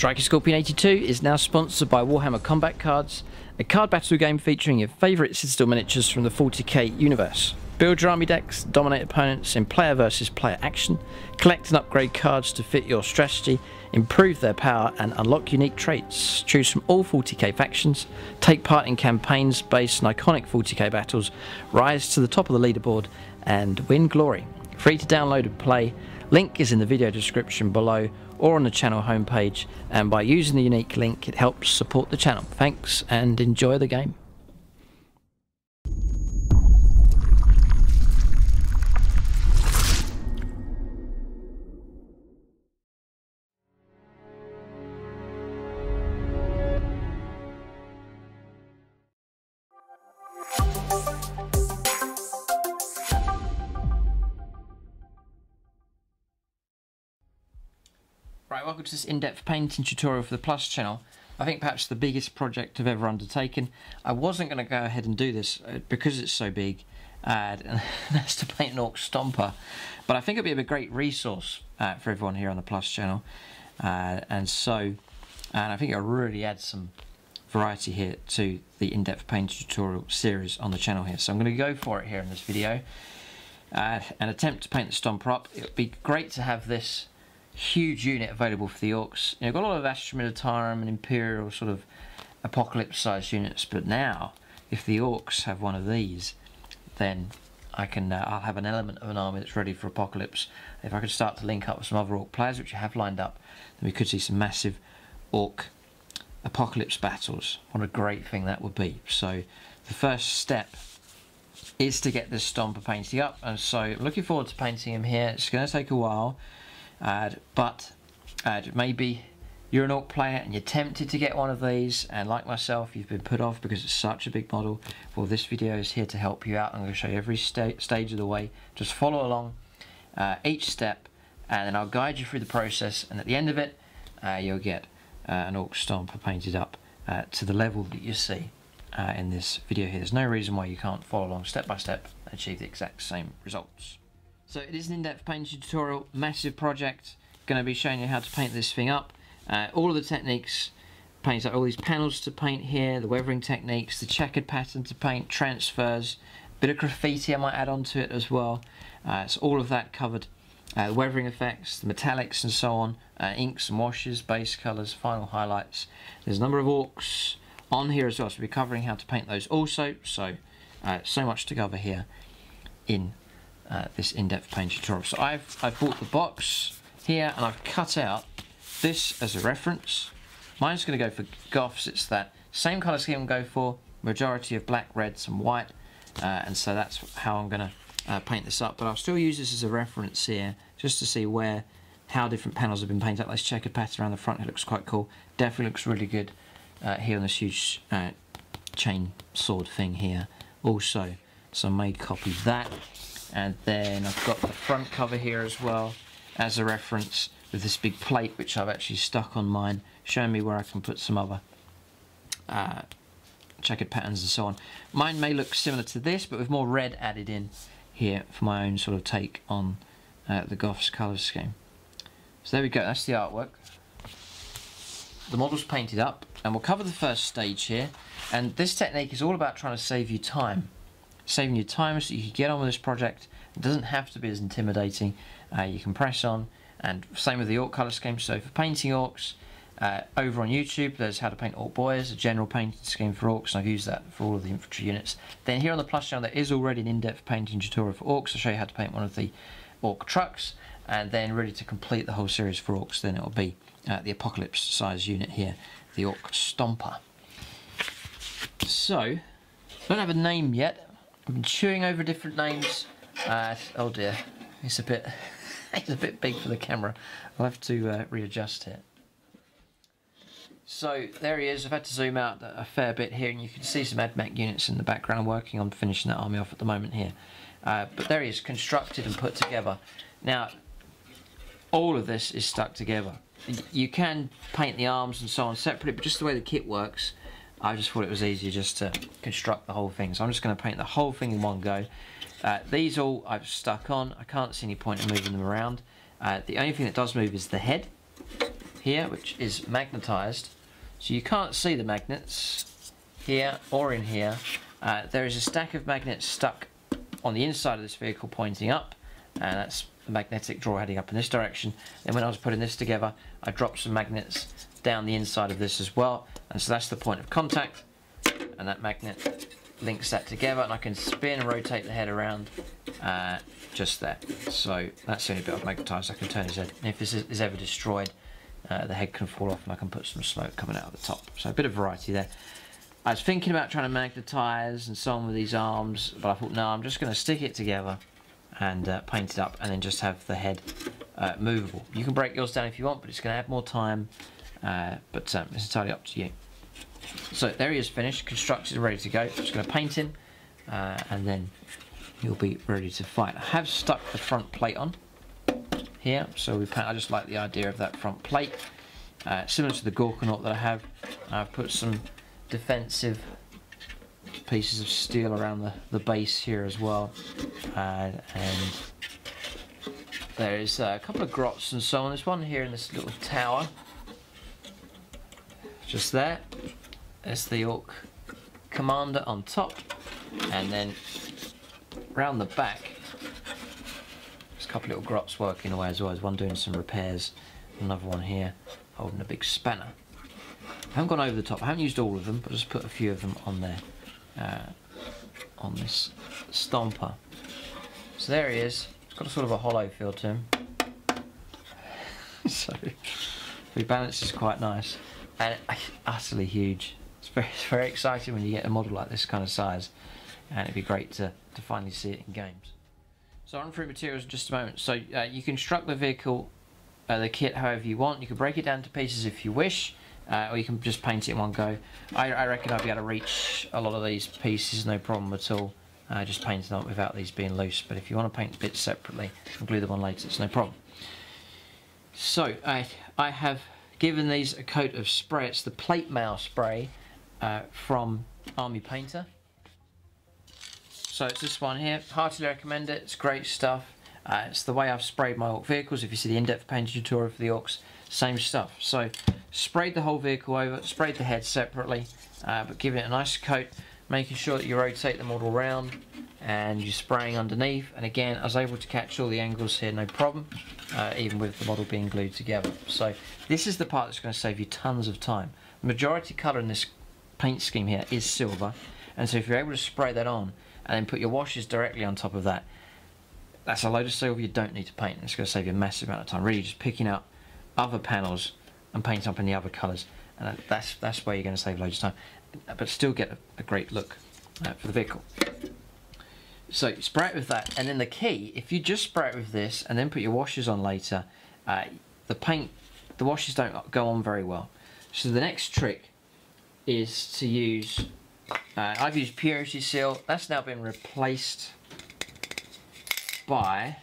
StrikingScorpion82 is now sponsored by Warhammer Combat Cards, a card battle game featuring your favourite Citadel miniatures from the 40k universe. Build your army decks, dominate opponents in player versus player action, collect and upgrade cards to fit your strategy, improve their power and unlock unique traits, choose from all 40k factions, take part in campaigns based on iconic 40k battles, rise to the top of the leaderboard and win glory. Free to download and play, link is in the video description below or on the channel homepage, and by using the unique link it helps support the channel. Thanks and enjoy the game. Right, welcome to this in-depth painting tutorial for the Plus channel. I think perhaps the biggest project I've ever undertaken. I wasn't going to go ahead and do this because it's so big, and that's to paint an Ork Stompa. But I think it'll be a great resource for everyone here on the Plus channel, and I think it'll really add some variety here to the in-depth painting tutorial series on the channel here. So I'm going to go for it here in this video and attempt to paint the Stompa up. It'd be great to have this huge unit available for the Orcs. You know, got a lot of Astra Militarum and Imperial sort of Apocalypse sized units, but now if the Orcs have one of these, then I can I'll have an element of an army that's ready for Apocalypse. If I could start to link up with some other Orc players, which I have lined up, then we could see some massive Orc Apocalypse battles. What a great thing that would be. So the first step is to get this Stompa painting up, and so I'm looking forward to painting him here. It's going to take a while. But maybe you're an Orc player and you're tempted to get one of these, and like myself you've been put off because it's such a big model. Well, this video is here to help you out. I'm going to show you every stage of the way. Just follow along each step, and then I'll guide you through the process, and at the end of it you'll get an Orc Stompa painted up to the level that you see in this video here. There's no reason why you can't follow along step by step and achieve the exact same results. So it is an in-depth painting tutorial, massive project. Going to be showing you how to paint this thing up. All of the techniques, paints like all these panels to paint here, the weathering techniques, the checkered pattern to paint, transfers, a bit of graffiti I might add onto it as well. It's all of that covered. Weathering effects, the metallics and so on, inks and washes, base colours, final highlights. There's a number of Orcs on here as well, so we'll be covering how to paint those also. So, so much to cover here in this in-depth paint tutorial. So I've bought the box here and I've cut out this as a reference. Mine's going to go for Goff's. It's that same colour scheme I'm going to go for, majority of black, red, some white, and so that's how I'm going to paint this up. But I'll still use this as a reference here just to see where, how different panels have been painted up. This checkered pattern around the front, it looks quite cool. Definitely looks really good here on this huge chain sword thing here also. So I may copy that. And then I've got the front cover here as well as a reference with this big plate which I've actually stuck on mine, showing me where I can put some other checkered patterns and so on. Mine may look similar to this but with more red added in here for my own sort of take on the Goff's colour scheme. So there we go, that's the artwork. The model's painted up and we'll cover the first stage here, and this technique is all about trying to save you time. Saving your time so you can get on with this project. It doesn't have to be as intimidating. You can press on, and same with the Orc colour scheme. So for painting Orcs, over on YouTube there's how to paint Orc boys, a general painting scheme for Orcs, and I've used that for all of the infantry units. Then here on the Plus channel there is already an in-depth painting tutorial for Orcs. I'll show you how to paint one of the Orc trucks, and then really to complete the whole series for Orcs then it'll be the Apocalypse size unit here, the Orc Stompa. So I don't have a name yet. I've been chewing over different names. Oh dear, it's a bit big for the camera. I'll have to readjust it. So there he is. I've had to zoom out a fair bit here, and you can see some AdMac units in the background working on finishing that army off at the moment here. But there he is, constructed and put together. Now, all of this is stuck together. You can paint the arms and so on separately, but just the way the kit works, I just thought it was easier just to construct the whole thing. So I'm just going to paint the whole thing in one go. These all I've stuck on. I can't see any point in moving them around. The only thing that does move is the head. here, which is magnetized, so you can't see the magnets here or in here. There is a stack of magnets stuck on the inside of this vehicle pointing up, and that's the magnetic draw heading up in this direction. And when I was putting this together, I dropped some magnets down the inside of this as well, and so that's the point of contact, and that magnet links that together, and I can spin and rotate the head around just there. So that's the only bit I've magnetised. I can turn his head, and if this is ever destroyed, the head can fall off and I can put some smoke coming out of the top. So a bit of variety there. I was thinking about trying to magnetise and so on with these arms, but I thought no, I'm just going to stick it together and paint it up, and then just have the head movable. You can break yours down if you want, but it's going to add more time, but it's entirely up to you. So there he is finished, constructed, ready to go. I'm just going to paint him and then he'll be ready to fight. I have stuck the front plate on here, so we paint. I just like the idea of that front plate, similar to the Gorkanaut that I have. I've put some defensive pieces of steel around the base here as well, and there is a couple of grots and so on. There's one here in this little tower just there. There's the Orc commander on top, and then round the back there's a couple little grots working away as well. There's one doing some repairs, another one here holding a big spanner. I haven't gone over the top, I haven't used all of them, but just put a few of them on there, on this Stompa. So there he is. It's got a sort of a hollow feel to him, so the balance is quite nice. And utterly huge. It's very exciting when you get a model like this kind of size, and it'd be great to finally see it in games. So on through materials in just a moment. So you construct the vehicle, the kit, however you want. You can break it down to pieces if you wish, or you can just paint it in one go. I reckon I'd be able to reach a lot of these pieces, no problem at all, just painting them up without these being loose. But if you want to paint bits separately and glue them on later, it's no problem. So I have given these a coat of spray. It's the Plate Mail spray from Army Painter. So it's this one here. Heartily recommend it. It's great stuff. It's the way I've sprayed my Orc vehicles. If you see the in-depth painting tutorial for the Orcs, same stuff. So sprayed the whole vehicle over, sprayed the head separately, but giving it a nice coat, making sure that you rotate the model around and you're spraying underneath. And again, I was able to catch all the angles here, no problem, even with the model being glued together. So this is the part that's going to save you tons of time. The majority colour in this paint scheme here is silver, and so if you're able to spray that on and then put your washes directly on top of that, that's a load of silver you don't need to paint, and it's going to save you a massive amount of time, really just picking up other panels and painting up in the other colours. And that's where you're going to save loads of time, but still get a great look for the vehicle. So spray it with that, and then the key, if you just spray it with this and then put your washes on later, the washes don't go on very well. So the next trick is to use, I've used Purity Seal. That's now been replaced by,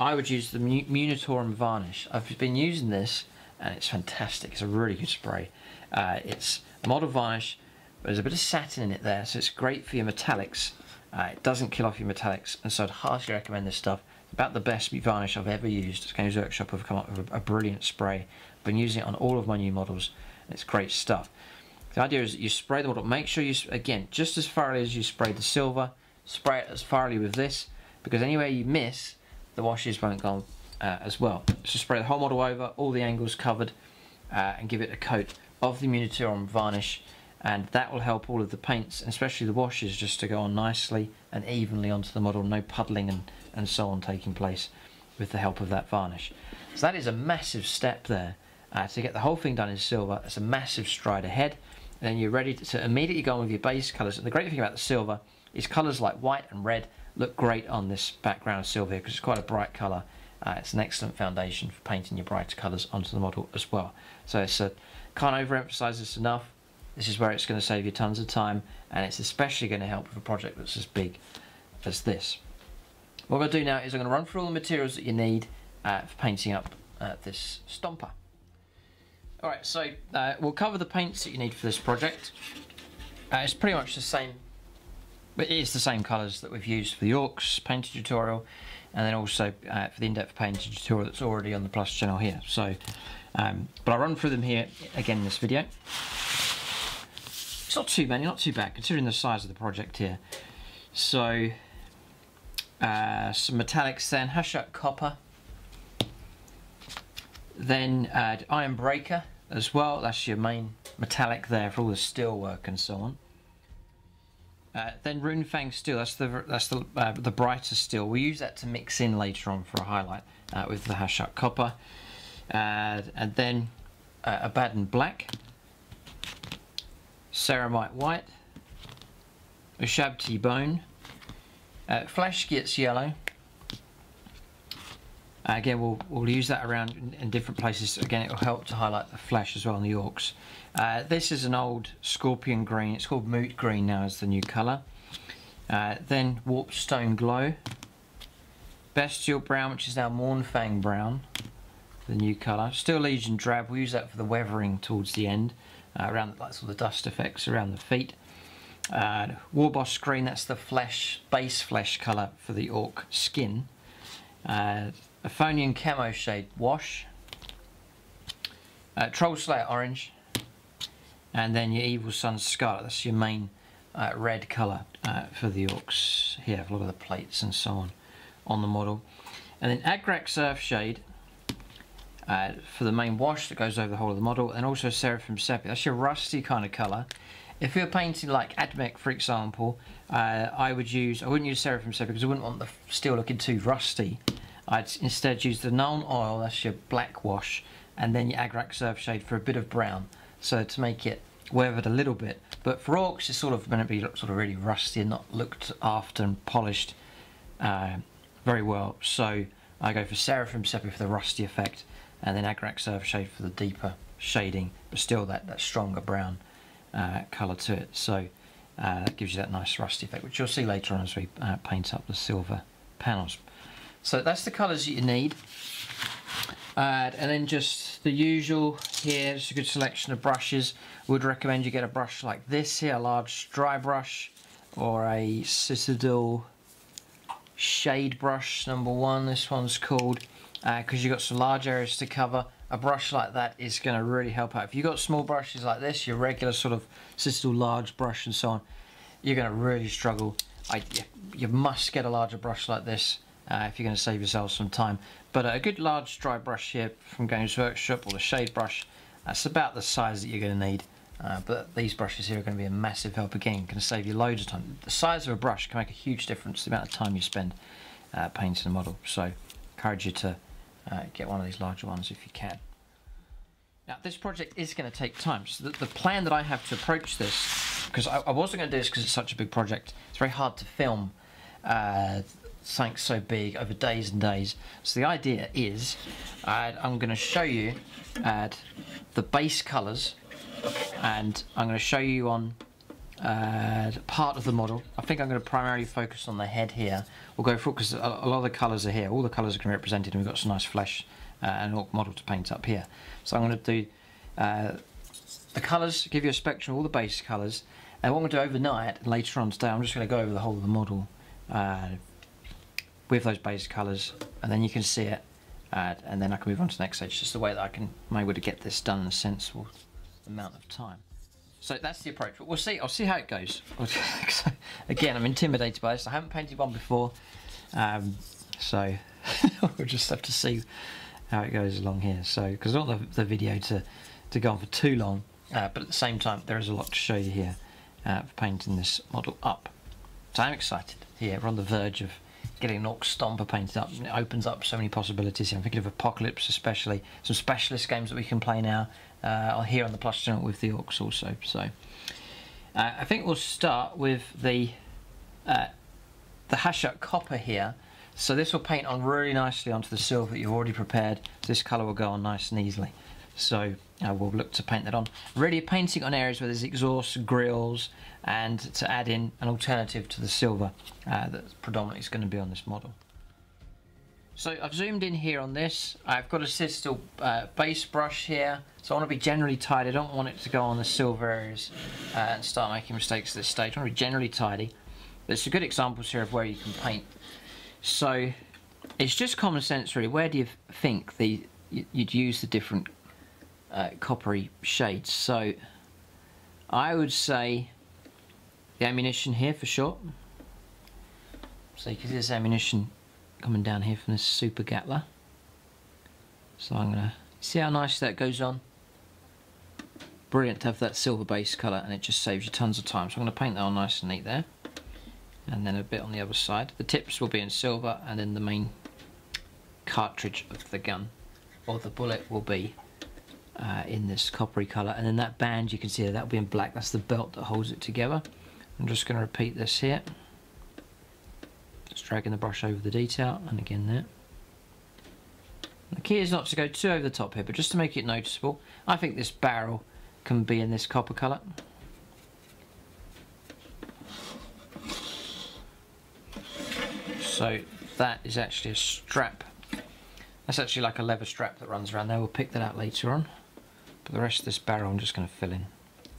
I would use the Munitorum varnish. I've been using this and it's fantastic. It's a really good spray. It's a model varnish, but there's a bit of satin in it there, so it's great for your metallics. It doesn't kill off your metallics, and so I'd heartily recommend this stuff. It's about the best varnish I've ever used. Games Workshop have come up with a brilliant spray. I've been using it on all of my new models, and it's great stuff. The idea is that you spray the model. Make sure you, again, just as thoroughly as you spray the silver, spray it as thoroughly with this, because anywhere you miss, the washes won't go on as well. So spray the whole model over, all the angles covered, and give it a coat of the Munitorum varnish. And that will help all of the paints, and especially the washes, just to go on nicely and evenly onto the model, no puddling and so on taking place with the help of that varnish. So that is a massive step there. To get the whole thing done in silver, it's a massive stride ahead. And then you're ready to immediately go on with your base colours. And the great thing about the silver is colours like white and red look great on this background of silver here, because it's quite a bright colour. It's an excellent foundation for painting your brighter colours onto the model as well. So can't overemphasise this enough. This is where it's going to save you tons of time, and it's especially going to help with a project that's as big as this. What I'm going to do now is I'm going to run through all the materials that you need for painting up this Stompa. Alright, so we'll cover the paints that you need for this project. It's pretty much the same, but it is the same colours that we've used for the Orcs painting tutorial, and then also for the in-depth painting tutorial that's already on the Plus channel here. So But I'll run through them here again in this video. It's not too many, not too bad, considering the size of the project here. So, some metallics then, Hashut Copper. Then Iron Breaker as well, that's your main metallic there for all the steel work and so on. Then Runefang Steel, that's the brighter steel. We'll use that to mix in later on for a highlight with the Hashut Copper. And then Abaddon Black, Ceramite White, Ushabti Bone, Flash Gitz Yellow. Again, we'll use that around in different places. Again, it will help to highlight the Flash as well on the Orcs. This is an old Scorpion Green. It's called Moot Green now as the new colour. Then Warpstone Glow, Bestial Brown, which is now Mournfang Brown, the new colour. Steel Legion Drab. We'll use that for the weathering towards the end, around that's all the dust effects around the feet. Warboss Green. That's the flesh base flesh colour for the Orc skin. Aphonian Camo Shade Wash, Troll Slayer Orange, and then your Evil Sunz Scarlet, that's your main red colour for the Orcs here, for a lot of the plates and so on the model. And then Agrax Earthshade for the main wash that goes over the whole of the model, and also Seraphim Sepia, that's your rusty kind of colour. If you're painting like Admech, for example, I wouldn't use Seraphim Sepia because I wouldn't want the steel looking too rusty. I'd instead use the Known Oil, that's your black wash, and then your Agrax Earthshade for a bit of brown, so to make it weathered a little bit. But for Orcs, it's sort of going to be really rusty and not looked after and polished very well. So I go for Seraphim Sepia for the rusty effect, and then Agrax Earthshade for the deeper shading, but still that stronger brown colour to it. So that gives you that nice rusty effect, which you'll see later on as we paint up the silver panels. So that's the colours that you need, and then just the usual here, just a good selection of brushes. Would recommend you get a brush like this here, a large dry brush, or a Citadel shade brush #1, this one's called, because you've got some large areas to cover. A brush like that is going to really help out. If you've got small brushes like this, your regular sort of Citadel large brush and so on, you're going to really struggle. You must get a larger brush like this. If you're going to save yourself some time. But a good large dry brush here from Games Workshop, or the shade brush, that's about the size that you're going to need. But these brushes here are going to be a massive help again, going to save you loads of time. The size of a brush can make a huge difference, the amount of time you spend painting a model. So I encourage you to get one of these larger ones if you can. Now this project is going to take time, so the plan that I have to approach this, because I wasn't going to do this because it's such a big project, it's very hard to film something so big over days and days. So the idea is I'm going to show you the base colours, and I'm going to show you on part of the model. I think I'm going to primarily focus on the head here. We'll go through, because a lot of the colours are here, all the colours are going to be represented, and we've got some nice flesh and Orc model to paint up here. So I'm going to do the colours, give you a spectrum of all the base colours, and what I'm going to do overnight and later on today, I'm just going to go over the whole of the model with those base colours, and then you can see it, and then I can move on to the next stage. Just the way that I'm able to get this done in a sensible amount of time. So that's the approach, but we'll see. I'll see how it goes. Again, I'm intimidated by this. I haven't painted one before, so we'll just have to see how it goes along here. So, because I don't want the video to go on for too long, but at the same time, there is a lot to show you here for painting this model up. So I'm excited. Here, we're on the verge of getting an Ork Stompa painted up, and it opens up so many possibilities here. I'm thinking of Apocalypse, especially some specialist games that we can play now here on the Plus channel with the Orcs also. So I think we'll start with the Hashut Copper here. So this will paint on really nicely onto the silver that you've already prepared. This colour will go on nice and easily. So we'll look to paint that on. Really painting on areas where there's exhausts, grills, and to add in an alternative to the silver that's predominantly going to be on this model. So I've zoomed in here on this. I've got a Citadel base brush here, so I want to be generally tidy. I don't want it to go on the silver areas and start making mistakes at this stage. I want to be generally tidy. There's some good examples here of where you can paint. So it's just common sense really. Where do you think you'd use the different coppery shades. So I would say the ammunition here for sure. So you can see this ammunition coming down here from this super Gatler. So I'm gonna see how nice that goes on. Brilliant to have that silver base colour, and it just saves you tons of time. So I'm gonna paint that all nice and neat there, and then a bit on the other side. The tips will be in silver, and then the main cartridge of the gun or the bullet will be in this coppery colour, and then that band you can see that'll be in black. That's the belt that holds it together. I'm just going to repeat this here, just dragging the brush over the detail, and again there. The key is not to go too over the top here, but just to make it noticeable. I think this barrel can be in this copper colour. So that is actually a strap. That's actually like a leather strap that runs around there. We'll pick that out later on. But the rest of this barrel I'm just going to fill in.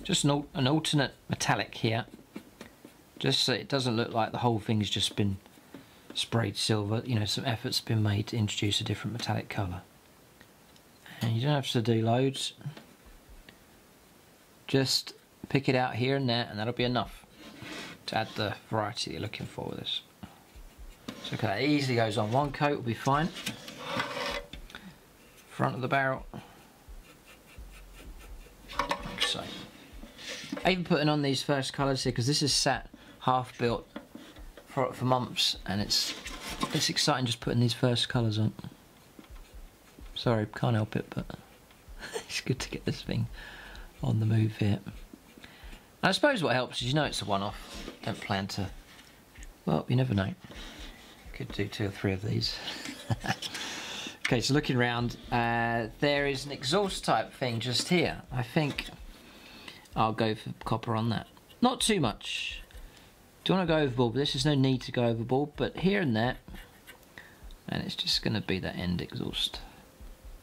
Just an alternate metallic here. Just so it doesn't look like the whole thing's just been sprayed silver. You know, some effort's been made to introduce a different metallic colour. And you don't have to do loads. Just pick it out here and there, and that'll be enough to add the variety that you're looking for with this. So look at that, it easily goes on. One coat will be fine. Front of the barrel, like so. Even putting on these first colours here, because this is sat half built for months, and it's exciting just putting these first colours on. Sorry, can't help it, but it's good to get this thing on the move here. And I suppose what helps is you know it's a one-off. Don't plan to. Well, you never know. Could do 2 or 3 of these. Okay, so looking around, there is an exhaust type thing just here. I think I'll go for copper on that. Not too much. Don't want to go overboard, but there's no need to go overboard, but here and there. And it's just going to be that end exhaust.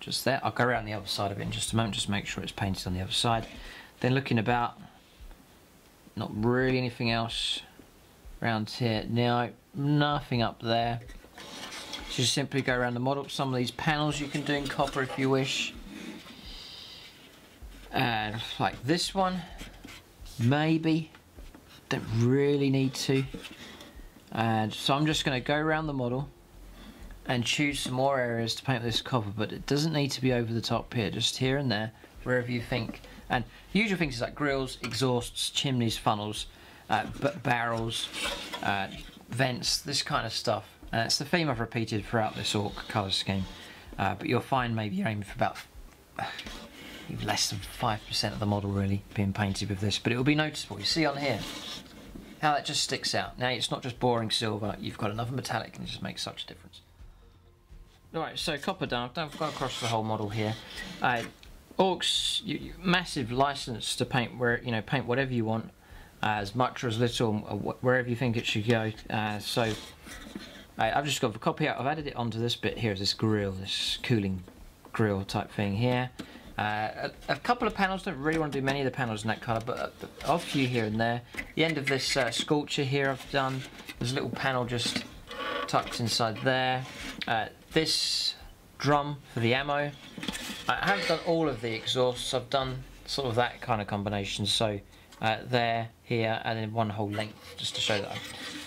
Just there. I'll go around the other side of it in just a moment, just make sure it's painted on the other side. Then looking about, not really anything else around here. Now, nothing up there. So just simply go around the model. Some of these panels you can do in copper if you wish. And like this one, maybe. Don't really need to. And so I'm just going to go around the model and choose some more areas to paint this copper, but it doesn't need to be over the top here, just here and there, wherever you think. And usual things like grills, exhausts, chimneys, funnels, barrels, vents, this kind of stuff. And it's the theme I've repeated throughout this Ork colour scheme, but you'll find maybe you're aiming for about even less than 5% of the model really being painted with this, but it will be noticeable. You see on here how that just sticks out. Now it's not just boring silver, you've got another metallic, and it just makes such a difference. Alright, so copper down, don't go across the whole model here. Orks, massive licence to paint where, you know, paint whatever you want, as much or as little, wherever you think it should go. So I've just got the copy out. I've added it onto this bit here, this grill, this cooling grill type thing here. A couple of panels, don't really want to do many of the panels in that colour, but a few here and there. The end of this sculpture here I've done, there's a little panel just tucked inside there. This drum for the ammo. I haven't done all of the exhausts, I've done sort of that kind of combination, so there, here, and then one whole length, just to show that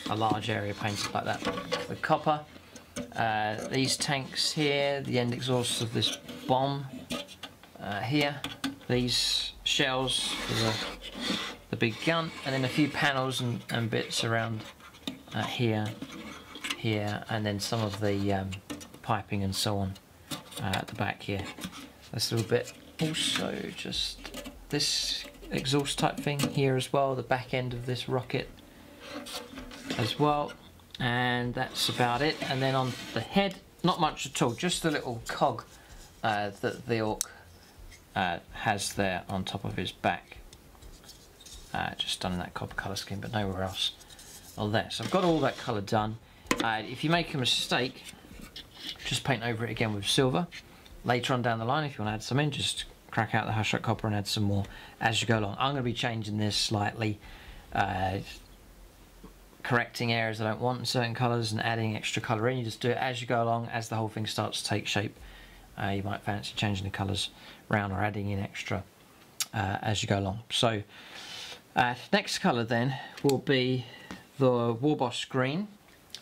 a large area painted like that with copper. These tanks here, the end exhausts of this bomb here, these shells for the big gun, and then a few panels and bits around here, here, and then some of the piping and so on at the back here. This little bit, also just this exhaust type thing here as well, the back end of this rocket as well, and that's about it. And then on the head, not much at all, just the little cog that the Ork has there on top of his back, just done in that copper colour scheme, but nowhere else on there. So I've got all that colour done. If you make a mistake, just paint over it again with silver. Later on down the line, if you want to add some in, just crack out the Hashut Copper and add some more as you go along. I'm going to be changing this slightly, correcting areas I don't want in certain colours and adding extra colour in. You just do it as you go along, as the whole thing starts to take shape, You might fancy changing the colours around or adding in extra as you go along. So next colour then will be the Warboss Green.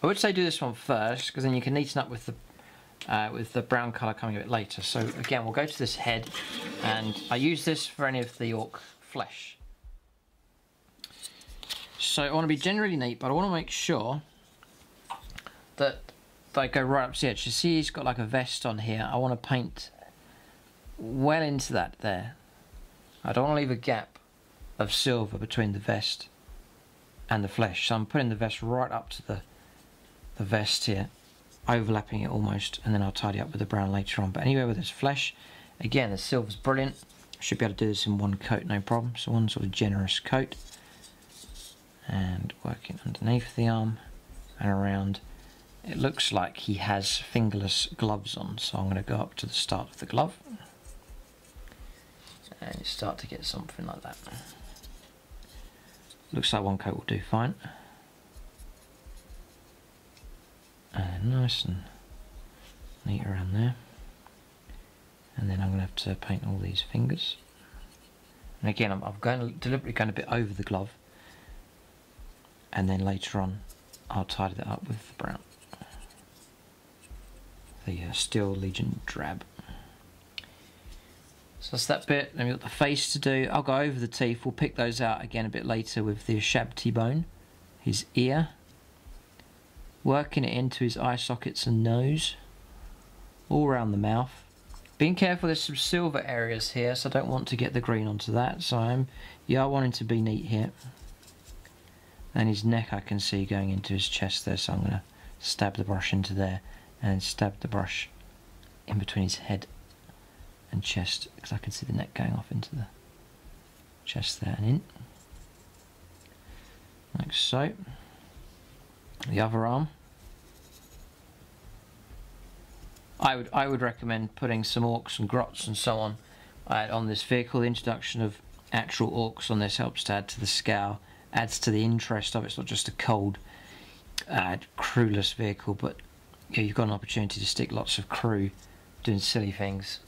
I would say do this one first, because then you can neaten up with the brown colour coming a bit later. So again, we'll go to this head, and I use this for any of the orc flesh. So I want to be generally neat, but I want to make sure that they go right up to the edge. You see he's got like a vest on here. I want to paint well into that there. I don't want to leave a gap of silver between the vest and the flesh. So I'm putting the vest right up to the vest here, overlapping it almost, and then I'll tidy up with the brown later on. But anyway, with this flesh, again, the silver's brilliant. I should be able to do this in one coat, no problem. So one sort of generous coat, and working underneath the arm and around. It looks like he has fingerless gloves on, so I'm going to go up to the start of the glove and start to get something like that. Looks like one coat will do fine. And nice and neat around there. And then I'm going to have to paint all these fingers. And again, I'm deliberately going a bit over the glove. And then later on, I'll tidy that up with the brown. The Steel Legion Drab. So that's that bit. Then we've got the face to do. I'll go over the teeth. We'll pick those out again a bit later with the Ushabti Bone. His ear. Working it into his eye sockets and nose, all around the mouth. Being careful, there's some silver areas here, so I don't want to get the green onto that, so I want him to be neat here. And his neck I can see going into his chest there, so I'm going to stab the brush into there, and stab the brush in between his head and chest, because I can see the neck going off into the chest there and in. Like so. The other arm. I would recommend putting some orcs and grots and so on this vehicle. The introduction of actual orcs on this helps to add to the scowl, adds to the interest of it. It's not just a cold, crewless vehicle, but yeah, you've got an opportunity to stick lots of crew doing silly things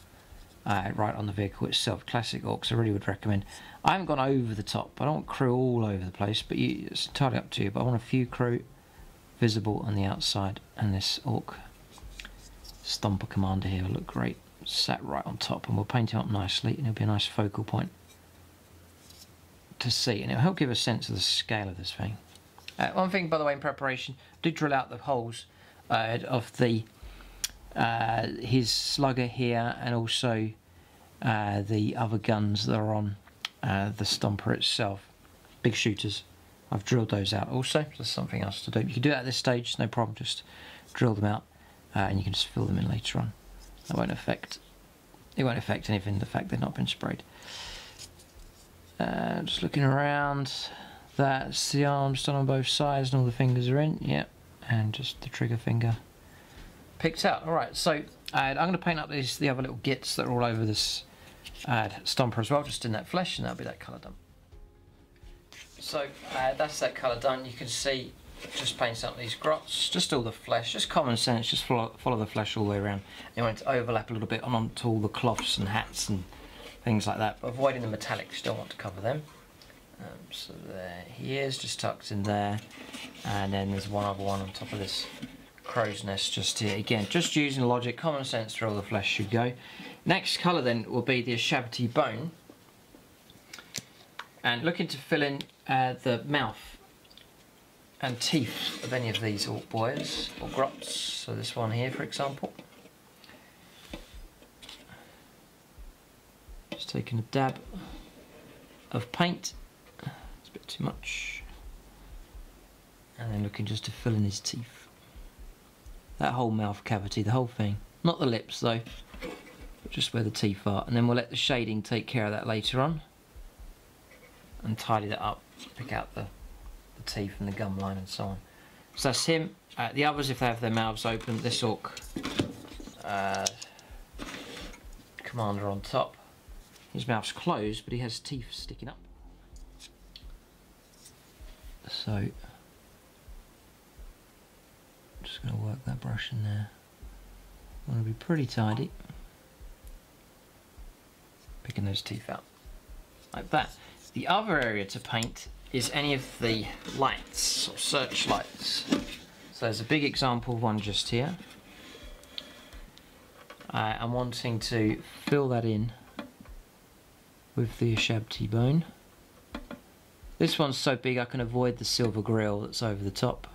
right on the vehicle itself. Classic orcs, I really would recommend. I haven't gone over the top. I don't want crew all over the place, but it's entirely up to you. But I want a few crew visible on the outside, and this Ork Stompa commander here will look great sat right on top, and we'll paint him up nicely, and it'll be a nice focal point to see, and it'll help give a sense of the scale of this thing. One thing, by the way, in preparation, I did drill out the holes of the his slugger here, and also the other guns that are on the Stompa itself, big shooters. I've drilled those out also, there's something else to do. You can do that at this stage, no problem, just drill them out and you can just fill them in later on. That won't affect, it won't affect anything, the fact they've not been sprayed. Just looking around, that's the arms done on both sides and all the fingers are in, yep, and just the trigger finger picked out. Alright, so I'm going to paint up these, the other little gits that are all over this Stomper as well, just in that flesh, and that'll be that colour done. So that's that colour done. You can see, just paint some of these grots, just all the flesh, just common sense, just follow the flesh all the way around. You want it to overlap a little bit onto all the cloths and hats and things like that, but avoiding the metallics, don't want to cover them. So there he is, just tucked in there. And then there's one other one on top of this crow's nest just here. Again, just using logic, common sense where all the flesh should go. Next colour then will be the Ushabti Bone. And looking to fill in the mouth and teeth of any of these orc boys or grots. So this one here, for example. Just taking a dab of paint. It's a bit too much. And then looking just to fill in his teeth. That whole mouth cavity, the whole thing. Not the lips though, but just where the teeth are. And then we'll let the shading take care of that later on. And tidy that up, pick out the teeth and the gum line and so on. So that's him. The others, if they have their mouths open, this orc commander on top. His mouth's closed, but he has teeth sticking up. So, I'm just going to work that brush in there. I want to be pretty tidy. picking those teeth out like that. The other area to paint is any of the lights or searchlights. So there's a big example of one just here. I'm wanting to fill that in with the Ushabti Bone. This one's so big I can avoid the silver grill that's over the top.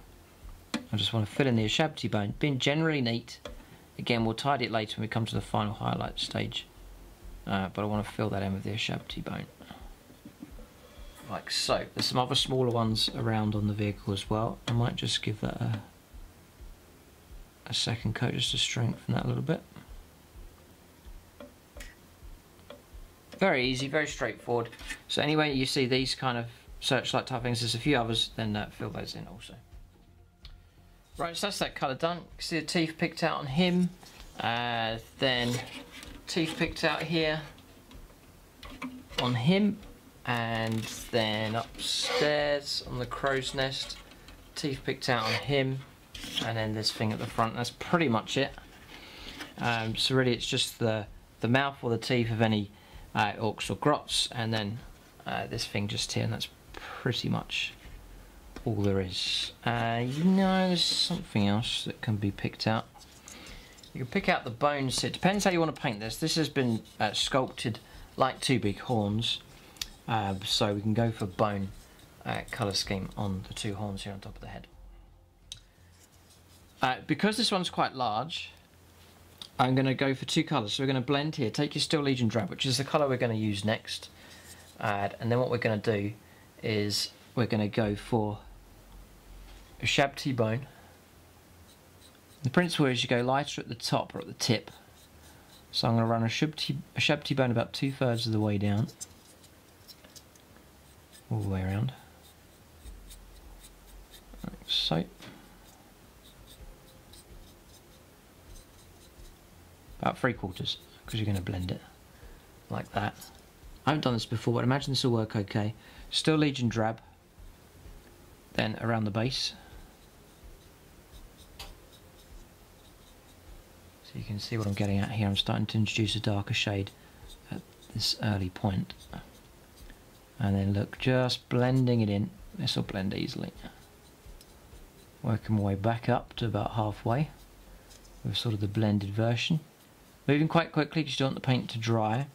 I just want to fill in the Ushabti Bone, being generally neat. Again, we'll tidy it later when we come to the final highlight stage. But I want to fill that in with the Ushabti Bone. Like so. There's some other smaller ones around on the vehicle as well. I might just give that a second coat just to strengthen that a little bit. Very easy, very straightforward. So anyway, you see these kind of searchlight type things. There's a few others, then fill those in also. Right, so that's that colour done. You can see the teeth picked out on him. Then teeth picked out here on him. And then upstairs on the crow's nest, teeth picked out on him, and then this thing at the front. That's pretty much it. So really it's just the mouth or the teeth of any orcs or grots, and then this thing just here, and that's pretty much all there is. You know, there's something else that can be picked out. You can pick out the bones. It depends how you want to paint this. This has been sculpted like two big horns. So we can go for bone colour scheme on the two horns here on top of the head. Because this one's quite large, I'm going to go for two colours. So we're going to blend here. Take your Steel Legion Drab, which is the colour we're going to use next. And then what we're going to do is we're going to go for Ushabti Bone. The principle is you go lighter at the top or at the tip. So I'm going to run Ushabti Bone about 2/3 of the way down. All the way around, like so. About 3/4, because you're going to blend it like that. I haven't done this before, but I imagine this will work okay. Steel Legion Drab, then around the base. So you can see what I'm getting at here. I'm starting to introduce a darker shade at this early point. And then look, just blending it in. This will blend easily. Working my way back up to about halfway with sort of the blended version. Moving quite quickly because you don't want the paint to dry.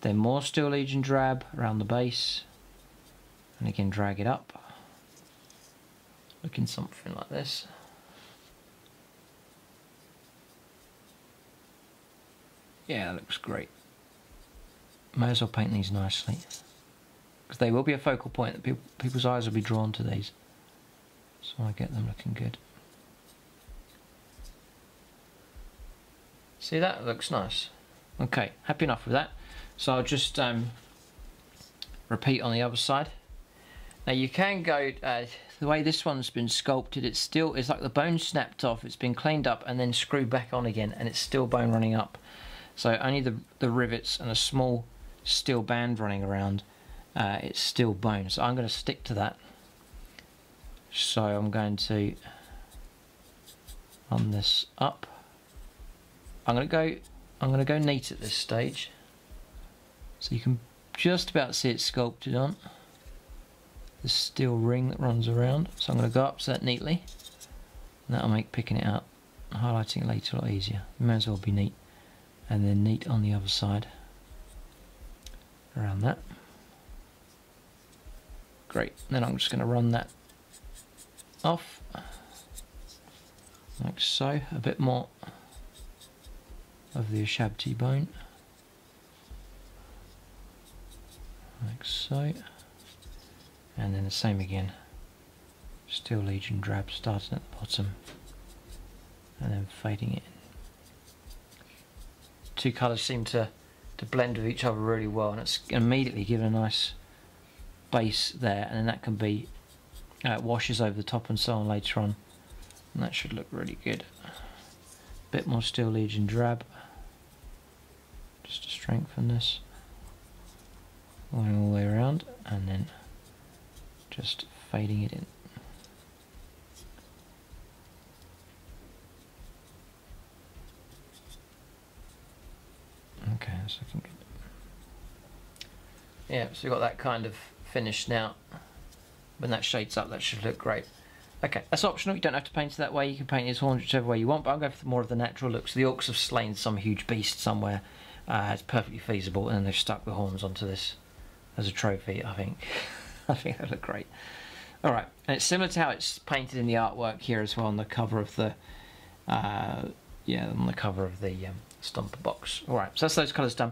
Then more Steel Legion Drab around the base. And again, drag it up. Looking something like this. Yeah, that looks great. May as well paint these nicely. Because they will be a focal point, that people's eyes will be drawn to these. So I get them looking good. See, that looks nice. Okay, happy enough with that. So I'll just repeat on the other side. Now you can go, the way this one's been sculpted, it's like the bone snapped off, it's been cleaned up and then screwed back on again, and it's still bone running up. So only the rivets and a small steel band running around. It's still bone, so I'm going to stick to that. So I'm going to run this up. I'm going to go neat at this stage, so you can just about see it sculpted on the steel ring that runs around. So I'm going to go up to that neatly, and that'll make picking it out, highlighting it later, a lot easier. You may as well be neat, and then neat on the other side around that. Great, then I'm just going to run that off, like so, a bit more of the Ushabti Bone, like so, and then the same again, Steel Legion Drab starting at the bottom, and then fading it in. Two colours seem to blend with each other really well, and it's immediately given a nice base there, and then that can be washes over the top and so on later on, and that should look really good. Bit more Steel Legion Drab just to strengthen this, going all the way around and then just fading it in. Okay, that's looking good. Yeah, so we've got that kind of finish now. When that shades up, that should look great. Okay, that's optional, you don't have to paint it that way, you can paint his horns whichever way you want, but I'm going for more of the natural look. So the orcs have slain some huge beast somewhere, it's perfectly feasible, and they've stuck the horns onto this as a trophy, I think. I think that'll look great. Alright, and it's similar to how it's painted in the artwork here as well on the cover of the Stompa box. Alright, so that's those colours done.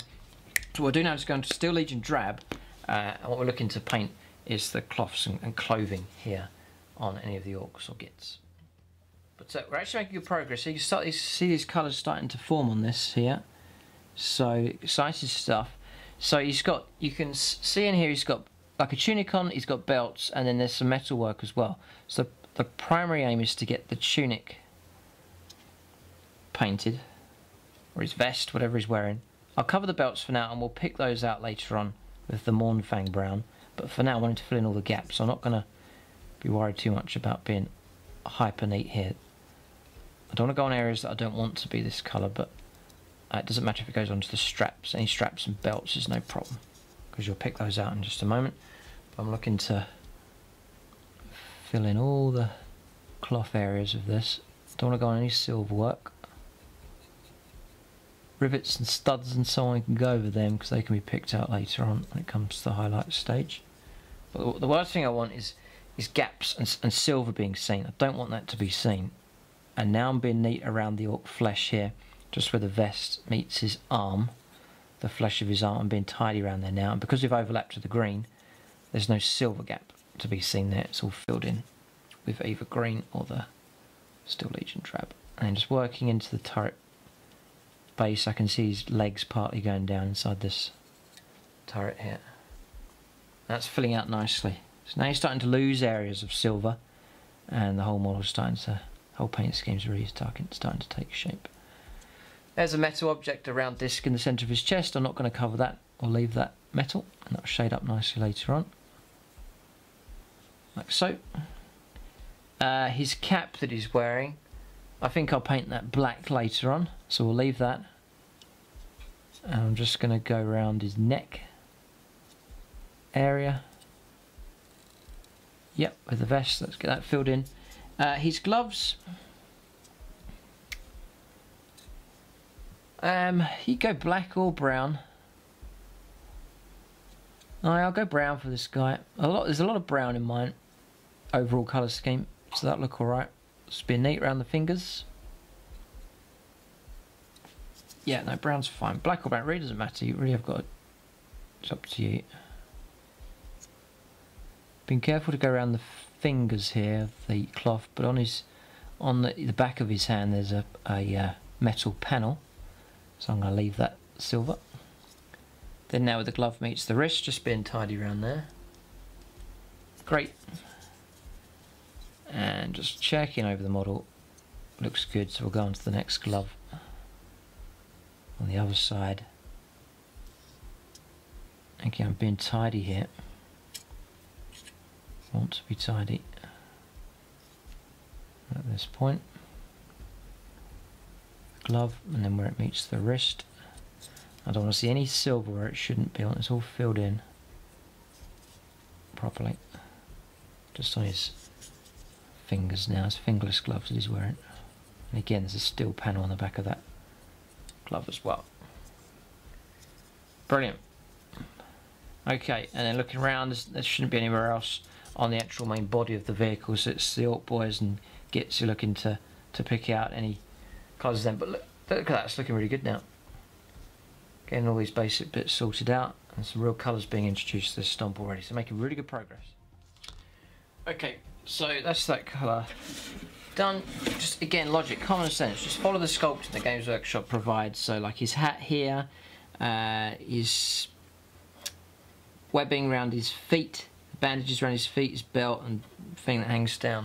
So what we'll do now is go into Steel Legion Drab, and what we're looking to paint is the cloths and clothing here on any of the orcs or gits. But so we're actually making good progress. So you start to see these colours starting to form on this here. So exciting stuff. So he's got, you can see in here he's got like a tunic on, he's got belts, and then there's some metal work as well. So the primary aim is to get the tunic painted, or his vest, whatever he's wearing. I'll cover the belts for now and we'll pick those out later on with the Mournfang Brown, but for now I wanted to fill in all the gaps, so I'm not going to be worried too much about being hyper neat here. I don't want to go on areas that I don't want to be this colour, but it doesn't matter if it goes onto the straps. Any straps and belts is no problem, because you'll pick those out in just a moment. But I'm looking to fill in all the cloth areas of this. Don't want to go on any silver work. Rivets and studs and so on can go over them, because they can be picked out later on when it comes to the highlight stage. But the worst thing I want is gaps and silver being seen. I don't want that to be seen. And now I'm being neat around the orc flesh here, just where the vest meets his arm. The flesh of his arm being tidy around there now, and because we've overlapped with the green, there's no silver gap to be seen there. It's all filled in with either green or the Steel Legion Drab. And just working into the turret base, I can see his legs partly going down inside this turret here. That's filling out nicely. So now you're starting to lose areas of silver, and the whole model's starting to, whole paint scheme's really starting to take shape. There's a metal object, a round disc in the centre of his chest. I'm not going to cover that or leave that metal, and that'll shade up nicely later on. Like so. His cap that he's wearing, I think I'll paint that black later on, so we'll leave that. And I'm just going to go around his neck area. Yep, with the vest, let's get that filled in. His gloves. You go black or brown. I'll go brown for this guy. There's a lot of brown in mine overall colour scheme, so that'll look alright. Just be neat around the fingers. Yeah, no, brown's fine. Black or brown really doesn't matter. You really have got to, it's up to you. Being careful to go around the fingers here of the cloth, but on his, on the back of his hand there's a metal panel. So I'm going to leave that silver. Then now where the glove meets the wrist, just being tidy around there. Great. And just checking over the model. Looks good, so we'll go on to the next glove. On the other side. Okay, I'm being tidy here. I want to be tidy. At this point. Glove, and then where it meets the wrist. I don't want to see any silver where it shouldn't be on. It's all filled in properly. Just on his fingers now, his fingerless gloves that he's wearing. And again, there's a steel panel on the back of that glove as well. Brilliant. Okay, and then looking around, there shouldn't be anywhere else on the actual main body of the vehicle, so it's the Ork boys and gits who are looking to pick out any colours then, but look at that, it's looking really good now. Getting all these basic bits sorted out, and some real colours being introduced to this stomp already, so making really good progress. Okay, so that's that colour done. Just again, logic, common sense, just follow the sculpting the Games Workshop provides. So like his hat here, his webbing around his feet, bandages around his feet, his belt and thing that hangs down,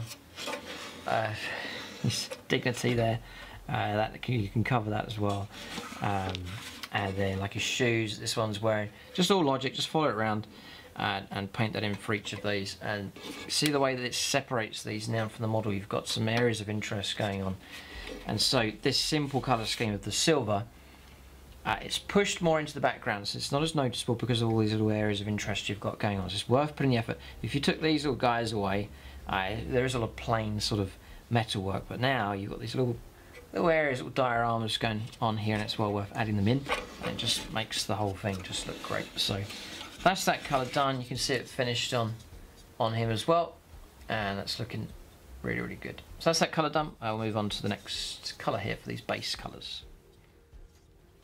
his dignity there. That you can cover that as well, and then like his shoes this one's wearing, just all logic, just follow it around and paint that in for each of these, and see the way that it separates these now from the model. You've got some areas of interest going on, and so this simple colour scheme of the silver It's pushed more into the background, so it's not as noticeable because of all these little areas of interest you've got going on. So it's worth putting the effort. If you took these little guys away, there is a lot of plain sort of metal work, but now you've got these little areas, little dioramas going on here, and it's well worth adding them in. And it just makes the whole thing just look great. So that's that colour done. You can see it finished on him as well, and that's looking really, really good. So that's that colour done. I'll move on to the next colour here for these base colours.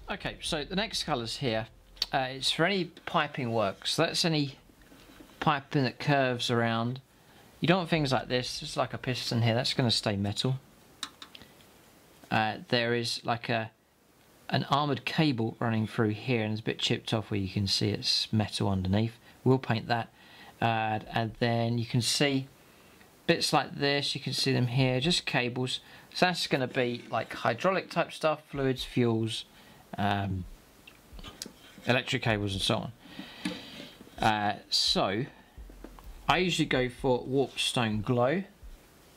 Okay, so the next colours here, it's for any piping work. So that's any piping that curves around. You don't want things like this. It's like a piston here. That's going to stay metal. There is like an armoured cable running through here, and it's a bit chipped off where you can see it's metal underneath. We'll paint that. And then you can see bits like this. You can see them here, just cables. So that's going to be like hydraulic type stuff, fluids, fuels, electric cables and so on. So I usually go for Warpstone Glow.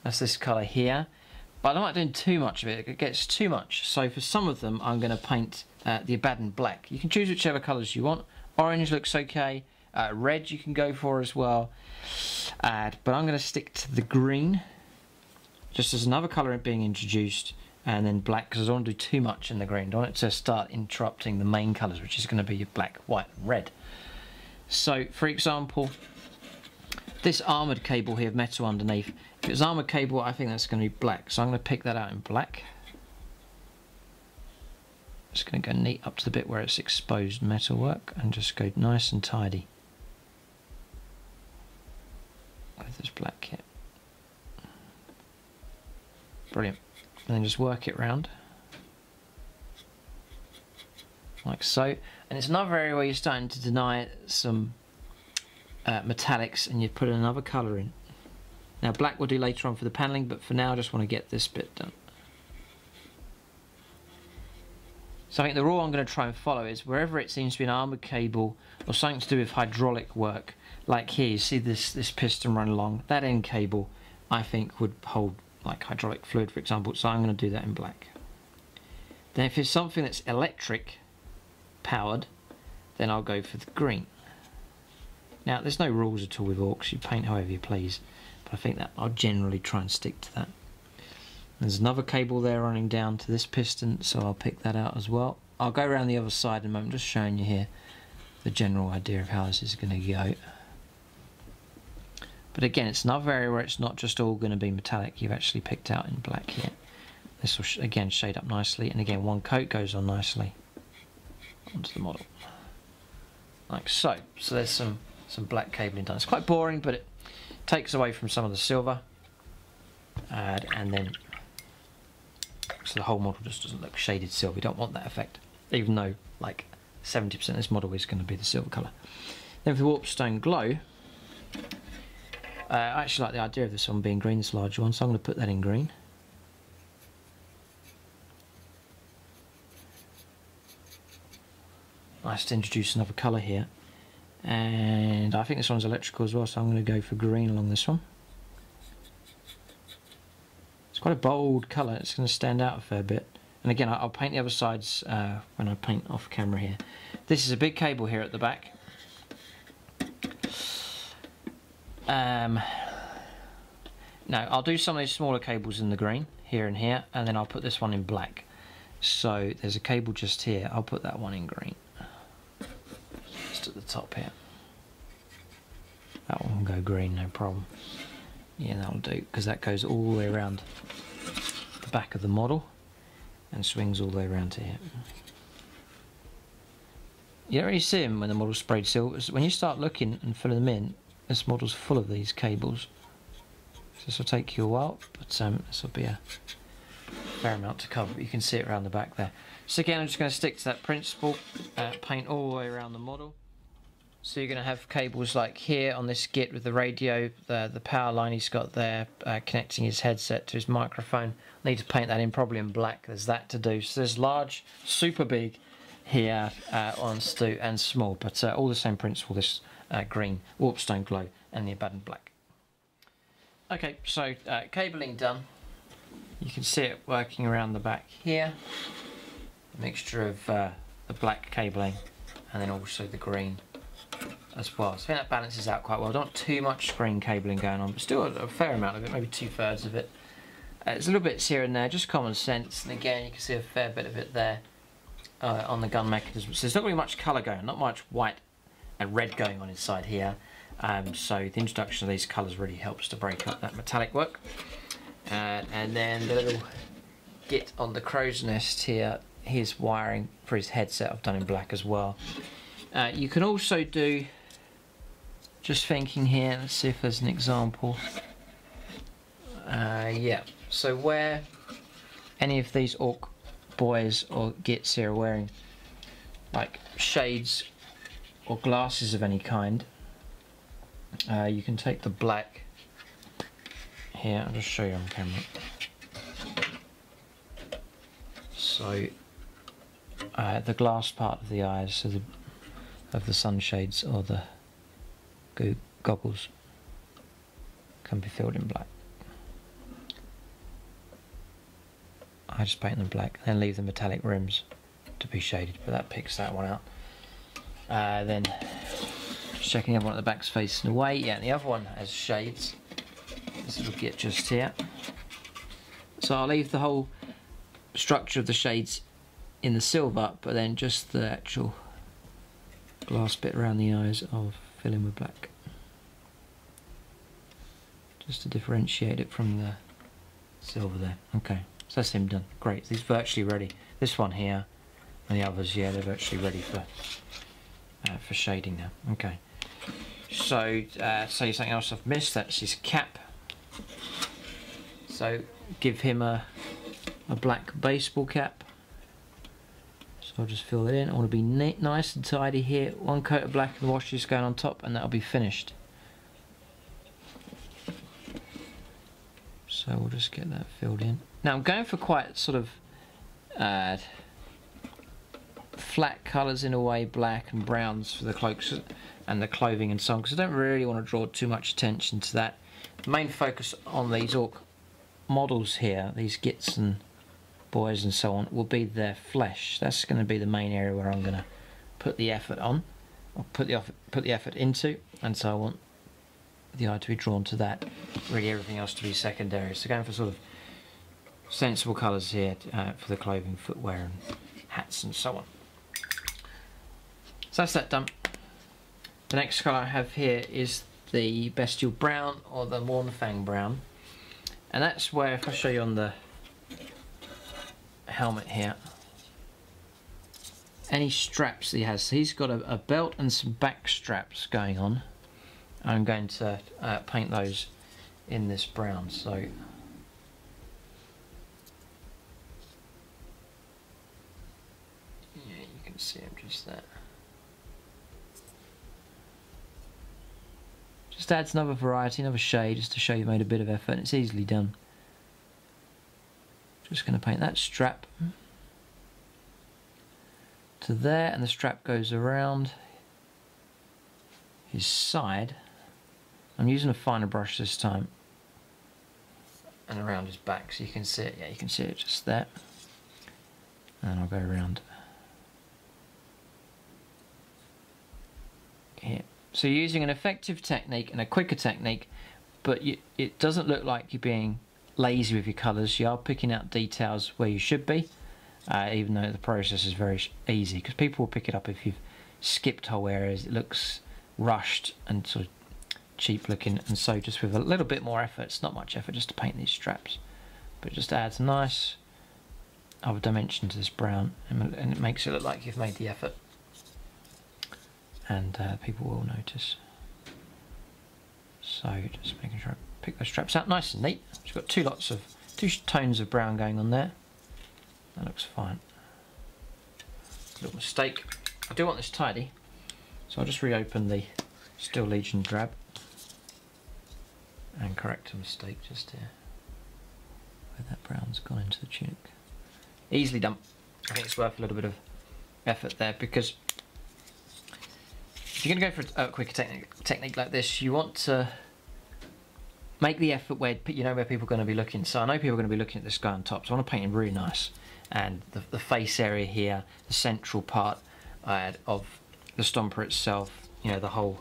That's this colour here, but I'm not doing too much of it. It gets too much, so for some of them I'm going to paint the Abaddon Black. You can choose whichever colours you want. Orange looks okay, red you can go for as well, but I'm going to stick to the green just as another colour being introduced, and then black, because I don't want to do too much in the green. I don't want it to start interrupting the main colours, which is going to be your black, white and red. So for example, this armoured cable here of metal underneath, if it's armoured cable, I think that's going to be black, so I'm going to pick that out in black. Just going to go neat up to the bit where it's exposed metal work and just go nice and tidy with this black here. Brilliant. And then just work it round like so. And it's another area where you're starting to deny some metallics, and you put another colour in. Now black we'll do later on for the panelling, but for now I just want to get this bit done. So I think the rule I'm going to try and follow is wherever it seems to be an armoured cable or something to do with hydraulic work, like here you see this piston run along, that end cable I think would hold like hydraulic fluid for example, so I'm going to do that in black. Then if it's something that's electric powered, then I'll go for the green. Now, there's no rules at all with Orcs, you paint however you please, but I think that I'll generally try and stick to that. There's another cable there running down to this piston, so I'll pick that out as well. I'll go around the other side in a moment, just showing you here the general idea of how this is going to go. But again, it's another area where it's not just all going to be metallic, you've actually picked out in black here. This will, again, shade up nicely, and again, one coat goes on nicely onto the model. Like so. So there's some black cabling done. It's quite boring, but it takes away from some of the silver, and then so the whole model just doesn't look shaded silver. You don't want that effect, even though like 70% of this model is going to be the silver colour. Then for the Warpstone Glow, I actually like the idea of this one being green, this larger one, so I'm going to put that in green. Nice to introduce another colour here. And I think this one's electrical as well, so I'm going to go for green along this one. It's quite a bold colour, it's going to stand out a fair bit. And again, I'll paint the other sides when I paint off camera here. This is a big cable here at the back. No, I'll do some of these smaller cables in the green, here and here, and then I'll put this one in black. So there's a cable just here, I'll put that one in green. At the top here, that one will go green, no problem. Yeah, that'll do, because that goes all the way around the back of the model and swings all the way around to here. You don't really see them when the model's sprayed silver. When you start looking and filling them in, this model's full of these cables, so this will take you a while, but this will be a fair amount to cover, but you can see it around the back there. So again, I'm just going to stick to that principle, paint all the way around the model. So you're going to have cables like here on this git with the radio, the power line he's got there, connecting his headset to his microphone. I need to paint that in probably in black, there's that to do. So there's large, super big here on Stu and small, but all the same principle, this green, Warpstone Glow and the Abaddon Black. Okay, so cabling done. You can see it working around the back here. A mixture of the black cabling, and then also the green as well. So I think that balances out quite well. Don't want too much green cabling going on, but still a fair amount of it, maybe 2/3 of it. It's a little bits here and there, just common sense, and again you can see a fair bit of it there on the gun mechanism. So there's not really much colour going, not much white and red going on inside here. So the introduction of these colours really helps to break up that metallic work. And then the little git on the crow's nest here, his wiring for his headset I've done in black as well. You can also do, just thinking here, let's see if there's an example. Yeah, so where any of these Ork boys or gits here are wearing like shades or glasses of any kind, you can take the black here, I'll just show you on camera. So the glass part of the eyes, so the, of the sunshades or the goggles can be filled in black. I just paint them black, then leave the metallic rims to be shaded, but that picks that one out. Then just checking the other one at the back's facing away, yeah, and the other one has shades. This little git just here. So I'll leave the whole structure of the shades in the silver, but then just the actual glass bit around the eyes I'll fill in with black, just to differentiate it from the silver there. Okay, so that's him done. Great, he's virtually ready. This one here and the others, yeah, they're virtually ready for shading now. Okay, so say something else I've missed. That's his cap. So give him a black baseball cap. So I'll just fill it in. I want to be neat, nice and tidy here. One coat of black and wash is going on top, and that'll be finished. So we'll just get that filled in. Now I'm going for quite sort of flat colours in a way, black and browns for the cloaks and the clothing and so on, because I don't really want to draw too much attention to that. The main focus on these Ork models here, these gits and boys and so on, will be their flesh. That's going to be the main area where I'm going to put the effort on, or put the effort into, and so I want the eye to be drawn to that. Really everything else to be secondary. So going for sort of sensible colours here for the clothing, footwear and hats and so on. So that's that done. The next colour I have here is the Bestial Brown, or the Mournfang Brown, and that's where, if I show you on the helmet here, any straps that he has. So he's got a belt and some back straps going on. I'm going to paint those in this brown. So yeah, you can see him just there. Just adds another variety, another shade, just to show you made a bit of effort, and it's easily done. Just going to paint that strap to there, and the strap goes around his side. I'm using a finer brush this time, and around his back, so you can see it. Yeah, you can see it just there, and I'll go around here. So you're using an effective technique and a quicker technique, but it doesn't look like you're being lazy with your colours. You are picking out details where you should be, even though the process is very easy, because people will pick it up if you've skipped whole areas. It looks rushed and sort of cheap looking, and so just with a little bit more effort, it's not much effort just to paint these straps, but it just adds a nice other dimension to this brown, and it makes it look like you've made the effort. And people will notice. So just making sure I pick those straps out nice and neat. It's got two tones of brown going on there. That looks fine. Little mistake. I do want this tidy, so I'll just reopen the Steel Legion Drab and correct a mistake just here, where that brown's gone into the tunic. Easily done. I think it's worth a little bit of effort there, because if you're going to go for a quicker technique like this, you want to make the effort where you know where people are going to be looking. So I know people are going to be looking at this guy on top, so I want to paint him really nice. and the face area here, the central part of the Stomper itself, you know, the whole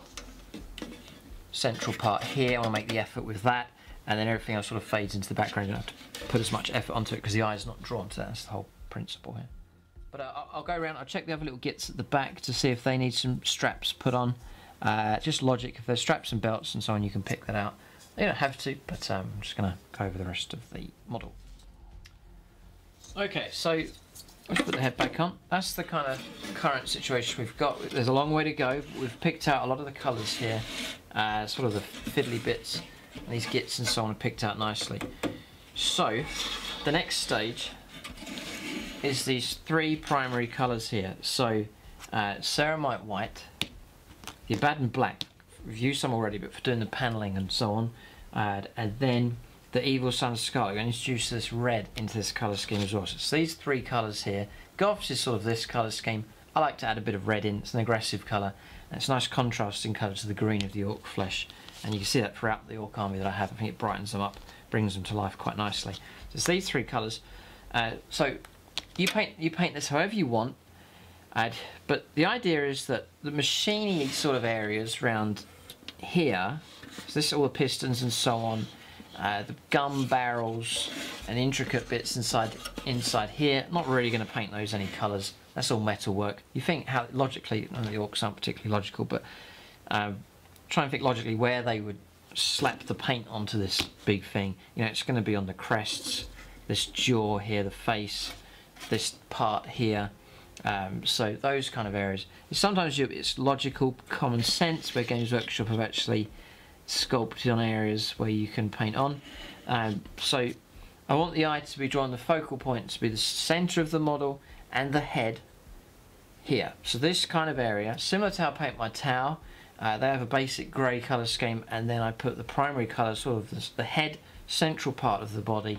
central part here. I want to make the effort with that, and then everything else sort of fades into the background. You don't have to put as much effort onto it because the eye is not drawn to that. That's the whole principle here. But I'll go around, I'll check the other little gits at the back to see if they need some straps put on. Just logic, if there's straps and belts and so on, you can pick that out. You don't have to, but I'm just going to go over the rest of the model. Okay, so let's put the head back on. That's the kind of current situation we've got. There's a long way to go, but we've picked out a lot of the colours here, sort of the fiddly bits, and these gits and so on are picked out nicely. So the next stage is these three primary colours here. So Ceramite White, the Abaddon Black, reviewed some already, but for doing the panelling and so on, and then the Evil Sunz Scarlet. I'm going to introduce this red into this colour scheme as well. So it's these three colours here. Goff's is sort of this colour scheme. I like to add a bit of red in. It's an aggressive colour, and it's a nice contrasting colour to the green of the Orc flesh, and you can see that throughout the Orc army that I have. I think it brightens them up, brings them to life quite nicely. So it's these three colours. So you paint this however you want, but the idea is that the machiney sort of areas around here, so this is all the pistons and so on, the gun barrels and intricate bits inside here, not really going to paint those any colours. That's all metal work. You think how logically, none of the Orcs aren't particularly logical, but try and think logically where they would slap the paint onto this big thing. You know, it's going to be on the crests, this jaw here, the face, this part here, so those kind of areas. Sometimes it's logical, common sense, where Games Workshop have actually sculpted on areas where you can paint on. So I want the eye to be drawn, the focal point to be the centre of the model and the head here. So this kind of area, similar to how I paint my Tau, they have a basic grey colour scheme, and then I put the primary colour, sort of the head, central part of the body,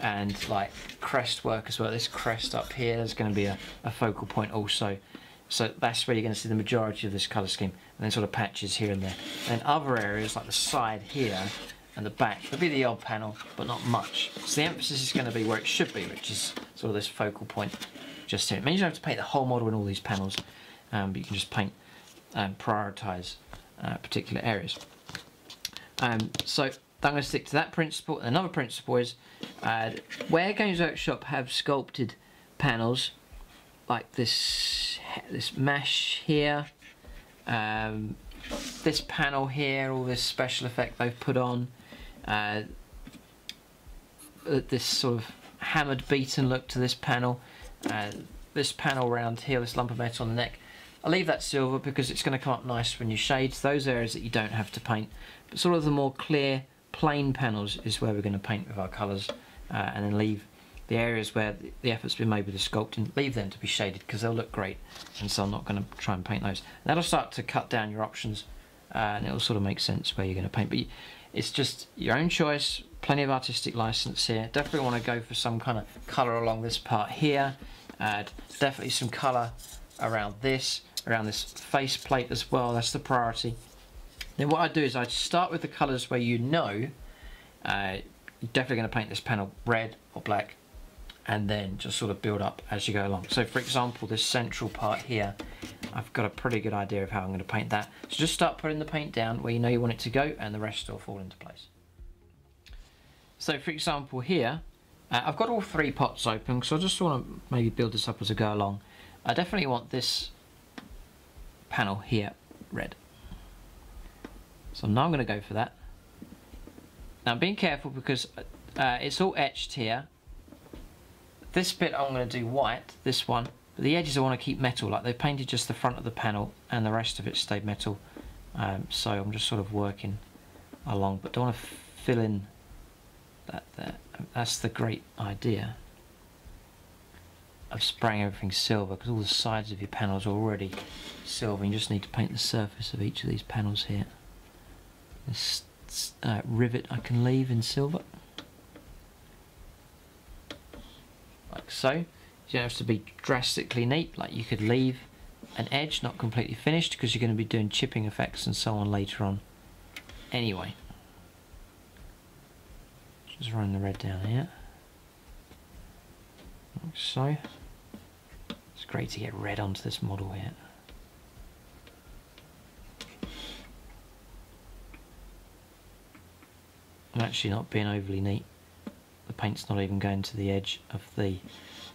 and like crest work as well. This crest up here, there's going to be a focal point also, so that's where you're going to see the majority of this colour scheme, and then sort of patches here and there. And other areas like the side here and the back, there'll be the odd panel, but not much. So the emphasis is going to be where it should be, which is sort of this focal point just here. It means you don't have to paint the whole model in all these panels, but you can just paint and prioritise particular areas. So I'm going to stick to that principle. Another principle is where Games Workshop have sculpted panels like this mesh here, this panel here, all this special effect they've put on, this sort of hammered beaten look to this panel around here, this lump of metal on the neck. I'll leave that silver because it's going to come up nice when you shade those areas that you don't have to paint, but sort of the more clear plain panels is where we're going to paint with our colours, and then leave the areas where the effort's been made with the sculpting, leave them to be shaded because they'll look great, and so I'm not going to try and paint those. And that'll start to cut down your options, and it'll sort of make sense where you're going to paint, but it's just your own choice, plenty of artistic licence here. Definitely want to go for some kind of colour along this part here, definitely some colour around this face plate as well, that's the priority. Then what I do is I start with the colours where you know you're definitely going to paint this panel red or black, and then just sort of build up as you go along. So for example, this central part here, I've got a pretty good idea of how I'm going to paint that. So just start putting the paint down where you know you want it to go, and the rest will fall into place. So for example here, I've got all three pots open, so I just want to maybe build this up as I go along. I definitely want this panel here red. So now I'm going to go for that. Now I'm being careful because it's all etched here. This bit I'm going to do white, this one, but the edges I want to keep metal, like they painted just the front of the panel and the rest of it stayed metal. So I'm just sort of working along, but don't want to fill in that there. That's the great idea of spraying everything silver, because all the sides of your panels are already silver. You just need to paint the surface of each of these panels here. This rivet I can leave in silver, like so. You don't have to be drastically neat, like you could leave an edge not completely finished because you're going to be doing chipping effects and so on later on anyway. Just run the red down here. like so. It's great to get red onto this model here. I'm actually not being overly neat. The paint's not even going to the edge of the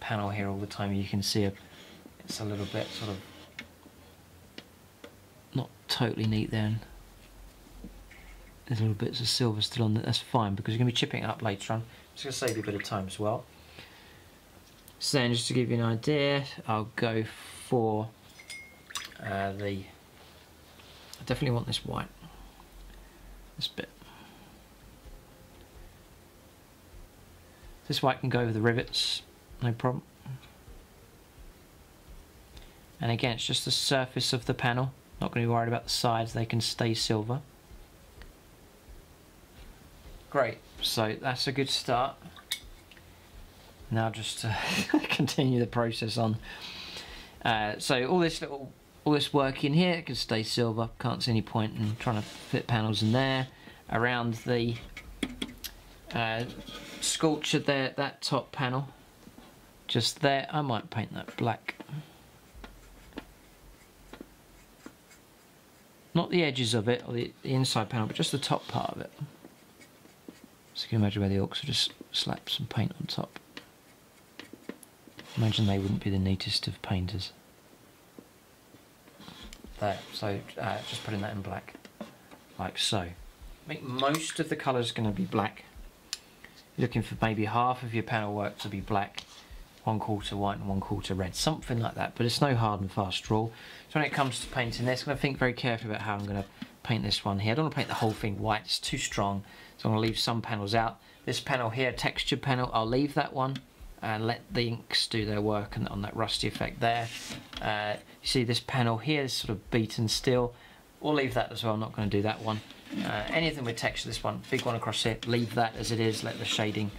panel here all the time. You can see it's a little bit sort of not totally neat there. And there's little bits of silver still on there. That's fine because you're going to be chipping it up later on. It's going to save you a bit of time as well. So then, just to give you an idea, I'll go for I definitely want this white. This bit. This white can go over the rivets, no problem. And again, it's just the surface of the panel. Not going to be worried about the sides, they can stay silver. Great, so that's a good start. Now just to continue the process on. So all this work in here can stay silver. Can't see any point in trying to fit panels in there. Around the sculpture there, that top panel, just there, I might paint that black. Not the edges of it, or the inside panel, but just the top part of it. So you can imagine where the orcs would just slap some paint on top. Imagine they wouldn't be the neatest of painters. There, so just putting that in black, like so. I think most of the colours going to be black. Looking for maybe half of your panel work to be black, 1/4 white and 1/4 red, something like that, but it's no hard and fast rule. So when it comes to painting this, I'm going to think very carefully about how I'm going to paint this one here. I don't want to paint the whole thing white, it's too strong, so I'm going to leave some panels out. This panel here, texture panel, I'll leave that one and let the inks do their work and on that rusty effect there. You see this panel here, this sort of beaten steel, we'll leave that as well, I'm not going to do that one. Anything with texture, this one, big one across here, leave that as it is, let the shading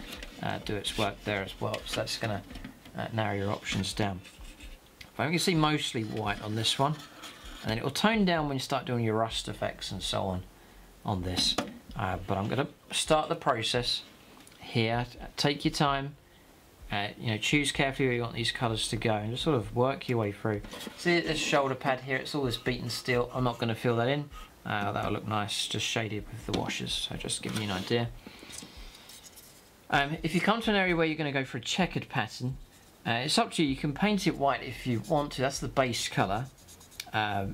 do its work there as well. So that's going to narrow your options down. But you can see mostly white on this one, and then it will tone down when you start doing your rust effects and so on this. But I'm going to start the process here. Take your time, you know, choose carefully where you want these colours to go, and just sort of work your way through. See this shoulder pad here, it's all this beaten steel, I'm not going to fill that in. That'll look nice, just shaded with the washes, so just give me an idea. If you come to an area where you're going to go for a checkered pattern, it's up to you. You can paint it white if you want to, that's the base colour.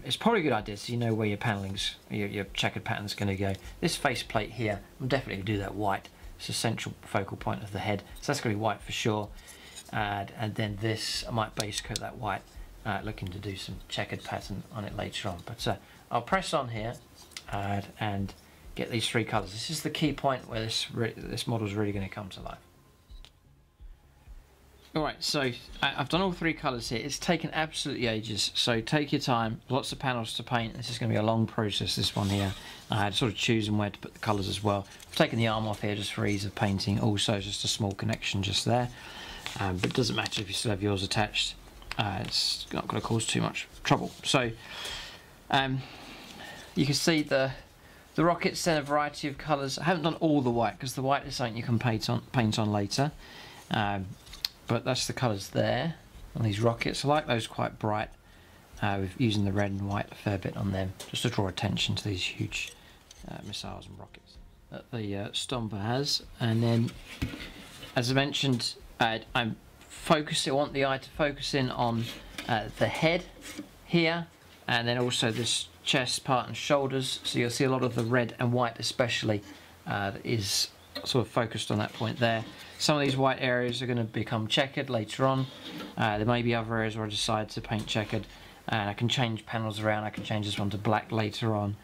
It's probably a good idea so you know where your panelling's, your checkered pattern's going to go. This faceplate here, I'm definitely going to do that white, it's the central focal point of the head, so that's going to be white for sure. And then this, I might base coat that white, looking to do some checkered pattern on it later on. But I'll press on here and get these three colours. This is the key point where this model's really going to come to life. Alright, so I've done all three colours here. It's taken absolutely ages, so take your time. Lots of panels to paint. This is going to be a long process, this one here. I had to sort of choose where to put the colours as well. I've taken the arm off here just for ease of painting. Also, just a small connection just there. But it doesn't matter if you still have yours attached. It's not going to cause too much trouble. So, you can see the rockets in a variety of colours. I haven't done all the white because the white is something you can paint on later, but that's the colours there on these rockets. I like those quite bright, with using the red and white a fair bit on them just to draw attention to these huge missiles and rockets that the Stompa has. And then, as I mentioned, I want the eye to focus in on the head here. And then also this chest part and shoulders, so you'll see a lot of the red and white especially that is sort of focused on that point there. Some of these white areas are going to become checkered later on. There may be other areas where I decide to paint checkered, and I can change panels around. I can change this one to black later on,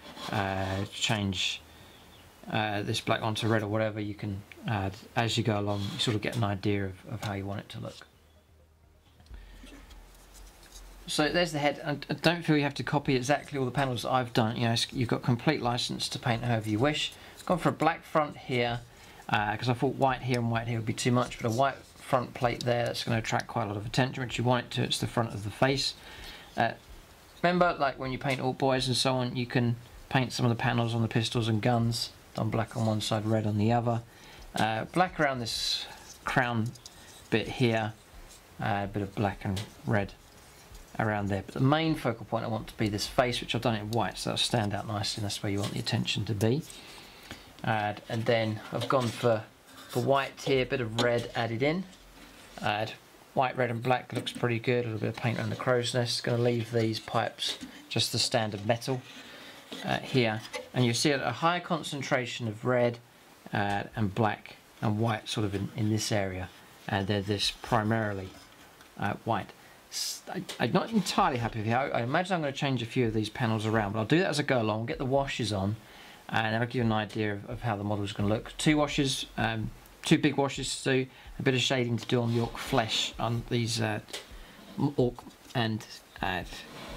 change this black one to red or whatever. You can, as you go along, you sort of get an idea of how you want it to look. So there's the head, and I don't feel you have to copy exactly all the panels that I've done. You know, you've got complete license to paint however you wish. I've gone for a black front here, because I thought white here and white here would be too much, but a white front plate there, that's going to attract quite a lot of attention, which you want it to. It's the front of the face. Remember, like when you paint all boys and so on, you can paint some of the panels on the pistols and guns, done black on one side, red on the other. Black around this crown bit here. a bit of black and red around there. But the main focal point I want to be this face, which I've done in white, so that'll stand out nicely, and that's where you want the attention to be. And then I've gone for white here, a bit of red added in. White, red and black looks pretty good, a little bit of paint around the crow's nest. Going to leave these pipes just the standard metal here. And you see a high concentration of red and black and white sort of in this area. And they're this primarily white. I'm not entirely happy with it. I imagine I'm going to change a few of these panels around, but I'll do that as I go along, get the washes on, and I'll give you an idea of how the model is going to look. Two washes, two big washes to do, a bit of shading to do on the orc flesh, on these orc and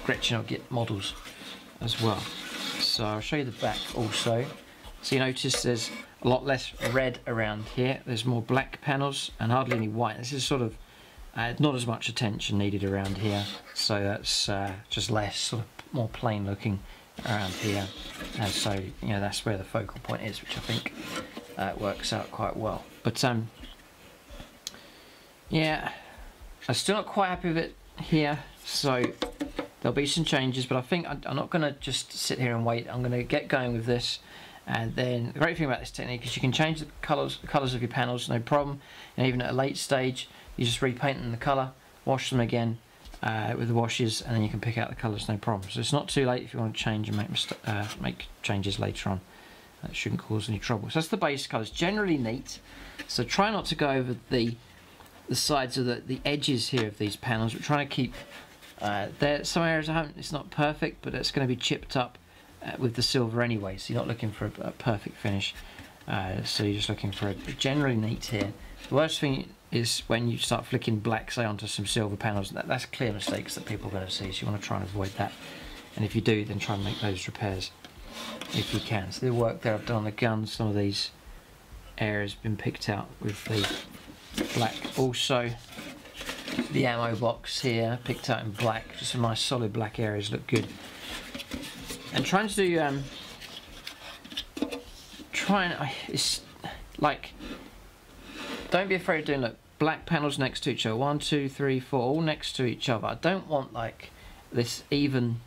Gretchen I'll get models as well. So I'll show you the back also. So you notice there's a lot less red around here, there's more black panels and hardly any white. This is sort of not as much attention needed around here, so that's just less, sort of more plain looking around here, and so you know that's where the focal point is, which I think works out quite well. But yeah, I'm still not quite happy with it here, so there'll be some changes, but I think I'm not going to just sit here and wait. I'm going to get going with this. And then the great thing about this technique is you can change the colours of your panels, no problem. And even at a late stage, you just repaint them the colour, wash them again with the washes, and then you can pick out the colours, no problem. So it's not too late if you want to change and make changes later on. That shouldn't cause any trouble. So that's the base colours, generally neat. So try not to go over the sides of the edges here of these panels. We're trying to keep there. Some areas I haven't. It's not perfect, but it's going to be chipped up with the silver anyway, so you're not looking for a perfect finish, so you're just looking for a generally neat here. The worst thing is when you start flicking black, say, onto some silver panels. That's clear mistakes that people are going to see, so you want to try and avoid that, and if you do, then try and make those repairs if you can. So the work there I've done on the gun, some of these areas have been picked out with the black. Also the ammo box here picked out in black, just some nice solid black areas look good. And trying to do, it's like, don't be afraid of doing, look, black panels next to each other, 1, 2, 3, 4, all next to each other. I don't want like this even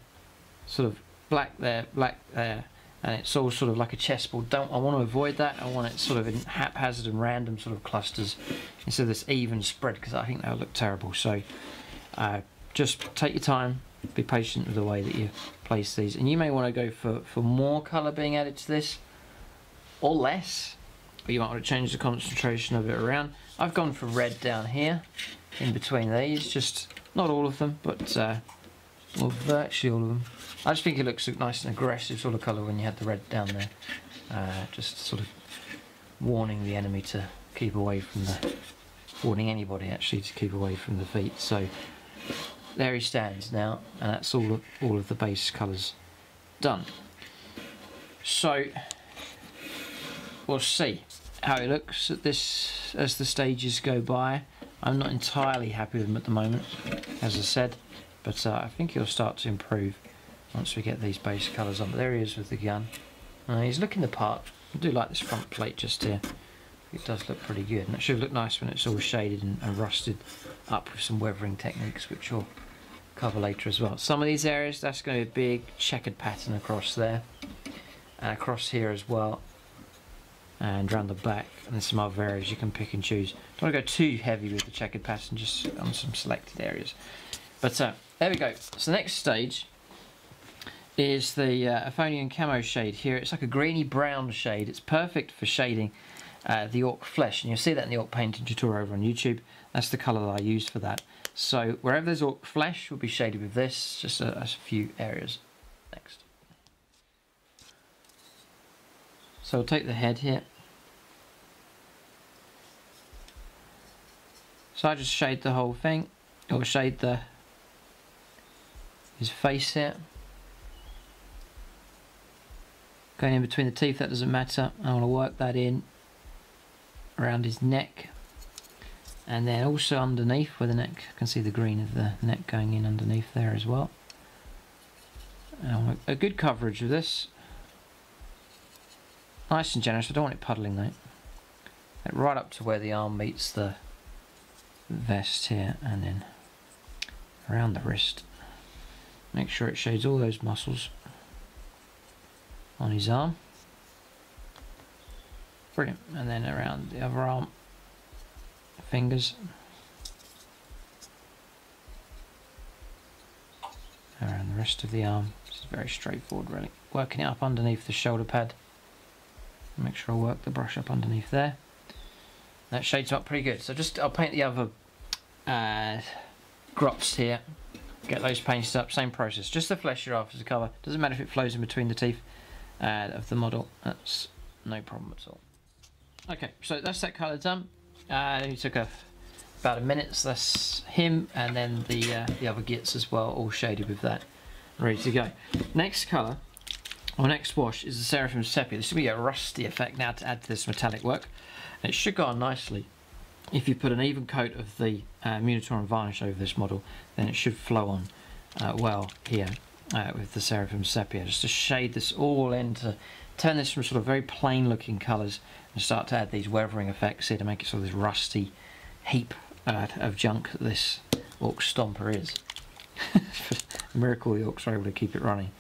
sort of black there, and it's all sort of like a chessboard. I want to avoid that. I want it sort of in haphazard and random sort of clusters instead of this even spread, because I think that would look terrible. So just take your time. Be patient with the way that you place these, and you may want to go for more colour being added to this, or less, or you might want to change the concentration of it around. I've gone for red down here in between these, just not all of them, but well, virtually all of them. I just think it looks nice and aggressive sort of colour when you had the red down there, just sort of warning the enemy to keep away from the, warning anybody actually to keep away from the feet. So there he stands now, and that's all of the base colours done. So we'll see how it looks at this as the stages go by. I'm not entirely happy with them at the moment, as I said, but I think he'll start to improve once we get these base colours on. But there he is with the gun. He's looking the part. I do like this front plate just here. It does look pretty good, and it should look nice when it's all shaded and rusted up with some weathering techniques, which will cover later as well. Some of these areas, that's going to be a big checkered pattern across there, and across here as well, and round the back, and there's some other areas you can pick and choose. Don't want to go too heavy with the checkered pattern, just on some selected areas. But there we go. So the next stage is the Aphonian Camo shade here. It's like a greeny brown shade. It's perfect for shading the orc flesh, and you'll see that in the orc painting tutorial over on YouTube. That's the colour that I used for that. So wherever there's orc flesh will be shaded with this, just a few areas. Next. So I'll take the head here. So I just shade the whole thing. It'll shade his face here. Going in between the teeth, that doesn't matter. I want to work that in around his neck, and then also underneath where the neck, I can see the green of the neck going in underneath there as well. A good coverage of this, nice and generous. I don't want it puddling though. Right up to where the arm meets the vest here and then around the wrist. Make sure it shades all those muscles on his arm. Brilliant. And then around the other arm, fingers, around the rest of the arm. This is very straightforward really. Working it up underneath the shoulder pad. Make sure I work the brush up underneath there. That shades up pretty good. So just I'll paint the other grops here. Get those painted up, same process. Just the flesh you're after as a colour. Doesn't matter if it flows in between the teeth of the model. That's no problem at all. Okay, so that's that colour done. It took about a minute. So that's him, and then the other Gitz as well, all shaded with that, ready to go. Next colour, or next wash, is the Seraphim Sepia. This will be a rusty effect now to add to this metallic work. And it should go on nicely. If you put an even coat of the Munitorum varnish over this model, then it should flow on well here with the Seraphim Sepia. Just to shade this all in, to turn this from sort of very plain looking colours and start to add these weathering effects here to make it sort of this rusty heap of junk that this Ork Stompa is. A miracle the Orks are able to keep it running.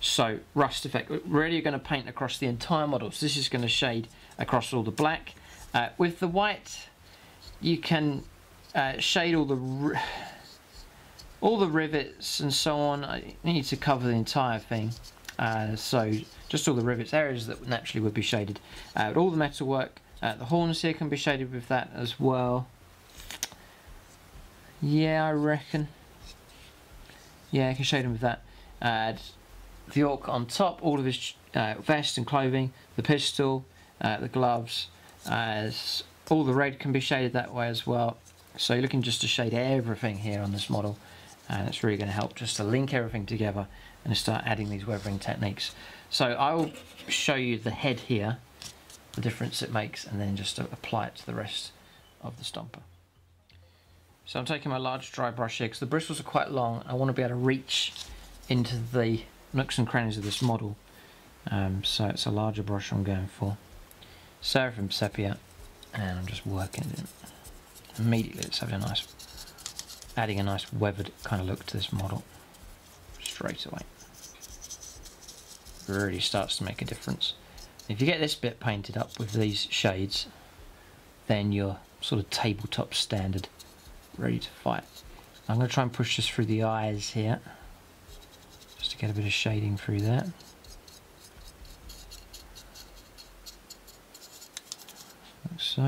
So rust effect, really you're going to paint across the entire model. So this is going to shade across all the black. With the white, you can shade all the rivets and so on. You need to cover the entire thing, so just all the rivets, areas that naturally would be shaded. But all the metalwork, the horns here can be shaded with that as well. Yeah, I reckon. Yeah, I can shade them with that. The Ork on top, all of his vest and clothing, the pistol, the gloves. As all the red can be shaded that way as well, so you're looking just to shade everything here on this model, and it's really going to help just to link everything together and start adding these weathering techniques. So I will show you the head here, the difference it makes, and then just apply it to the rest of the Stompa. So I'm taking my large dry brush here because the bristles are quite long. I want to be able to reach into the nooks and crannies of this model, so it's a larger brush I'm going for. Seraphim Sepia, and I'm just working it in. Immediately it's having a nice, adding a nice weathered kind of look to this model straight away. It really starts to make a difference. If you get this bit painted up with these shades, then you're sort of tabletop standard, ready to fight. I'm going to try and push this through the eyes here, just to get a bit of shading through there. So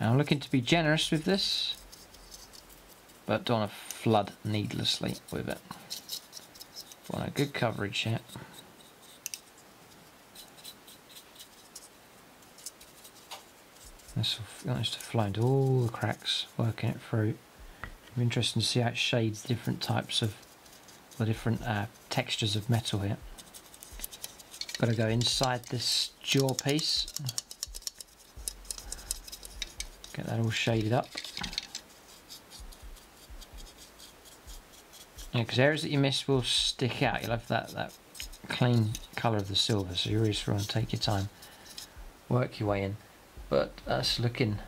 now I'm looking to be generous with this, but don't want to flood needlessly with it. Want a good coverage here. This will just flow into all the cracks, working it through. It'll be interesting to see how it shades different types of the different textures of metal here. Got to go inside this jaw piece, get that all shaded up. Yeah, because areas that you miss will stick out. You'll have that clean colour of the silver, so you really just want to take your time, work your way in. But that's looking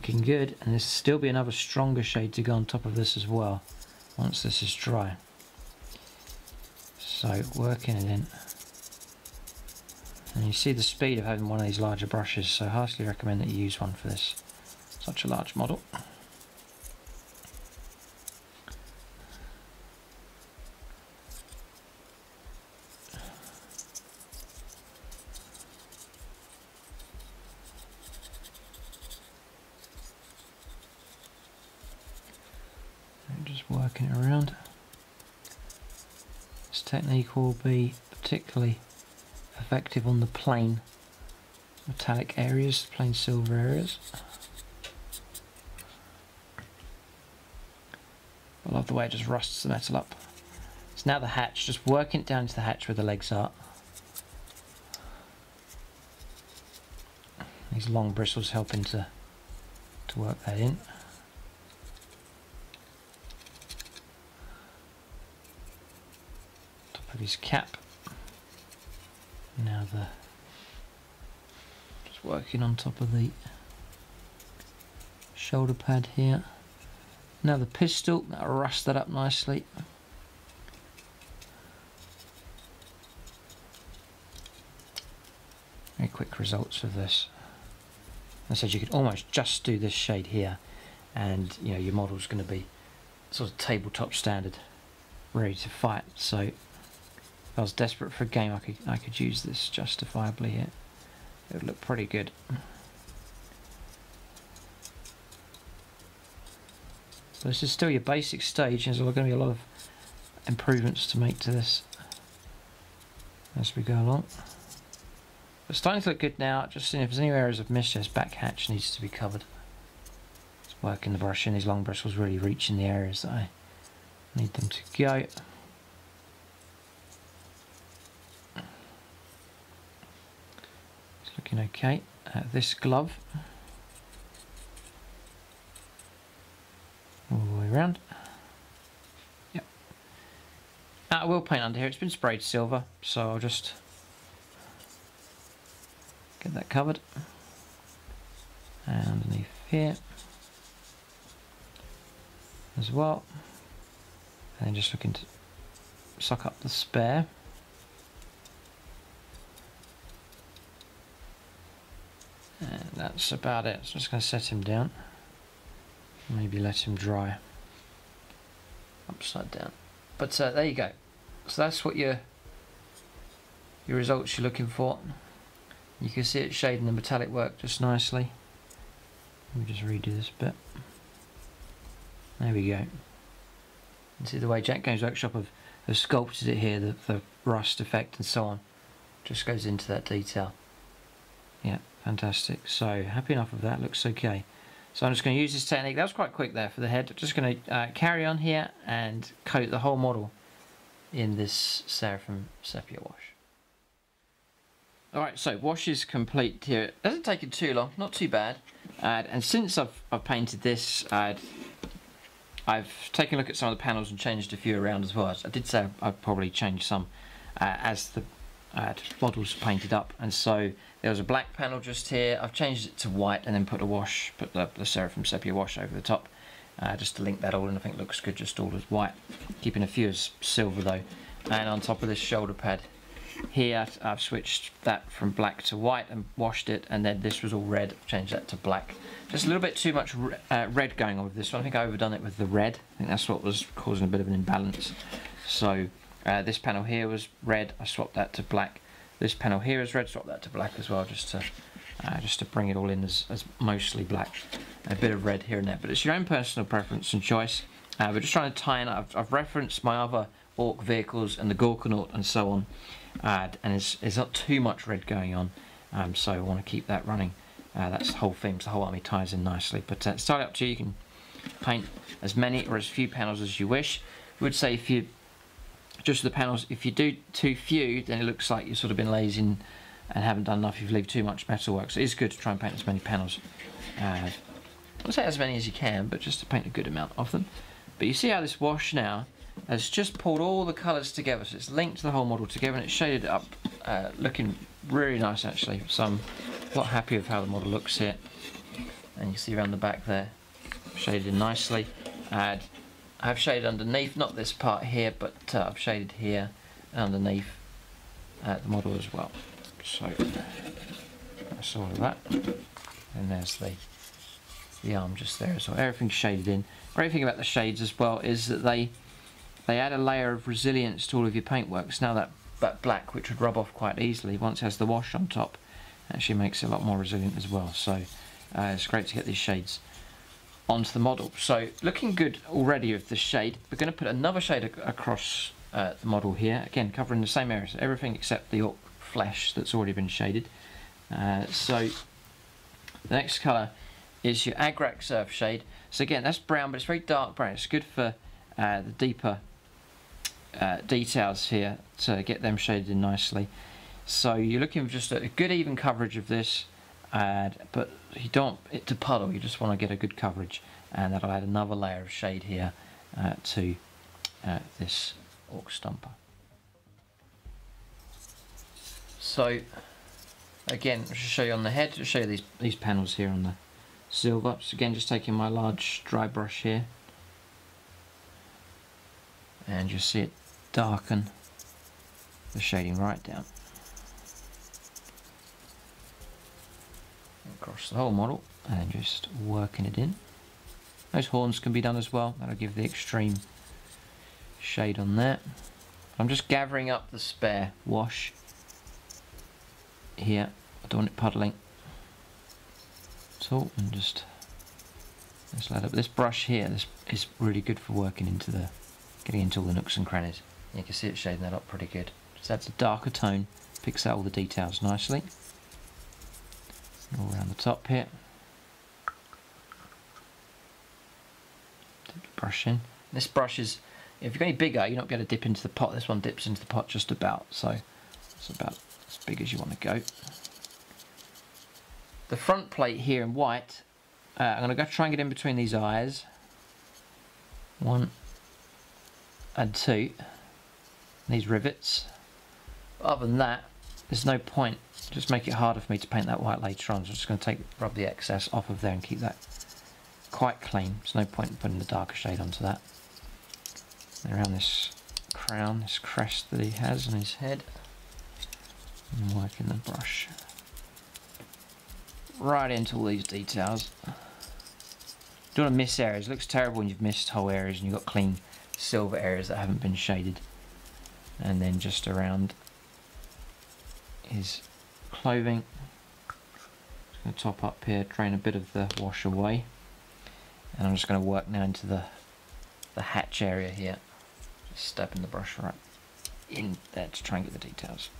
good, and there'll still be another stronger shade to go on top of this as well once this is dry. So working it in. And you see the speed of having one of these larger brushes, so I heartily recommend that you use one for this, such a large model. And just working it around. This technique will be particularly effective on the plain metallic areas, plain silver areas. I love the way it just rusts the metal up. So now the hatch, just working it down into the hatch where the legs are. These long bristles helping to work that in. Top of his cap. Now just working on top of the shoulder pad here. Now the pistol, that'll rust that up nicely. Very quick results of this. I said you could almost just do this shade here and you know your model's going to be sort of tabletop standard, ready to fight. So if I was desperate for a game, I could use this justifiably here. It would look pretty good. So this is still your basic stage, and there's going to be a lot of improvements to make to this as we go along. It's starting to look good now. Just seeing if there's any areas of mist. This back hatch needs to be covered. It's working the brush in. These long bristles really reaching the areas that I need them to go. It's looking okay. This glove, all the way around. Yep. I will paint under here. It's been sprayed silver, so I'll just get that covered. And underneath here as well. And just looking to suck up the spare. And that's about it. So I'm just going to set him down. Maybe let him dry upside down. But there you go. So that's what your results you're looking for. You can see it shading the metallic work just nicely. Let me just redo this bit. There we go. You see the way Games Workshop have sculpted it here, the rust effect and so on. Just goes into that detail. Yeah, fantastic. So, happy enough of that. Looks okay. So I'm just going to use this technique. That was quite quick there for the head. I'm just going to carry on here and coat the whole model in this Seraphim Sepia wash. Alright, so wash is complete here. It doesn't take it too long, not too bad. And since I've painted this, I've taken a look at some of the panels and changed a few around as well. I did say I'd probably change some as the models painted up. And so there was a black panel just here. I've changed it to white and then put a wash, put the Seraphim Sepia wash over the top, just to link that all in. I think it looks good just all as white. Keeping a few as silver though. And on top of this shoulder pad here, I've switched that from black to white and washed it, and then this was all red. I've changed that to black. Just a little bit too much red going on with this one. I think I overdone it with the red. I think that's what was causing a bit of an imbalance. So this panel here was red. I swapped that to black. This panel here is red. Swapped that to black as well, just to bring it all in as mostly black. A bit of red here and there, but it's your own personal preference and choice. We're just trying to tie in. I've referenced my other Ork vehicles and the Gorkanaut and so on. And it's not too much red going on, so I want to keep that running. That's the whole theme, so the whole army ties in nicely. But it's entirely up to you. You can paint as many or as few panels as you wish. I would say if you, just the panels, if you do too few, then it looks like you've sort of been lazy and haven't done enough. You've left too much metalwork, so it is good to try and paint as many panels. I'll say as many as you can, but just to paint a good amount of them. But you see how this wash now has just pulled all the colours together, so it's linked the whole model together and it's shaded it up, looking really nice actually. So I'm quite happy with how the model looks here, and you can see around the back there, shaded nicely. And I've shaded underneath, not this part here, but I've shaded here and underneath the model as well. So that's all of that, and there's the arm just there as well. Everything's shaded in. The great thing about the shades as well is that they add a layer of resilience to all of your paintworks. Now that black, which would rub off quite easily, once it has the wash on top, actually makes it a lot more resilient as well. So it's great to get these shades onto the model. So looking good already with the shade. We're going to put another shade across the model here, again covering the same areas, so everything except the Ork flesh that's already been shaded. So the next colour is your Agrax Earthshade. So again, that's brown, but it's very dark brown. It's good for the deeper details here to get them shaded in nicely. So you're looking for just a good even coverage of this, but you don't want it to puddle. You just want to get a good coverage, and that'll add another layer of shade here to this Ork Stompa. So Again, just show you on the head, just show you these panels here on the seal ups. Again, just taking my large dry brush here, and you'll see it darken the shading right down across the whole model, and just working it in. Those horns can be done as well, that'll give the extreme shade on that. I'm just gathering up the spare wash here, I don't want it puddling at all, and just let's light up this brush here. This is really good for working into the, getting into all the nooks and crannies. You can see it shading that up pretty good. Just adds a darker tone, picks out all the details nicely. All around the top here. Dip the brush in. This brush is, if you're any bigger, you're not going to dip into the pot. This one dips into the pot just about, so it's about as big as you want to go. The front plate here in white, I'm going to go try and get in between these eyes. One and two. These rivets. Other than that, there's no point. Just make it harder for me to paint that white later on. So I'm just going to rub the excess off of there and keep that quite clean. There's no point in putting the darker shade onto that. And around this crown, this crest that he has on his head. And working the brush right into all these details. Don't want to miss areas. It looks terrible when you've missed whole areas and you've got clean silver areas that haven't been shaded. And then just around his clothing, just going to top up here, drain a bit of the wash away, and I'm just going to work now into the hatch area here, just stabbing the brush right in there to try and get the details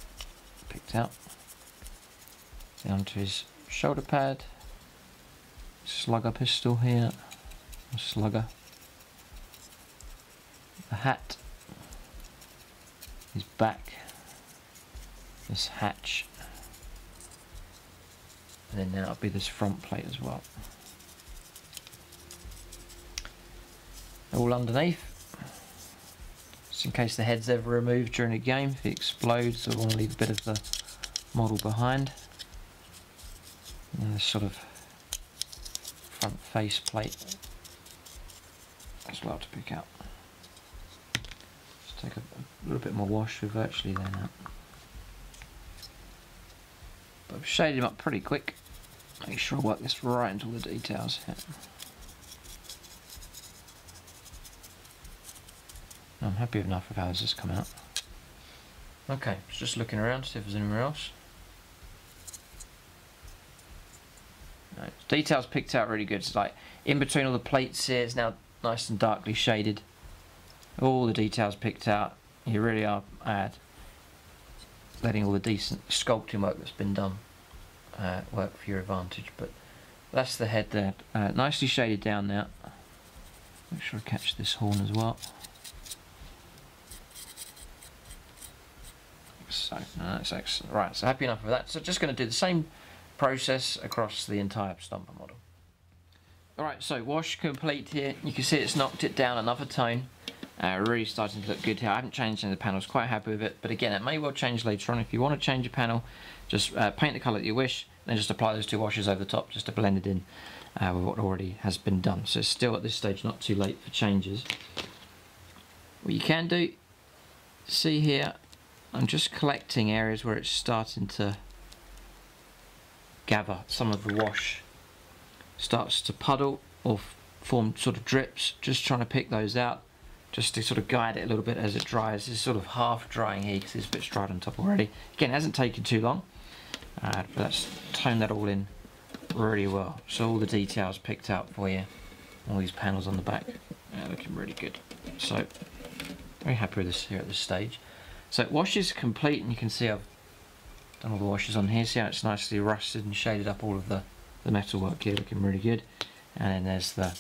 picked out. Down to his shoulder pad, slugger pistol here, slugger, the hat, his back, this hatch, and then now it'll be this front plate as well. All underneath, just in case the head's ever removed during a game, if it explodes, I want to leave a bit of the model behind. And this sort of front face plate as well to pick out. Just take a little bit more wash, we're virtually there now. But I've shaded him up pretty quick. Make sure I work this right into all the details here. I'm happy enough with how this has come out. Okay, just looking around to see if there's anywhere else. No, details picked out really good. It's like in between all the plates here, it's now nice and darkly shaded. All the details picked out. You really are letting all the decent sculpting work that's been done work for your advantage. But that's the head there. Nicely shaded down now. Make sure I catch this horn as well. So that's excellent. Right, so happy enough with that. So just going to do the same process across the entire Stompa model. Alright, so wash complete here. You can see it's knocked it down another tone. Really starting to look good here. I haven't changed any of the panels, quite happy with it. But again, it may well change later on. If you want to change a panel, just paint the colour that you wish, then just apply those two washes over the top just to blend it in with what already has been done. So it's still at this stage not too late for changes. What you can do, see here, I'm just collecting areas where it's starting to gather some of the wash, starts to puddle or form sort of drips, just trying to pick those out, just to sort of guide it a little bit as it dries. It's sort of half drying here because it's a bit dried on top already. Again, it hasn't taken too long, but that's toned that all in really well. So all the details picked out for you, all these panels on the back, looking really good. So very happy with this here at this stage. So wash is complete, and you can see I've done all the washes on here. See how it's nicely rusted and shaded up all of the metal work here, looking really good. And then there's the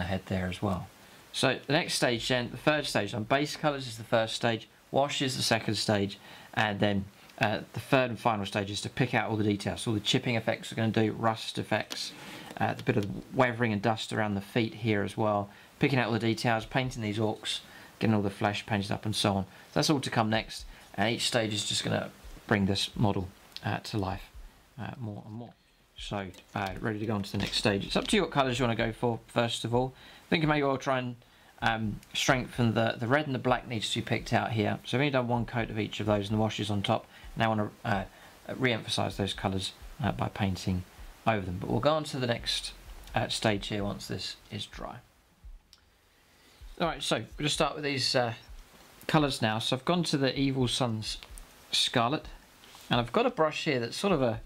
head there as well. So the next stage then, the third stage, on base colours is the first stage, wash is the second stage, and then the third and final stage is to pick out all the details. So all the chipping effects we're going to do, rust effects, a bit of weathering and dust around the feet here as well, picking out all the details, painting these orcs, getting all the flesh painted up and so on. So that's all to come next, and each stage is just going to bring this model to life more and more. So ready to go on to the next stage. It's up to you what colours you want to go for. First of all, I think you may well try and strengthen the red and the black needs to be picked out here. So we've only done one coat of each of those and the washes on top. Now I want to re-emphasise those colours by painting over them, but we'll go on to the next stage here once this is dry. Alright, so we'll just start with these colours now. So I've gone to the Evil Sunz Scarlet, and I've got a brush here that's sort of a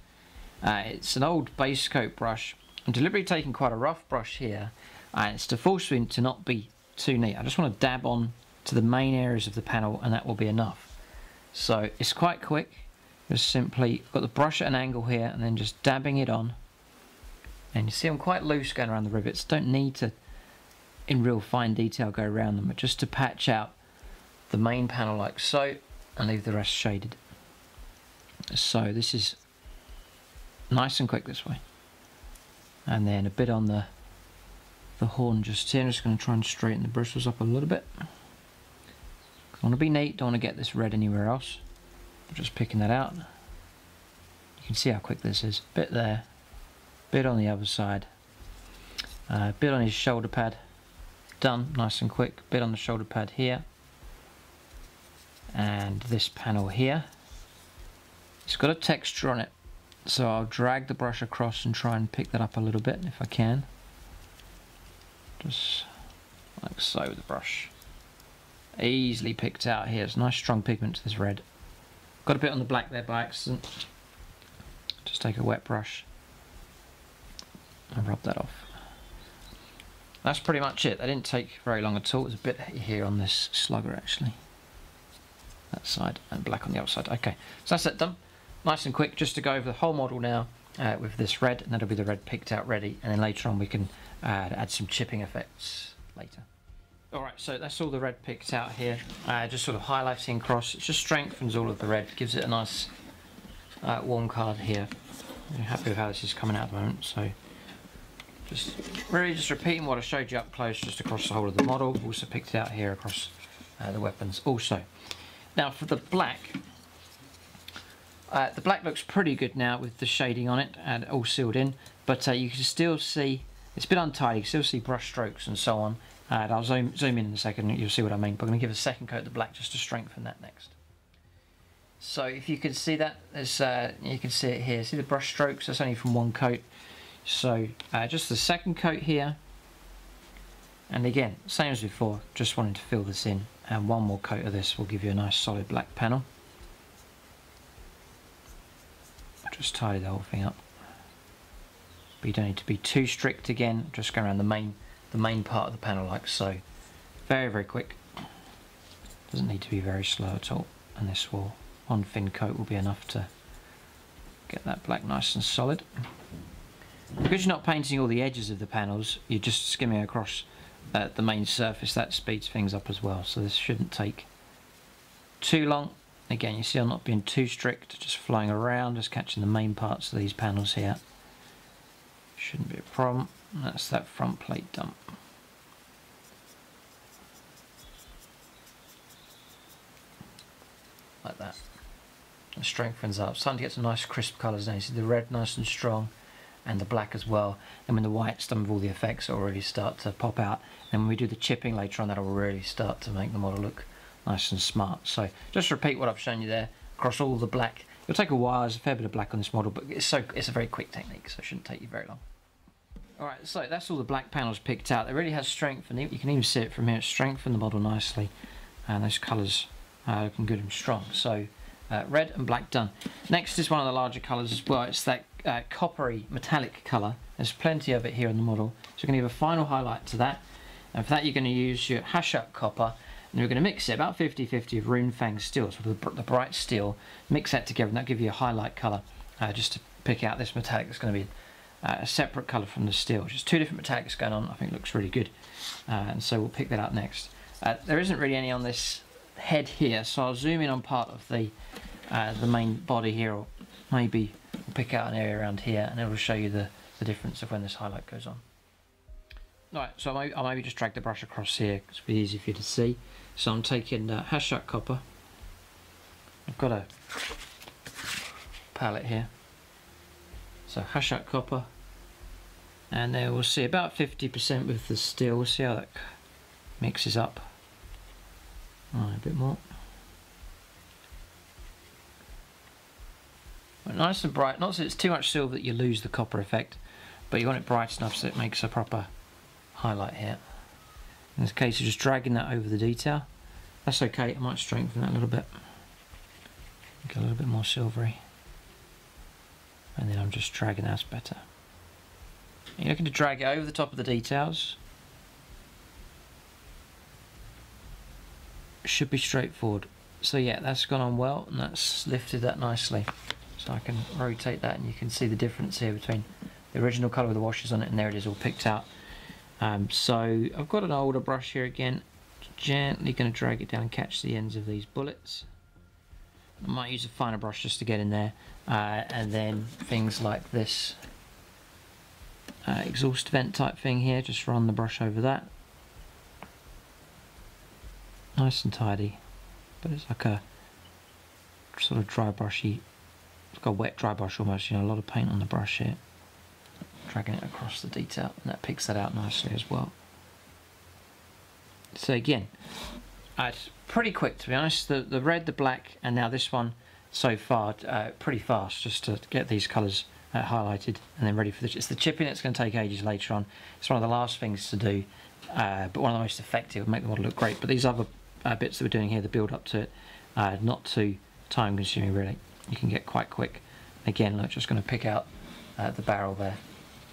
it's an old base coat brush. I'm deliberately taking quite a rough brush here, and it's to force me to not be too neat. I just want to dab on to the main areas of the panel, and that will be enough. So it's quite quick. Just simply got the brush at an angle here, and then just dabbing it on. And you see I'm quite loose going around the rivets. Don't need to, in real fine detail, go around them, but just to patch out the main panel like so, and leave the rest shaded. So this is nice and quick this way. And then a bit on the horn just here. I'm just going to try and straighten the bristles up a little bit. I want to be neat, don't want to get this red anywhere else. I'm just picking that out. You can see how quick this is. Bit there, bit on the other side, bit on his shoulder pad. Done, nice and quick. Bit on the shoulder pad here, and this panel here. It's got a texture on it, so I'll drag the brush across and try and pick that up a little bit if I can. Just like so with the brush. Easily picked out here. It's a nice strong pigment to this red. Got a bit on the black there by accident. Just take a wet brush and rub that off. That's pretty much it. That didn't take very long at all. There's a bit here on this slugger actually. That side and black on the other side. Okay, so that's it done. Nice and quick, just to go over the whole model now with this red, and that'll be the red picked out ready, and then later on we can add some chipping effects later. Alright, so that's all the red picked out here, just sort of highlighting across. It just strengthens all of the red, gives it a nice warm card here. I'm happy with how this is coming out at the moment, so just really just repeating what I showed you up close just across the whole of the model. I've also picked it out here across the weapons also. Now for the black looks pretty good now with the shading on it and all sealed in, but you can still see, it's a bit untidy, you can still see brush strokes and so on, and I'll zoom in a second and you'll see what I mean, but I'm going to give a second coat of the black just to strengthen that next. So if you can see that, you can see it here, see the brush strokes, that's only from one coat, so just the second coat here, and again, same as before, just wanting to fill this in, and one more coat of this will give you a nice solid black panel. Just tidy the whole thing up, but you don't need to be too strict again, just go around the main part of the panel like so. Very quick, doesn't need to be very slow at all, and this will, one thin coat will be enough to get that black nice and solid. Because you're not painting all the edges of the panels, you're just skimming across the main surface, that speeds things up as well, so this shouldn't take too long. Again, you see I'm not being too strict, just flying around, just catching the main parts of these panels here. Shouldn't be a problem. That's that front plate dump. Like that. It strengthens up. Starting to get some nice crisp colours now. You see the red nice and strong, and the black as well. And when the white's done with all the effects, it'll really start to pop out. And when we do the chipping later on, that'll really start to make the model look nice and smart. So just repeat what I've shown you there across all the black. It'll take a while, there's a fair bit of black on this model, but it's a very quick technique, so it shouldn't take you very long. Alright, so that's all the black panels picked out. It really has strengthened, you can even see it from here, it's strengthened the model nicely, and those colours are looking good and strong. So red and black done. Next is one of the larger colours as well, it's that coppery metallic colour. There's plenty of it here on the model, so you're going to give a final highlight to that, and for that you're going to use your Hashut Copper. And we're going to mix it, about 50-50 of Runefang Steel, sort of the bright steel. Mix that together and that'll give you a highlight colour, just to pick out this metallic that's going to be a separate colour from the steel. Just two different metallics going on, I think it looks really good. And so we'll pick that up next. There isn't really any on this head here, so I'll zoom in on part of the main body here, or maybe we'll pick out an area around here and it will show you the difference of when this highlight goes on. Right, so I maybe just drag the brush across here, because it'll be easy for you to see. So I'm taking Hashut Copper. I've got a palette here. So Hashut Copper, and there we'll see about 50% with the steel. We'll see how that mixes up. Right, a bit more. Well, nice and bright, not so it's too much silver that you lose the copper effect, but you want it bright enough so it makes a proper highlight here. In this case, you're just dragging that over the detail. That's okay, I might strengthen that a little bit. Get a little bit more silvery. And then I'm just dragging that better. And you're looking to drag it over the top of the details. Should be straightforward. So yeah, that's gone on well, and that's lifted that nicely. So I can rotate that, and you can see the difference here between the original colour with the washes on it, and there it is all picked out. So I've got an older brush here again, gently going to drag it down and catch the ends of these bullets. I might use a finer brush just to get in there, and then things like this exhaust vent type thing here, just run the brush over that. Nice and tidy, but it's like a sort of dry brushy, it's got a wet dry brush almost, you know, a lot of paint on the brush here. Dragging it across the detail, and that picks that out nicely as well. So again, it's pretty quick to be honest, the red, the black, and now this one so far, pretty fast just to get these colours highlighted and then ready for this. It's the chipping that's going to take ages later on. It's one of the last things to do, but one of the most effective, make the model look great. But these other bits that we're doing here, the build up to it, not too time consuming really. You can get quite quick. Again, look, just going to pick out the barrel there,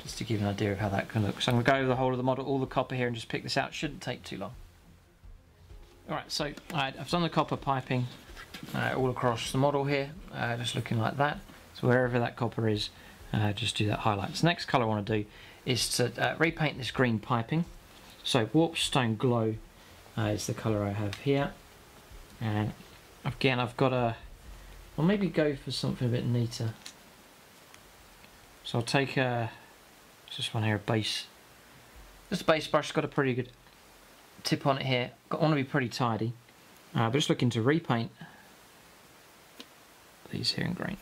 just to give you an idea of how that can look. So I'm going to go over the whole of the model, all the copper here, and just pick this out. Shouldn't take too long. Alright, so I've done the copper piping all across the model here, just looking like that. So wherever that copper is, just do that highlight. So the next colour I want to do is to repaint this green piping. So Warpstone Glow is the colour I have here. And again, I've got a... I'll maybe go for something a bit neater. So I'll take a... This one here, base. This base brush's got a pretty good tip on it here. I want to be pretty tidy, but just looking to repaint these here in green.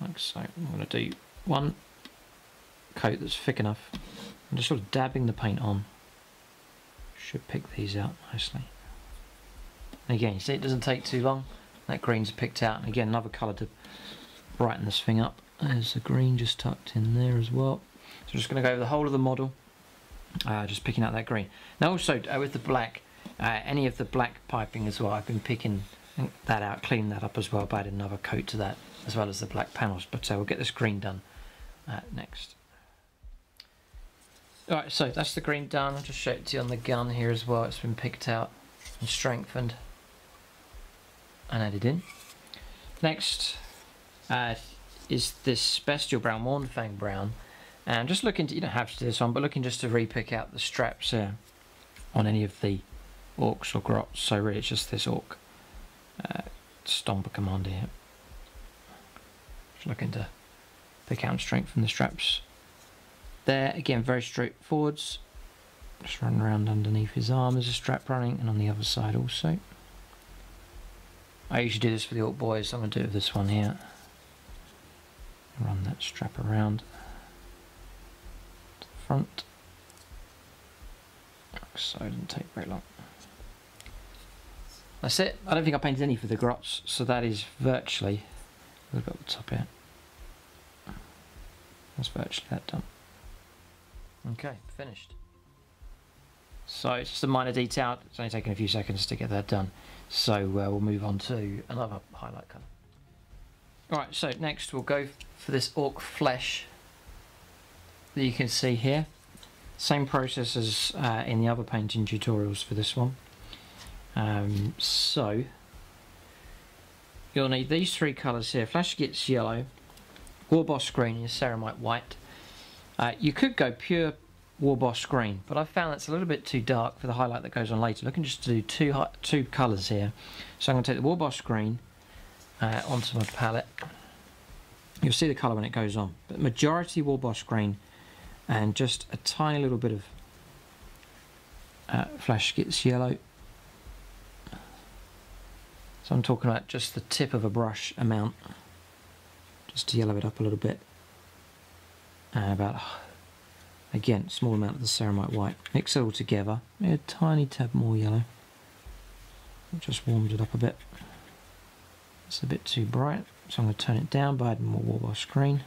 Like so. I'm going to do one coat that's thick enough. I'm just sort of dabbing the paint on. Should pick these out nicely. And again, you see it doesn't take too long. That green's picked out, and again another colour to brighten this thing up. There's the green just tucked in there as well. So I'm just going to go over the whole of the model, just picking out that green. Now also with the black, any of the black piping as well, I've been picking that out, cleaning that up as well, by adding another coat to that, as well as the black panels. But we'll get this green done next. Alright, so that's the green done. I'll just show it to you on the gun here as well. It's been picked out and strengthened and added in. Next is this Bestial Brown, Mournfang Brown, and I'm just looking to, you don't have to do this one, but looking just to re-pick out the straps here on any of the orcs or grots. So really it's just this Ork Stompa commander here. Just looking to pick out and strengthen the straps there. Again, very straightforwards. Just run around underneath his arm, there's a strap running, and on the other side also. I usually do this for the Ork boys, so I'm going to do it with this one here. Run that strap around to the front. So it didn't take very long. That's it. I don't think I painted any for the grots, so that is virtually... We've got the top here. That's virtually that done. Okay, finished. So it's just a minor detail, it's only taken a few seconds to get that done. So we'll move on to another highlight colour. Alright, so next we'll go for this Ork flesh that you can see here. Same process as in the other painting tutorials for this one. So you'll need these three colours here, Flash Gitz Yellow, Warboss Green and Ceramite White. You could go pure Warboss Green, but I've found that's a little bit too dark for the highlight that goes on later. Looking just to do two colours here. So I'm going to take the Warboss Green onto my palette. You'll see the colour when it goes on, but majority Warboss Green and just a tiny little bit of Flash Gitz Yellow. So I'm talking about just the tip of a brush amount, just to yellow it up a little bit. And about, again, small amount of the ceramite white. Mix it all together, a tiny tad more yellow. Just warmed it up a bit. It's a bit too bright, so I'm going to turn it down by adding more Warboss Green.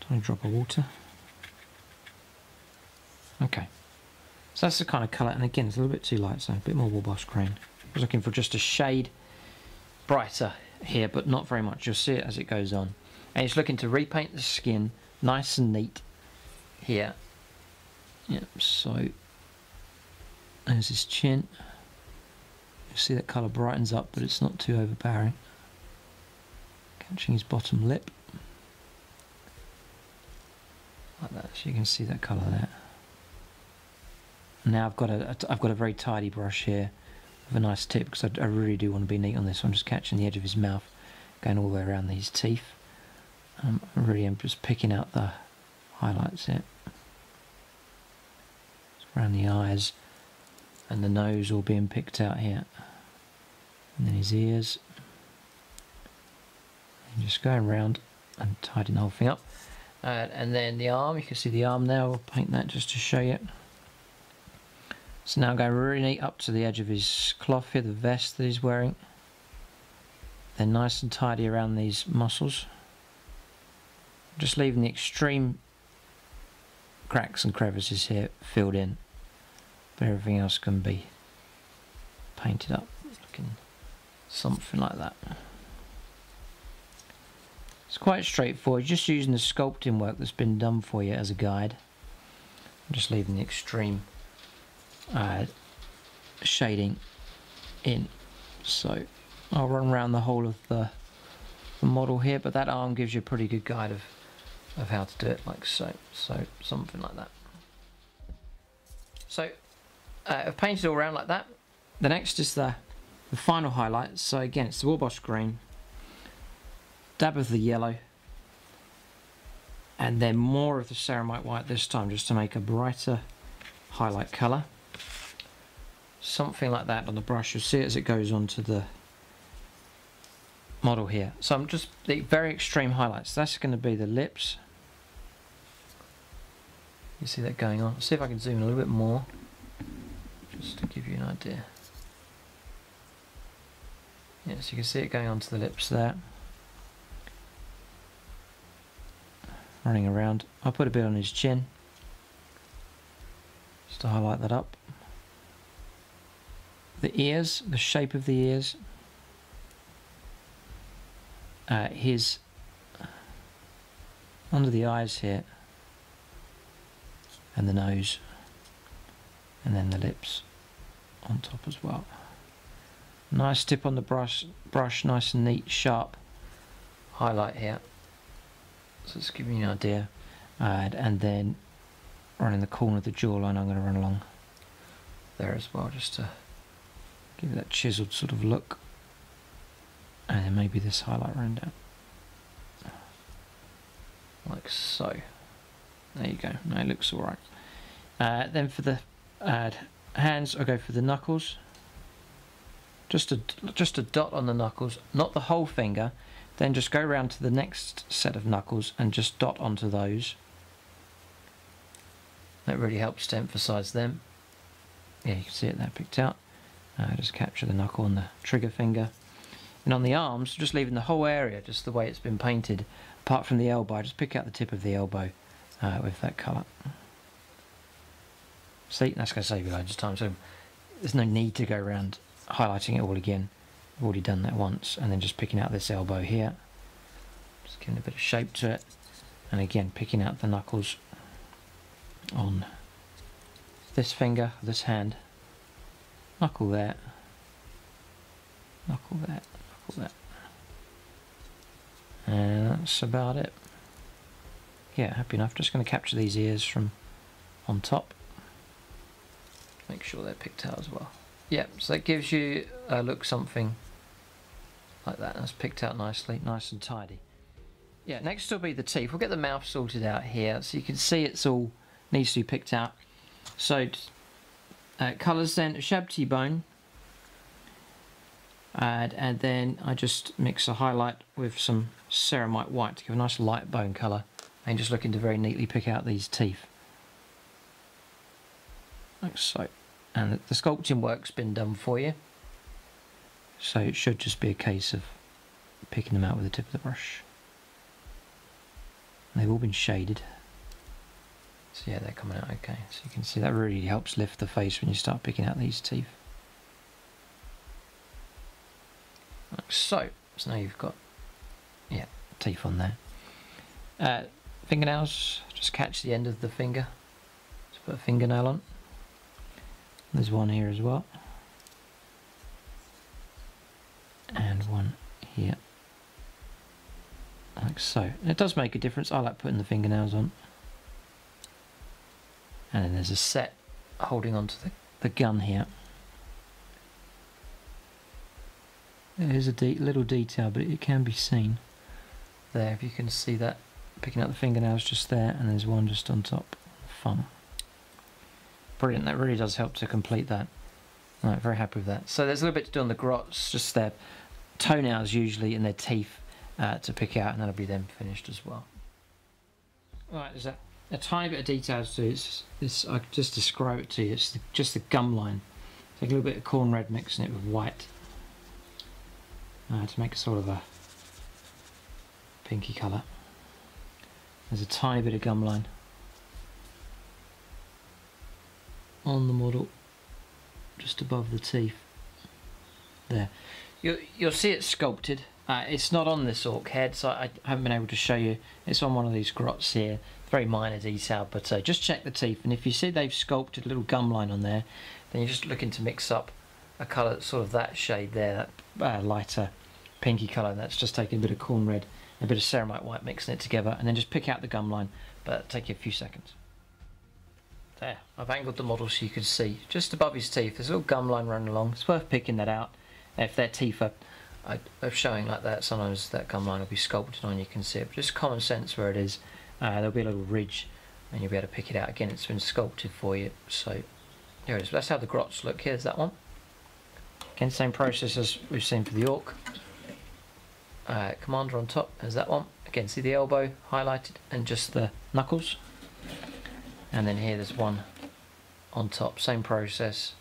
Tiny drop of water. Okay. So that's the kind of colour, and again, it's a little bit too light, so a bit more Warboss Green. I was looking for just a shade brighter here, but not very much. You'll see it as it goes on. And it's looking to repaint the skin nice and neat here. Yep, so there's his chin. You see that colour brightens up, but it's not too overpowering. Catching his bottom lip. Like that, so you can see that colour there. Now I've got a very tidy brush here with a nice tip, because I really do want to be neat on this. I'm just catching the edge of his mouth, going all the way around his teeth. I really am just picking out the highlights here. Just around the eyes and the nose all being picked out here. And then his ears. And just going around and tidying the whole thing up. And then the arm, you can see the arm now. I'll paint that just to show you. So now I'm going really neat up to the edge of his cloth here, the vest that he's wearing. They're nice and tidy around these muscles. Just leaving the extreme cracks and crevices here filled in, but everything else can be painted up, looking something like that. It's quite straightforward, just using the sculpting work that's been done for you as a guide. I'm just leaving the extreme shading in. So I'll run around the whole of the model here, but that arm gives you a pretty good guide of how to do it, like so. So something like that. So I've painted all around like that. The next is the final highlight. So again, it's the Warboss Green, dab of the yellow, and then more of the ceramite white this time, just to make a brighter highlight colour. Something like that on the brush. You'll see it as it goes onto the model here. So I'm just the very extreme highlights. That's going to be the lips. You see that going on. See if I can zoom in a little bit more, just to give you an idea. Yes, you can see it going onto the lips there. Running around. I'll put a bit on his chin, just to highlight that up. The ears, the shape of the ears. His under the eyes here, and the nose, and then the lips on top as well. Nice tip on the brush, nice and neat, sharp highlight here. So it's giving you an idea. And then running the corner of the jawline, I'm going to run along there as well, just to give it that chiseled sort of look. And then maybe this highlight run down. Like so. There you go. Now it looks alright. Then for the hands, I'll go for the knuckles. Just a dot on the knuckles, not the whole finger. Then just go around to the next set of knuckles and just dot onto those. That really helps to emphasise them. Yeah, you can see it there picked out. Just capture the knuckle on the trigger finger. And on the arms, just leaving the whole area just the way it's been painted, apart from the elbow. Just pick out the tip of the elbow with that colour. See, that's going to save you loads of time, so there's no need to go around highlighting it all again. I've already done that once, and then just picking out this elbow here, just giving a bit of shape to it, and again picking out the knuckles on this finger, this hand, knuckle there, knuckle there. That. And that's about it. Yeah, happy enough. Just going to capture these ears from on top. Make sure they're picked out as well. Yeah, so that gives you a look something like that. That's picked out nicely, nice and tidy. Yeah, next will be the teeth. We'll get the mouth sorted out here, so you can see it's all needs to be picked out. So colours then, Ushabti Bone. and then I just mix a highlight with some Ceramite White to give a nice light bone colour, and just looking to very neatly pick out these teeth, like so. And the sculpting work's been done for you, so it should just be a case of picking them out with the tip of the brush. And they've all been shaded, so yeah, they're coming out okay. So you can see that really helps lift the face when you start picking out these teeth, like so. So now you've got, yeah, teeth on there. Fingernails, just catch the end of the finger, just put a fingernail on. There's one here as well, and one here, like so. And it does make a difference. I like putting the fingernails on. And then there's a set holding onto the gun here. There's a little detail, but it can be seen there, if you can see that, picking up the fingernails just there, and there's one just on top, thumb. Brilliant, that really does help to complete that. Right, very happy with that. So there's a little bit to do on the grots, just their toenails usually, and their teeth to pick out, and that'll be then finished as well. Alright, there's a tiny bit of detail to do. I just describe it to you. It's just the gum line. Take a little bit of corn red, mixing it with white to make a sort of a pinky colour. There's a tiny bit of gum line on the model, just above the teeth there. You'll see it's sculpted. It's not on this orc head, so I haven't been able to show you. It's on one of these grots here, very minor detail, but just check the teeth, and if you see they've sculpted a little gum line on there, then you're just looking to mix up a colour that's sort of that shade there, that lighter pinky colour, and that's just taking a bit of corn red and a bit of Ceramite White, mixing it together, and then just pick out the gum line, but take you a few seconds. There, I've angled the model so you can see just above his teeth there's a little gum line running along. It's worth picking that out. If their teeth are showing like that, sometimes that gum line will be sculpted on, you can see it, but just common sense where it is. There'll be a little ridge and you'll be able to pick it out. Again, it's been sculpted for you, so here it is. That's how the grots look. Here's that one again, same process as we've seen for the orc. Commander on top, there's that one again, see the elbow highlighted and just the knuckles. And then here there's one on top, same process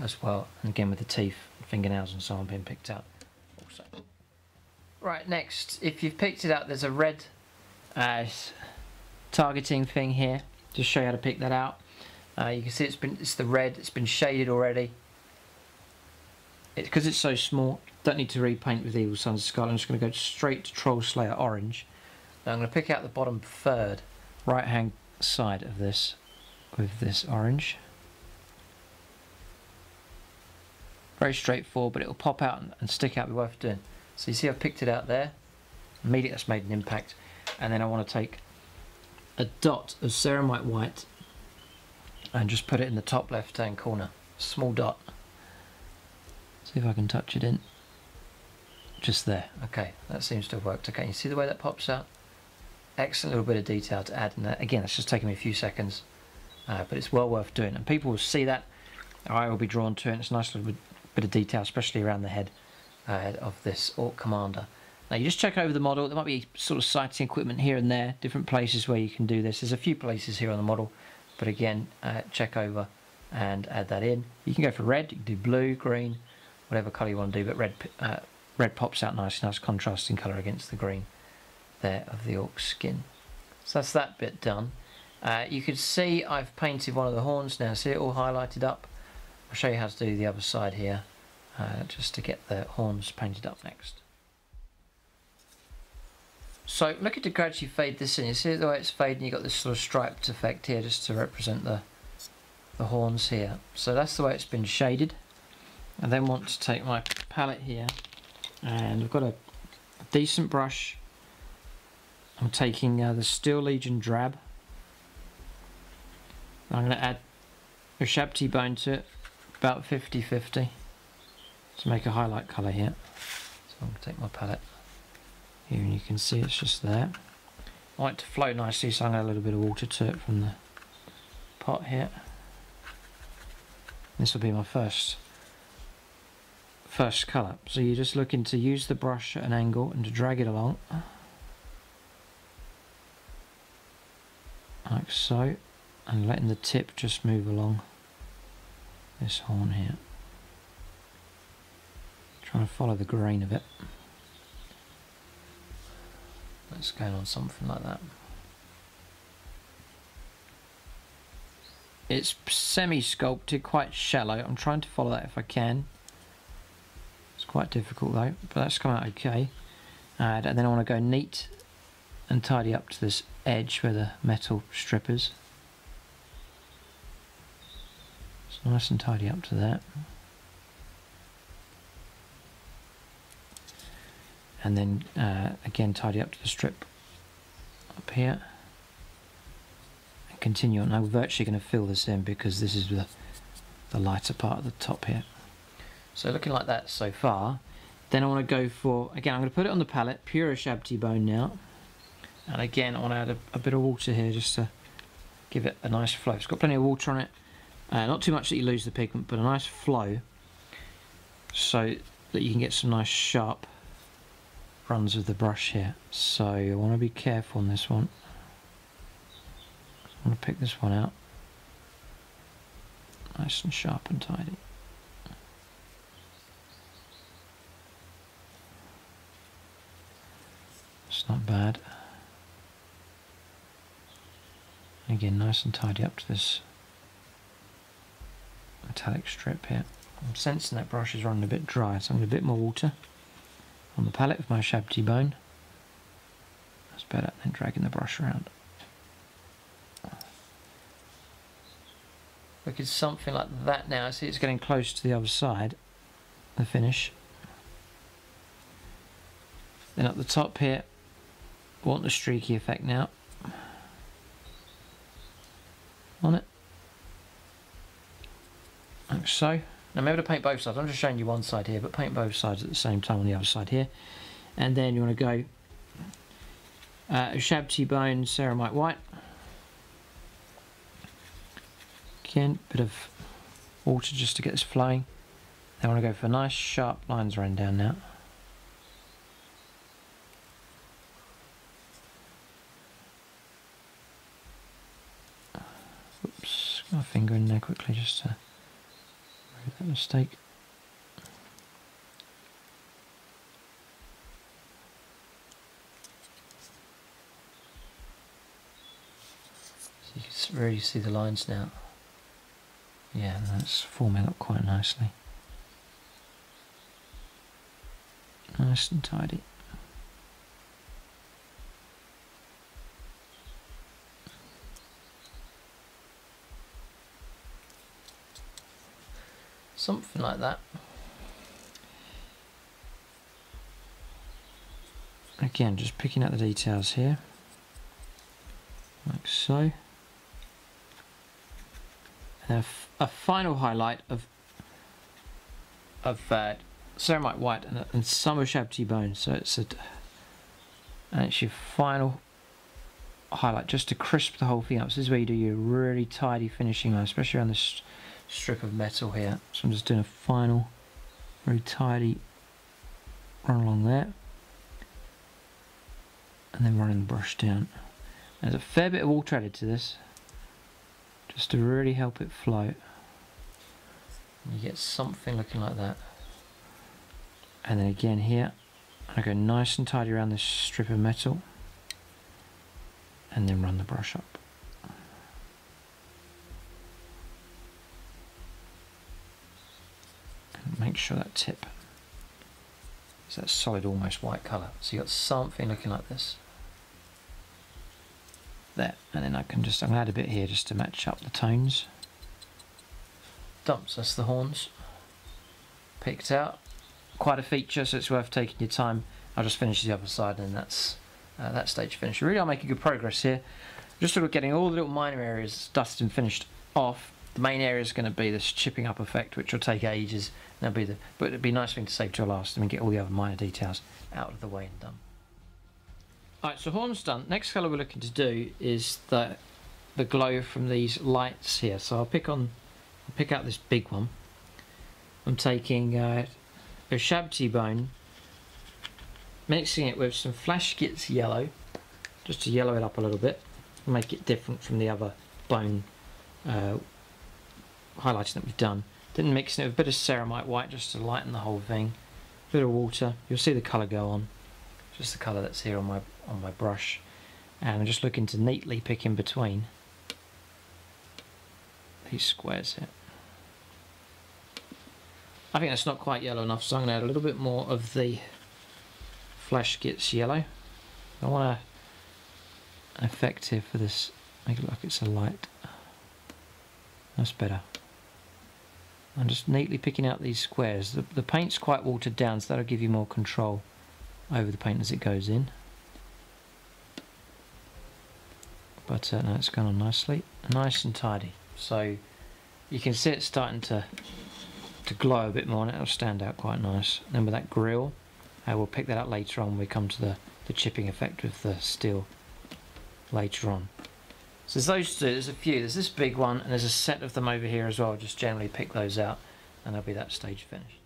as well, and again with the teeth, fingernails and so on being picked out also. Right, next, if you've picked it out, there's a red targeting thing here, just show you how to pick that out. You can see it's the red, it's been shaded already. Because it's so small, don't need to repaint with Evil Sunz Scarlet. I'm just going to go straight to Troll Slayer Orange. Now I'm going to pick out the bottom third, right hand side of this with this orange. Very straightforward, but it'll pop out and stick out, be worth doing. So you see I've picked it out there. Immediately that's made an impact. And then I want to take a dot of Ceramite White and just put it in the top left hand corner. Small dot. See if I can touch it in. Just there. Okay, that seems to have worked. Okay, you see the way that pops out? Excellent little bit of detail to add in there. Again, it's just taking me a few seconds, but it's well worth doing. And people will see that, their eye will be drawn to it. It's a nice little bit of detail, especially around the head of this orc commander. Now you just check over the model. There might be sort of sighting equipment here and there, different places where you can do this. There's a few places here on the model, but again, check over and add that in. You can go for red, you can do blue, green, whatever colour you want to do, but red, red pops out nice, nice contrasting colour against the green there of the orc skin. So that's that bit done. You can see I've painted one of the horns now, see it all highlighted up. I'll show you how to do the other side here, just to get the horns painted up next. So looking to gradually fade this in, you see the way it's fading, you've got this sort of striped effect here just to represent the horns here. So that's the way it's been shaded. I then want to take my palette here, and I've got a decent brush. I'm taking the Steel Legion Drab. I'm going to add Ushabti Bone to it, about 50-50, to make a highlight colour here. So I'm going to take my palette here, and you can see it's just there. I want it to flow nicely, so I'm going to add a little bit of water to it from the pot here. This will be my first first colour. So you're just looking to use the brush at an angle and to drag it along. Like so. And letting the tip just move along this horn here. Trying to follow the grain of it. Let's go on something like that. It's semi-sculpted, quite shallow. I'm trying to follow that if I can. It's quite difficult though, but that's come out okay. And then I want to go neat and tidy up to this edge where the metal strip is. It's nice and tidy up to that. And then again tidy up to the strip up here. Continue on. I'm virtually going to fill this in because this is the lighter part of the top here. So looking like that so far. Then I want to go for, again, I'm going to put it on the palette, pure Ushabti Bone now. And again, I want to add a bit of water here just to give it a nice flow. It's got plenty of water on it. Not too much that you lose the pigment, but a nice flow so that you can get some nice sharp runs with the brush here. So I want to be careful on this one. I'm going to pick this one out, nice and sharp and tidy. It's not bad. Again, nice and tidy up to this metallic strip here. I'm sensing that brush is running a bit dry, so I'm going to put a bit more water on the palette with my Ushabti Bone. That's better than dragging the brush around. Look, it's something like that now. See, it's getting close to the other side, the finish. Then up the top here, want the streaky effect now. On it. Like so. Now remember to paint both sides. I'm just showing you one side here, but paint both sides at the same time on the other side here. And then you want to go Ushabti Bone, Ceramite White. Again, bit of water just to get this flowing. Then I want to go for nice sharp lines running down now. Oops, got my finger in there quickly just to remove that mistake. So you can really see the lines now. Yeah, that's forming up quite nicely. Nice and tidy. Something like that. Again, just picking out the details here. Like so. And a final highlight of Ceramite White and some Ushabti Bone. So it's actually a final highlight just to crisp the whole thing up. So this is where you do your really tidy finishing line, especially around this strip of metal here. So I'm just doing a final, very tidy run along there. And then running the brush down. There's a fair bit of water added to this, just to really help it float. You get something looking like that. And then again here, I go nice and tidy around this strip of metal and then run the brush up. And make sure that tip is that solid almost white colour. So you got something looking like this. There, and then I'm going to add a bit here just to match up the tones. Dumps, that's the horns. Picked out. Quite a feature, so it's worth taking your time. I'll just finish the other side and that's that stage finished. Really, I'm making good progress here. Just sort of getting all the little minor areas dusted and finished off. The main area is going to be this chipping up effect, which will take ages. And that'll be but it'd be a nice thing to save to last and get all the other minor details out of the way and done. Alright, so horn's done. Next colour we're looking to do is the glow from these lights here. So I'll pick out this big one. I'm taking Ushabti Bone, mixing it with some Flash Gitz Yellow, just to yellow it up a little bit, make it different from the other bone highlighting that we've done. Then mixing it with a bit of Ceramite White just to lighten the whole thing. A bit of water, you'll see the colour go on, just the colour that's here on my brush. And I'm just looking to neatly pick in between these squares here. I think that's not quite yellow enough, so I'm going to add a little bit more of the Flash Gitz Yellow. I want an effect here for this, make it look like it's a light. That's better. I'm just neatly picking out these squares. The paint's quite watered down, so that'll give you more control over the paint as it goes in. But no, it's gone on nicely, nice and tidy. So you can see it's starting to glow a bit more, and it'll stand out quite nice. And then with that grill, we'll pick that up later on when we come to the chipping effect with the steel later on. So there's those two, there's a few, there's this big one, and there's a set of them over here as well. Just generally pick those out and they'll be that stage finished.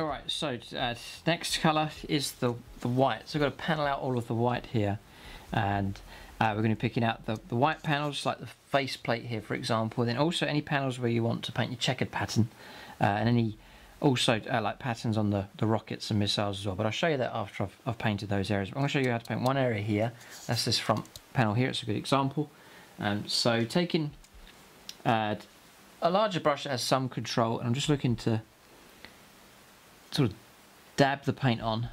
Alright, so next colour is the white. So I've got to panel out all of the white here, and we're going to be picking out the white panels, like the face plate here for example, then also any panels where you want to paint your checkered pattern, and any also like patterns on the rockets and missiles as well. But I'll show you that after I've painted those areas. But I'm going to show you how to paint one area here. That's this front panel here, it's a good example. So taking a larger brush that has some control, and I'm just looking to sort of dab the paint on.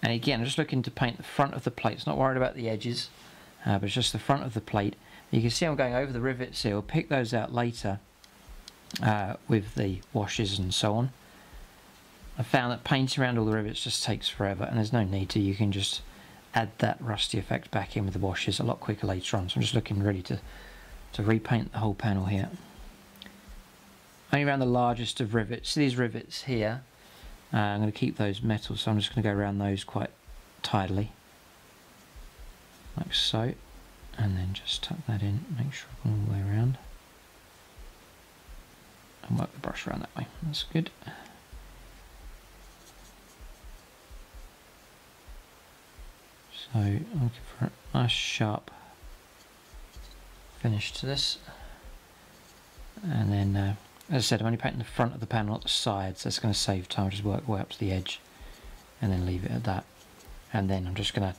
And again, I'm just looking to paint the front of the plate. It's not worried about the edges, but it's just the front of the plate. And you can see I'm going over the rivets here. We'll pick those out later with the washes and so on. I found that painting around all the rivets just takes forever, and there's no need to. You can just add that rusty effect back in with the washes a lot quicker later on. So I'm just looking really to repaint the whole panel here. Only around the largest of rivets. See these rivets here? I'm going to keep those metal, so I'm just going to go around those quite tidily, like so, and then just tuck that in, make sure I've gone all the way around, and work the brush around that way. That's good. So I'm looking for a nice sharp finish to this, and then as I said, I'm only painting the front of the panel, not the sides, so it's going to save time. I'll just work way up to the edge and then leave it at that. And then I'm just going to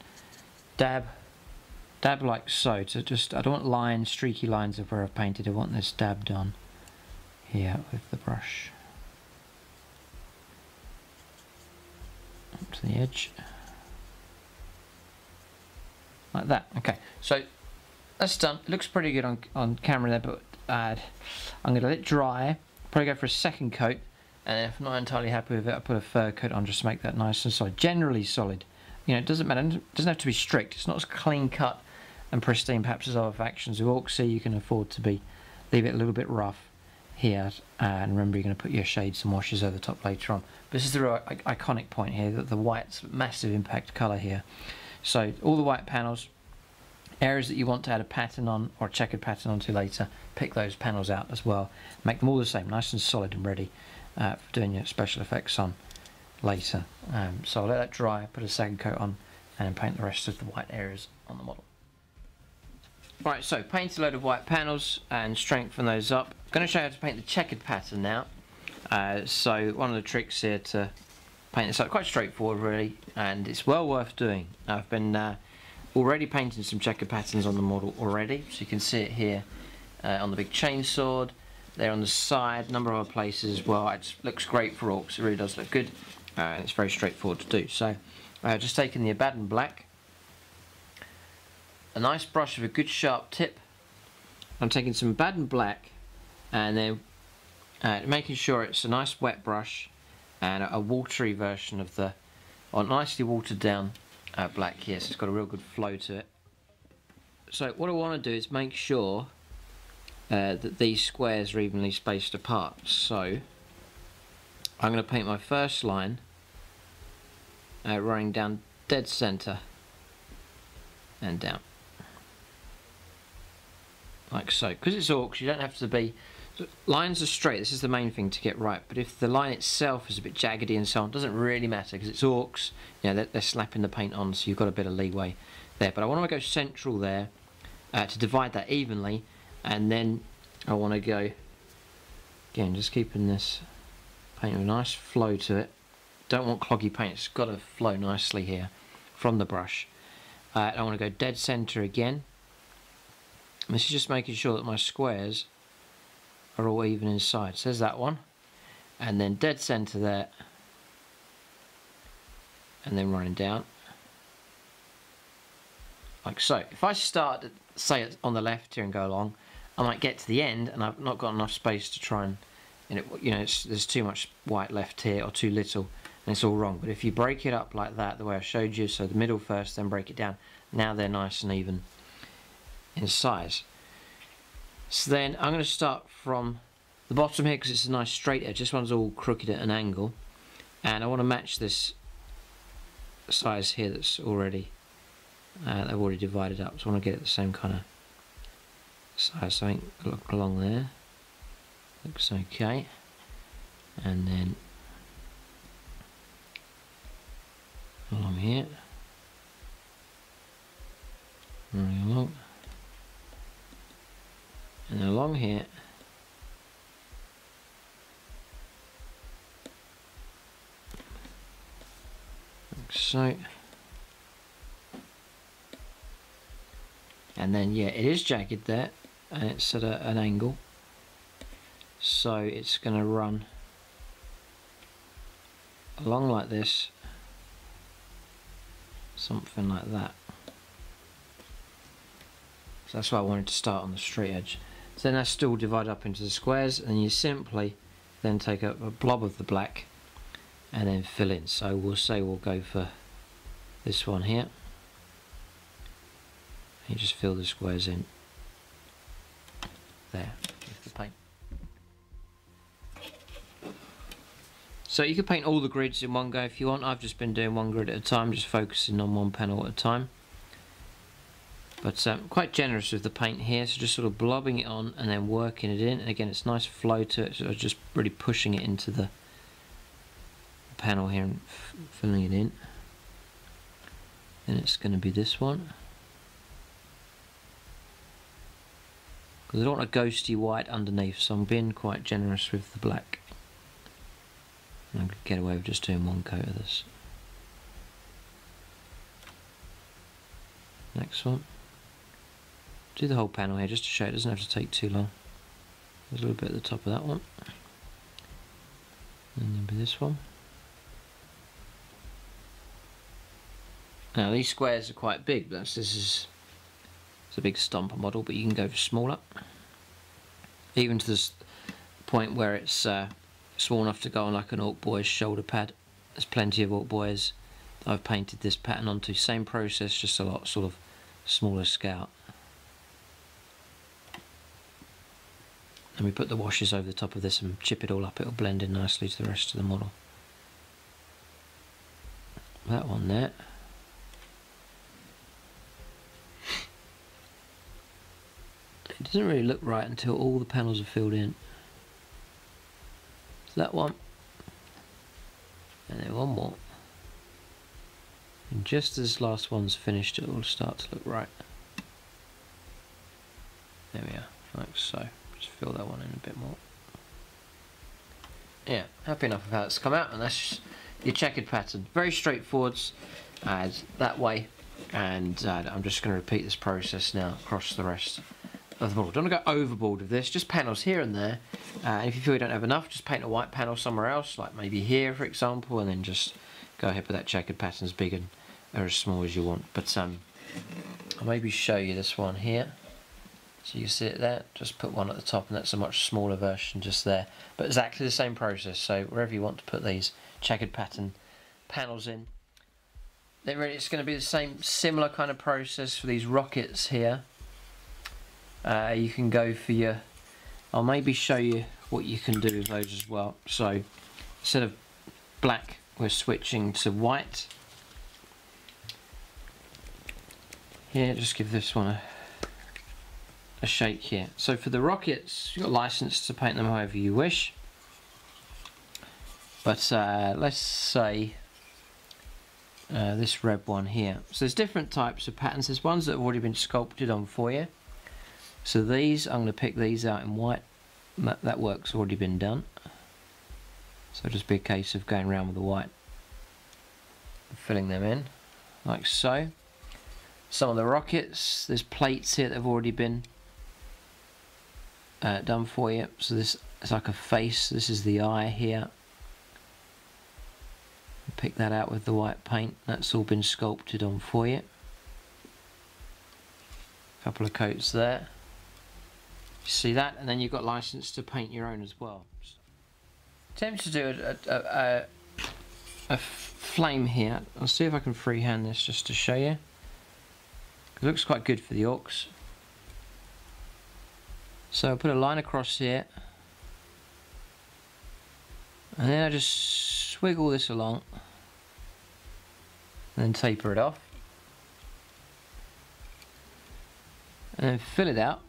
dab like so. So just, I don't want lines, streaky lines of where I've painted. I want this dab done here with the brush. Up to the edge. Like that. Okay, so that's done. It looks pretty good on camera there, but I'm going to let it dry, probably go for a second coat, and if I'm not entirely happy with it, I'll put a fur coat on just to make that nice and solid. Generally solid, you know, it doesn't matter, it doesn't have to be strict, it's not as clean cut and pristine perhaps as other factions of Ork, so you can afford to leave it a little bit rough here, and remember you're going to put your shades and washes over the top later on. But this is the real iconic point here, that the white's massive impact colour here. So all the white panels, areas that you want to add a pattern on or a checkered pattern onto later, pick those panels out as well. Make them all the same, nice and solid and ready for doing your special effects on later. So I'll let that dry, put a second coat on, and then paint the rest of the white areas on the model. Right, so paint a load of white panels and strengthen those up. I'm going to show you how to paint the checkered pattern now. So one of the tricks here to paint this up, quite straightforward really, and it's well worth doing. Now, I've been already painting some checkered patterns on the model already, so you can see it here on the big chainsword, there on the side, a number of other places as well. It looks great for Orcs, it really does look good, and it's very straightforward to do. So just taking the Abaddon Black, a nice brush with a good sharp tip, I'm taking some Abaddon Black and then making sure it's a nice wet brush and a watery version of the, or nicely watered down black here, so it's got a real good flow to it. So what I want to do is make sure that these squares are evenly spaced apart. So I'm going to paint my first line running down dead center and down, like so. Because it's Orcs, you don't have to be lines are straight, this is the main thing to get right, but if the line itself is a bit jaggedy and so on, it doesn't really matter because it's orcs, you know, they're slapping the paint on, so you've got a bit of leeway there. But I want to go central there to divide that evenly, and then I want to go, again, just keeping this paint with a nice flow to it. Don't want cloggy paint, it's got to flow nicely here from the brush. I want to go dead centre again. And this is just making sure that my squares are all even inside. So there's that one, and then dead centre there, and then running down like so. If I start, say, on the left here and go along, I might get to the end and I've not got enough space to try and, you know, there's too much white left here or too little, and it's all wrong. But if you break it up like that, the way I showed you, so the middle first, then break it down, now they're nice and even in size. So then I'm going to start from the bottom here because it's a nice straight edge. This one's all crooked at an angle, and I want to match this size here that's already they've already divided up. So I want to get it the same kind of size. So I think look along there, looks okay, and then along here, running along. And along here, like so. And then, yeah, it is jagged there, and it's at an angle, so it's going to run along like this, something like that. So that's why I wanted to start on the straight edge. So then that's still divided up into the squares, and you simply then take up a blob of the black and then fill in. So we'll say we'll go for this one here. You just fill the squares in there with the paint. So you can paint all the grids in one go if you want. I've just been doing one grid at a time, just focusing on one panel at a time. But quite generous with the paint here, so just sort of blobbing it on and then working it in. And again, it's nice flow to it, so just really pushing it into the panel here and filling it in. Then it's going to be this one. Because I don't want a ghosty white underneath, so I'm being quite generous with the black. And I could get away with just doing one coat of this. Next one. Do the whole panel here just to show it doesn't have to take too long. There's a little bit at the top of that one, and then this one. Now these squares are quite big. It's a big Stompa model, but you can go for smaller, even to this point where it's small enough to go on like an Ork Boy's shoulder pad. There's plenty of Ork Boys I've painted this pattern onto, same process, just a lot sort of smaller scale. And we put the washes over the top of this and chip it all up, it'll blend in nicely to the rest of the model. That one there. It doesn't really look right until all the panels are filled in. So that one, and then one more. And just as this last one's finished, it will start to look right. There we are, like so. Just fill that one in a bit more. Yeah, happy enough with how it's come out, and that's your checkered pattern. Very straightforward that way, and I'm just going to repeat this process now across the rest of the model. Don't want to go overboard with this, just panels here and there. And if you feel you don't have enough, just paint a white panel somewhere else, like maybe here, for example, and then just go ahead with that checkered pattern as big and or as small as you want. But I'll maybe show you this one here. So you see it there, just put one at the top, and that's a much smaller version just there. But exactly the same process, so wherever you want to put these checkered pattern panels in. It's going to be the same, similar kind of process for these rockets here. You can go for your, I'll maybe show you what you can do with those as well. So instead of black, we're switching to white. Here, just give this one a shake here. So for the rockets, you've got license to paint them however you wish. But let's say this red one here. So there's different types of patterns. There's ones that have already been sculpted on for you. So these, I'm going to pick these out in white. That work's already been done. So it'll just be a case of going around with the white and filling them in, like so. Some of the rockets, there's plates here that have already been done for you. So this is like a face, this is the eye here. Pick that out with the white paint, that's all been sculpted on for you. A couple of coats there. You see that, and then you've got license to paint your own as well. Attempt to do a flame here. I'll see if I can freehand this just to show you. It looks quite good for the orcs. So I'll put a line across here. And then I just swiggle this along. And then taper it off. And then fill it out.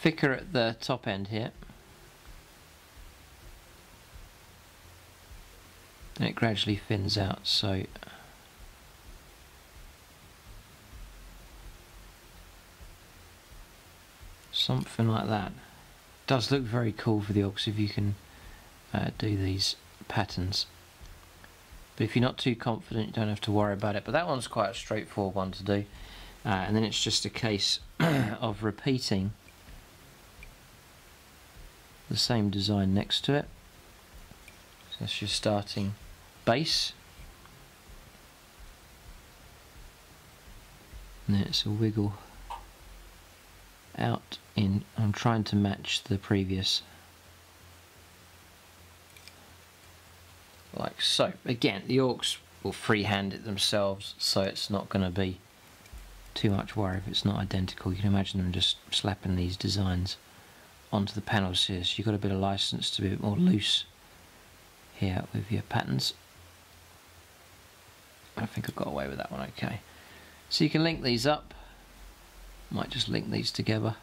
Thicker at the top end here. And it gradually thins out, so... something like that. Does look very cool for the orcs if you can do these patterns. But if you're not too confident, you don't have to worry about it. But that one's quite a straightforward one to do. And then it's just a case of repeating the same design next to it. So that's your starting base. And then it's a wiggle out in. I'm trying to match the previous, like so. Again, the orcs will freehand it themselves, so it's not going to be too much worry if it's not identical. You can imagine them just slapping these designs onto the panels here, so you've got a bit of license to be a bit more loose here with your patterns. I think I got away with that one okay. So you can link these up. Might just link these together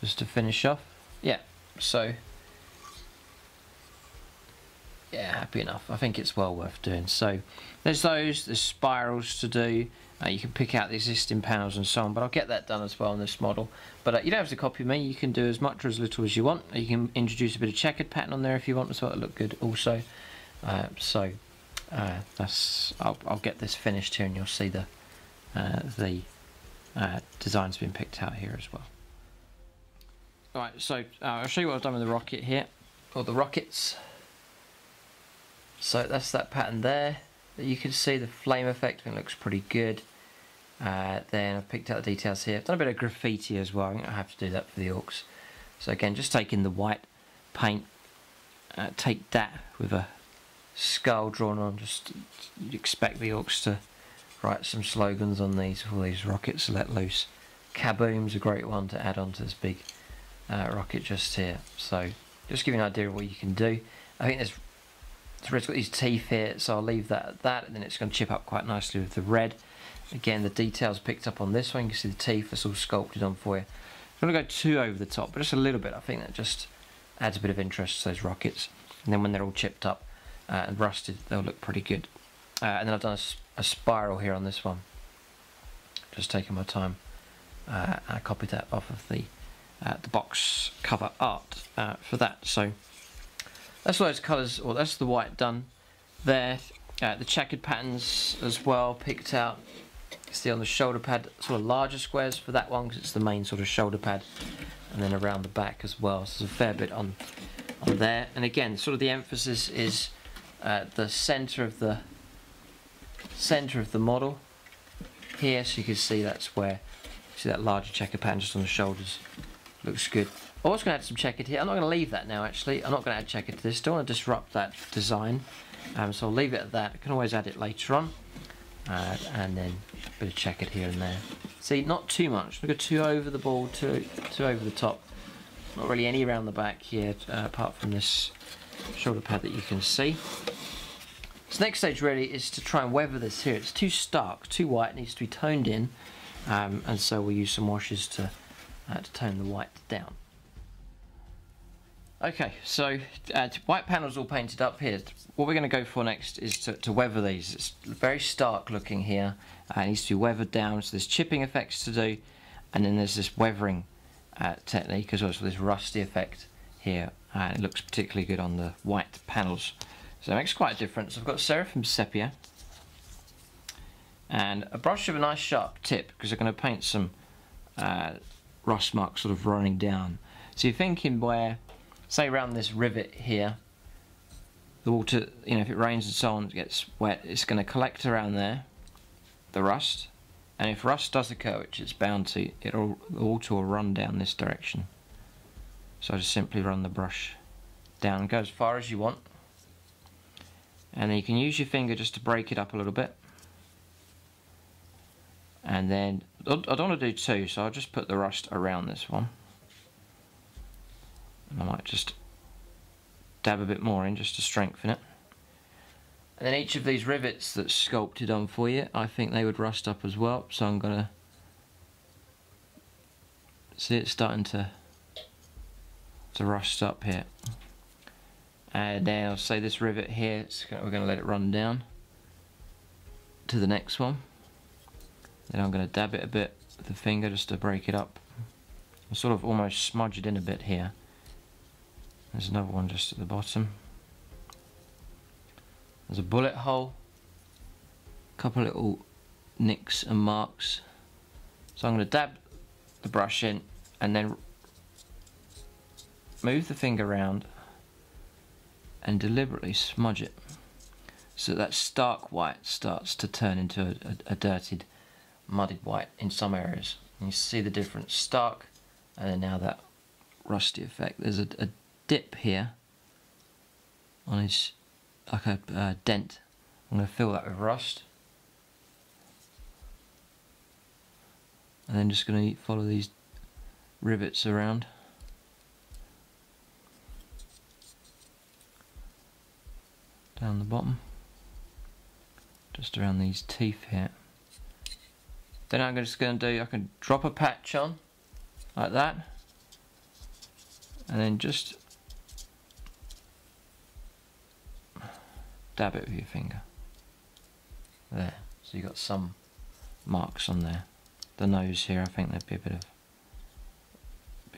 just to finish off. Yeah, so yeah, happy enough. I think it's well worth doing. So there's those, there's spirals to do. You can pick out the existing panels and so on, but I'll get that done as well in this model. But you don't have to copy me. You can do as much or as little as you want. You can introduce a bit of checkered pattern on there if you want, so it'll look good also. I'll get this finished here, and you'll see the design's been picked out here as well. Alright, so I'll show you what I've done with the rocket here, or the rockets. So that's that pattern there. You can see the flame effect, and it looks pretty good. Then I've picked out the details here. I've done a bit of graffiti as well. I'm going to have to do that for the orcs. So again, just taking the white paint, take that with a skull drawn on. Just you'd expect the orcs to write some slogans on these, all these rockets let loose. Kaboom's a great one to add on to this big rocket just here. So just give you an idea of what you can do. I think it's got these teeth here, so I'll leave that at that, and then it's going to chip up quite nicely with the red. Again, the details picked up on this one. You can see the teeth, it's all sculpted on for you. I'm not going to go too over the top, but just a little bit. I think that just adds a bit of interest to those rockets. And then when they're all chipped up and rusted, they'll look pretty good. And then I've done a spiral here on this one. Just taking my time. I copied that off of the box cover art for that. So that's all those colours, or that's the white done there. The checkered patterns as well picked out. See on the shoulder pad, sort of larger squares for that one because it's the main sort of shoulder pad, and then around the back as well. So there's a fair bit on there. And again, sort of the emphasis is the centre of the model here, so you can see that's where. See that larger checker pattern just on the shoulders. Looks good. I was going to add some checkered here. I'm not going to leave that now, actually. I'm not going to add checkered to this. Don't want to disrupt that design. So I'll leave it at that. I can always add it later on. And then a bit of checkered here and there. See, not too much. Look at too over the ball, too over the top. Not really any around the back here, apart from this shoulder pad that you can see. So next stage really is to try and weather this here. It's too stark, too white, it needs to be toned in, and so we'll use some washes to tone the white down. Okay, so white panels all painted up here. What we're going to go for next is to weather these. It's very stark looking here. It needs to be weathered down, so there's chipping effects to do, and then there's this weathering technique as well, so this rusty effect here. It looks particularly good on the white panels. So it makes quite a difference. I've got Seraphim Sepia and a brush with a nice sharp tip, because I'm going to paint some rust marks sort of running down. So you're thinking where, say around this rivet here, the water, you know, if it rains and so on, it gets wet, it's going to collect around there, the rust, and if rust does occur, which it's bound to, the water will run down this direction. So I just simply run the brush down, go as far as you want, and then you can use your finger just to break it up a little bit. And then, I don't want to do two, so I'll just put the rust around this one. And I might just dab a bit more in just to strengthen it. And then each of these rivets that's sculpted on for you, I think they would rust up as well, so I'm going to... See, it's starting to rust up here. And now, say this rivet here, we're going to let it run down to the next one. Then I'm going to dab it a bit with the finger just to break it up. I'm sort of almost smudged in a bit here. There's another one just at the bottom. There's a bullet hole, a couple little nicks and marks. So I'm going to dab the brush in and then move the finger around and deliberately smudge it so that stark white starts to turn into a dirtied, muddied white in some areas. And you see the difference, stark, and then now that rusty effect. There's a dip here on his, like a dent. I'm going to fill that with rust, and then just going to follow these rivets around. Down the bottom, just around these teeth here. Then I'm just going to do, I can drop a patch on like that, and then just dab it with your finger there, so you've got some marks on there. The nose here, I think there'd be a bit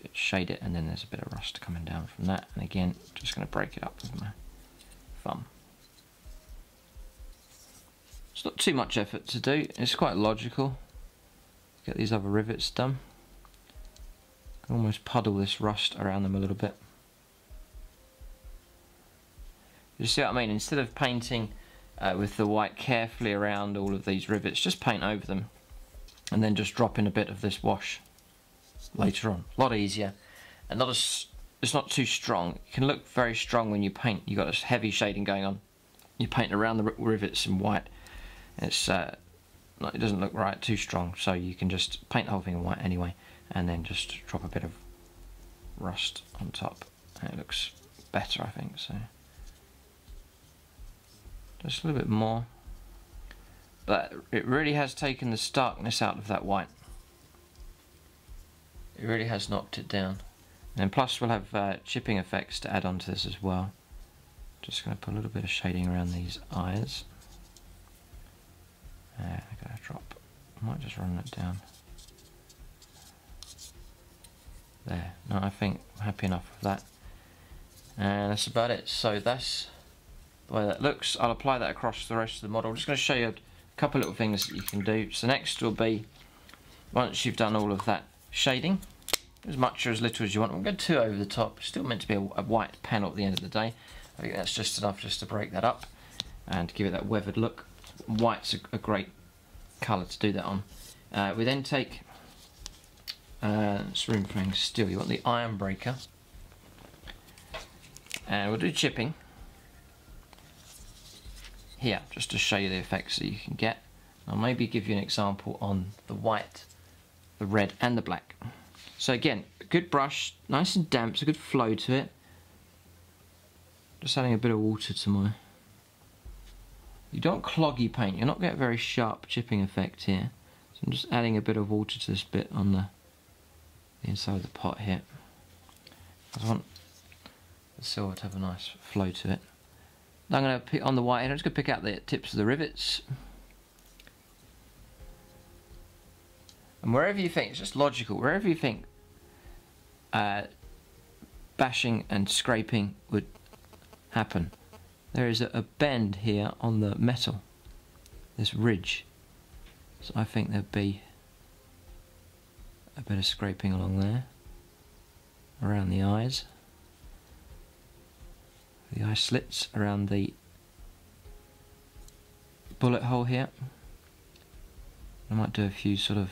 of shade it, and then there's a bit of rust coming down from that, and again just going to break it up with my thumb. It's not too much effort to do, it's quite logical. Get these other rivets done. You can almost puddle this rust around them a little bit. You see what I mean? Instead of painting with the white carefully around all of these rivets, just paint over them and then just drop in a bit of this wash later on. A lot easier, and not as, it's not too strong. It can look very strong when you paint. You've got this heavy shading going on. You paint around the rivets in white. It's it doesn't look right, too strong, so you can just paint the whole thing in white anyway, and then just drop a bit of rust on top, and it looks better, I think. So just a little bit more, but it really has taken the starkness out of that white. It really has knocked it down, and plus we'll have chipping effects to add on to this as well. Just going to put a little bit of shading around these eyes. I'm going to drop, I might just run that down. There, no, I think I'm happy enough with that. And that's about it, so that's the way that looks. I'll apply that across the rest of the model. I'm just going to show you a couple little things that you can do. So next will be, once you've done all of that shading, as much or as little as you want. I'm going to go two over the top, still meant to be a white panel at the end of the day. I think that's just enough just to break that up and give it that weathered look. White's a great colour to do that on. We then take Runefang Steel. You want the Iron Breaker, and we'll do chipping here just to show you the effects that you can get. I'll maybe give you an example on the white, the red and the black. So again, a good brush, nice and damp, so a good flow to it. Just adding a bit of water to my You don't clog your paint, you'll not get a very sharp chipping effect here. So I'm just adding a bit of water to this bit on the inside of the pot here. I want the silver to have a nice flow to it. Now I'm going to pick on the white, and I'm just going to pick out the tips of the rivets. And wherever you think, it's just logical, wherever you think bashing and scraping would happen. There is a bend here on the metal, this ridge, so I think there'd be a bit of scraping along there, around the eyes, the eye slits, around the bullet hole here. I might do a few sort of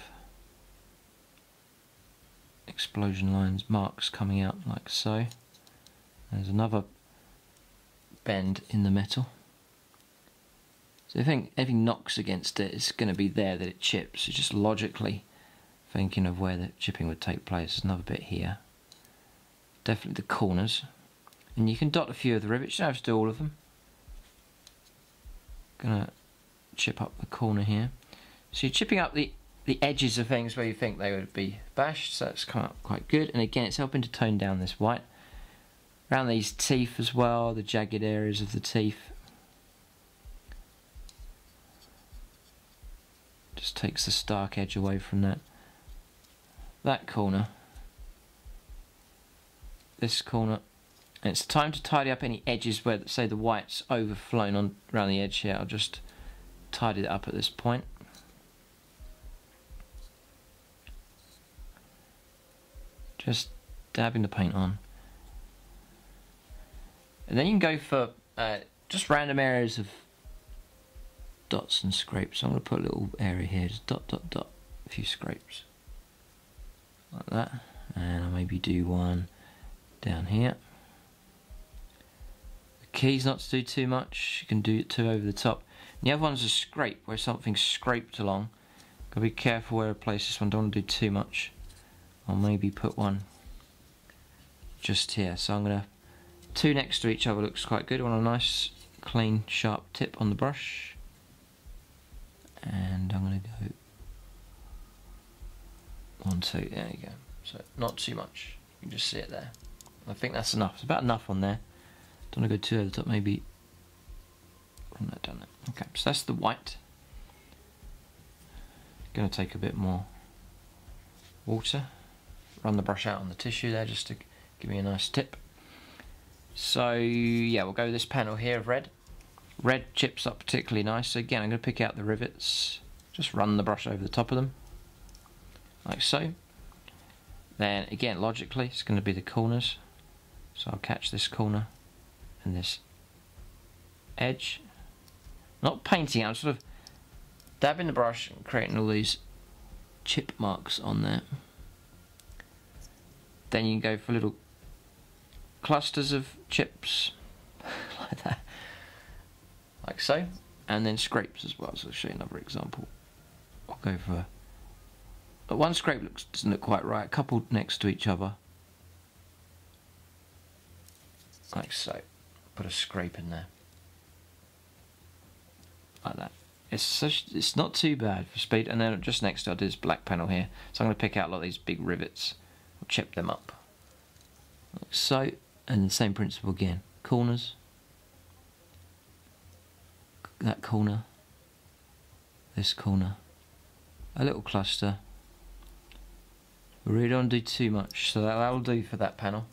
explosion lines, marks coming out like so. There's another bend in the metal. So if anything knocks against it, it's going to be there that it chips. It's just logically thinking of where the chipping would take place. There's another bit here. Definitely the corners. And you can dot a few of the rivets. You don't have to do all of them. Gonna chip up the corner here. So you're chipping up the edges of things where you think they would be bashed, so it's come up quite good. And again, it's helping to tone down this white. Around these teeth as well, the jagged areas of the teeth. Just takes the stark edge away from that. That corner. This corner. And it's time to tidy up any edges where, say, the white's overflown on around the edge here. I'll just tidy it up at this point. Just dabbing the paint on. And then you can go for just random areas of dots and scrapes. So I'm going to put a little area here, just dot, dot, dot, a few scrapes. Like that. And I'll maybe do one down here. The key's not to do too much. You can do two over the top. And the other one's a scrape, where something's scraped along. Gotta be careful where I place this one. Don't want to do too much. I'll maybe put one just here. So I'm going to... Two next to each other looks quite good. I want a nice, clean, sharp tip on the brush. And I'm going to go... One, two, there you go. So, not too much. You can just see it there. I think that's enough. It's about enough on there. Don't want to go too over the top, maybe... Run that down there. Okay, so that's the white. Going to take a bit more water. Run the brush out on the tissue there, just to give me a nice tip. So yeah, we'll go to this panel here of red. Red chips up particularly nice. So again, I'm going to pick out the rivets, just run the brush over the top of them, like so. Then again, logically, it's going to be the corners. So I'll catch this corner and this edge. Not painting, I'm sort of dabbing the brush and creating all these chip marks on there. Then you can go for a little clusters of chips like that, like so, and then scrapes as well. So I'll show you another example. I'll go for one scrape doesn't look quite right, coupled next to each other like so. Put a scrape in there like that. It's not too bad for speed. And then just next to, I'll do this black panel here. So I'm going to pick out a lot of these big rivets. I'll chip them up like so. And the same principle again. Corners. That corner. This corner. A little cluster. We really don't do too much, so that'll do for that panel.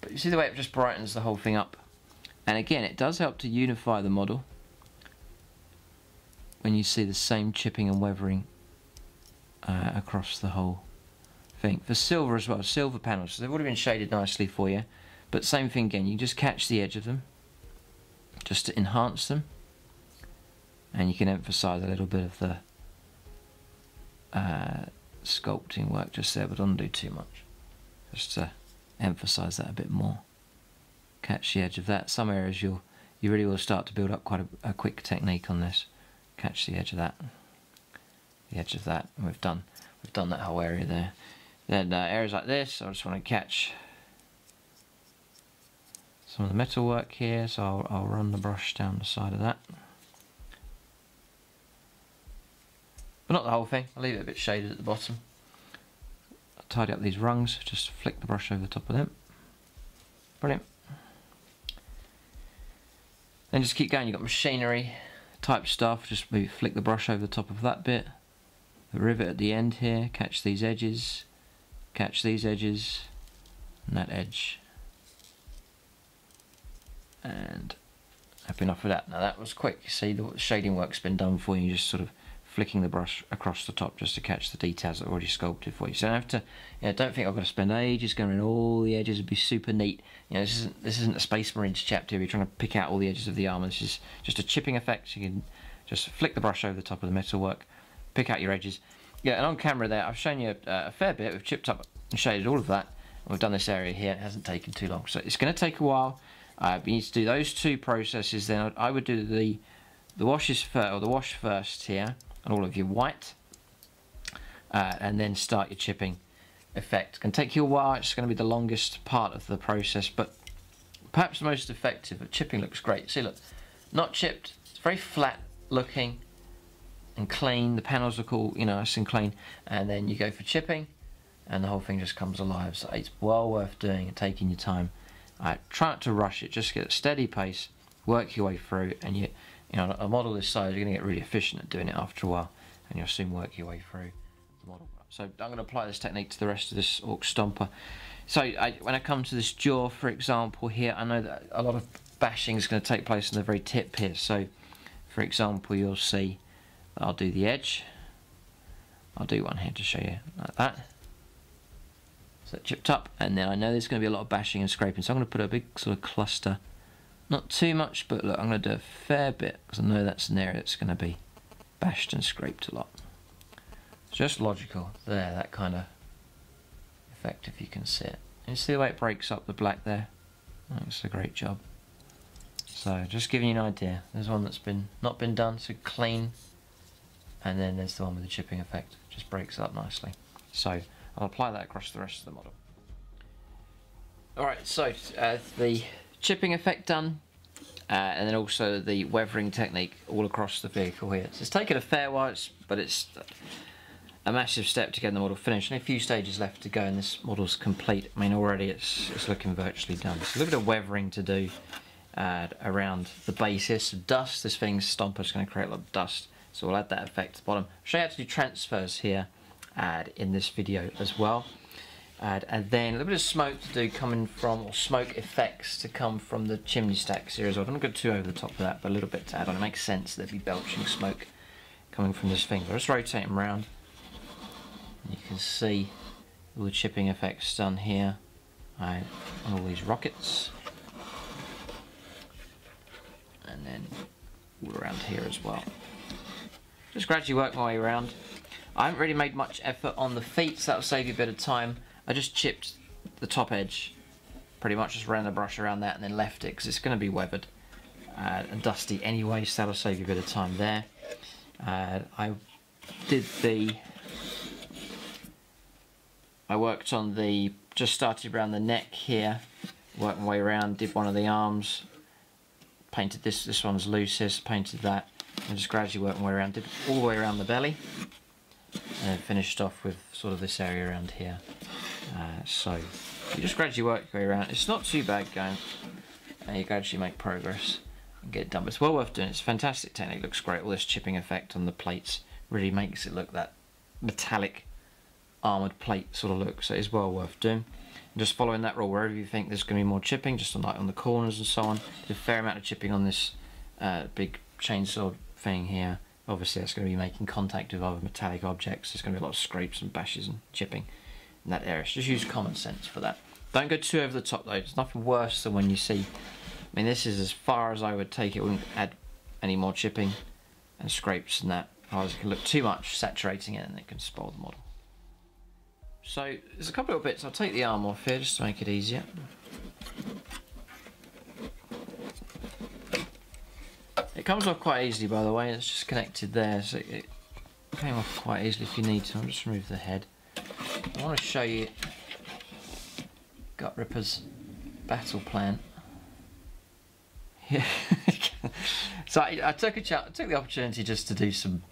But you see the way it just brightens the whole thing up. And again, it does help to unify the model when you see the same chipping and weathering across the whole thing. For silver as well, silver panels, so they've already been shaded nicely for you, but same thing again, you just catch the edge of them just to enhance them, and you can emphasize a little bit of the sculpting work just there, but don't do too much, just to emphasize that a bit more. Catch the edge of that. Some areas you really will start to build up quite a quick technique on this. Catch the edge of that, the edge of that, and we've done that whole area there. Then areas like this, I just want to catch some of the metalwork here, so I'll run the brush down the side of that. but not the whole thing. I'll leave it a bit shaded at the bottom. I'll tidy up these rungs, just flick the brush over the top of them. Brilliant. Then just keep going, you've got machinery type stuff, just maybe flick the brush over the top of that bit. The rivet at the end here, catch these edges, and that edge. And happy enough with that. Now that was quick, you see the shading work's been done for you, just sort of flicking the brush across the top just to catch the details that are already sculpted for you. So I have to, you know, don't think I've got to spend ages going around all the edges and be super neat. You know, this isn't a Space Marines chapter, you're trying to pick out all the edges of the armour. This is just a chipping effect, you can just flick the brush over the top of the metalwork, pick out your edges. Yeah, and on camera there, I've shown you a fair bit, we've chipped up and shaded all of that, and we've done this area here, it hasn't taken too long. So it's going to take a while. You need to do those two processes, then I would do the wash first here on all of your white, and then start your chipping effect. It's going to take you a while, it's going to be the longest part of the process, but perhaps the most effective. But chipping looks great. See, look, not chipped, it's very flat looking and clean, the panels look all, you know, nice and clean, and then you go for chipping and the whole thing just comes alive. So it's well worth doing and taking your time. Try not to rush it, just get a steady pace, work your way through, and you know, a model this size, you're going to get really efficient at doing it after a while, and you'll soon work your way through the model. So I'm going to apply this technique to the rest of this Ork Stompa. So when I come to this jaw, for example, here, I know that a lot of bashing is going to take place on the very tip here. So, for example, you'll see that I'll do the edge. I'll do one here to show you, like that. So it chipped up, and then I know there's going to be a lot of bashing and scraping, so I'm going to put a big sort of cluster, not too much, but look, I'm going to do a fair bit because I know that's an area that's going to be bashed and scraped a lot. It's just logical there, that kind of effect, if you can see it. And you see the way it breaks up the black there? That's a great job. So just giving you an idea, there's one that's been not been done, so clean, and then there's the one with the chipping effect, just breaks up nicely. So I'll apply that across the rest of the model. Alright, so the chipping effect done, and then also the weathering technique all across the vehicle here. So it's taken a fair while, but it's a massive step to getting the model finished. Only a few stages left to go and this model's complete. I mean, already it's looking virtually done. So a little bit of weathering to do around the base here. So dust, this thing's Stomper's going to create a lot of dust, so we'll add that effect to the bottom. I'll show you how to do transfers here in this video as well, and then a little bit of smoke to do coming from, or smoke effects to come from the chimney stacks here as well. I don't go too over the top of that, but a little bit to add on. It makes sense there'd be belching smoke coming from this thing. I'll just rotate them around, and you can see all the chipping effects done here on all these rockets, and then all around here as well. Just gradually work my way around. I haven't really made much effort on the feet, so that'll save you a bit of time. I just chipped the top edge, pretty much just ran the brush around that and then left it, because it's going to be weathered and dusty anyway, so that'll save you a bit of time there. I worked on the, just started around the neck here, worked my way around, did one of the arms, painted this one's loosest, painted that, and just gradually worked my way around, did all the way around the belly. And then finished off with sort of this area around here. So you just gradually work your way around. It's not too bad going, and you gradually make progress and get it done. But it's well worth doing. It's a fantastic technique. Looks great. All this chipping effect on the plates really makes it look that metallic armoured plate sort of look. So it's well worth doing. And just following that rule, wherever you think there's going to be more chipping, just like on the corners and so on. There's a fair amount of chipping on this big chainsaw thing here. Obviously that's going to be making contact with other metallic objects. There's going to be a lot of scrapes and bashes and chipping in that area. So just use common sense for that. Don't go too over the top though. There's nothing worse than when you see, I mean, this is as far as I would take it. Wouldn't add any more chipping and scrapes and that. Otherwise it can look too much, saturating it, and it can spoil the model. So there's a couple of bits. I'll take the arm off here just to make it easier. It comes off quite easily, by the way. It's just connected there, so it came off quite easily. If you need to, I'll just remove the head. I want to show you Gut Ripper's battle plan. Yeah. So I took the opportunity just to do some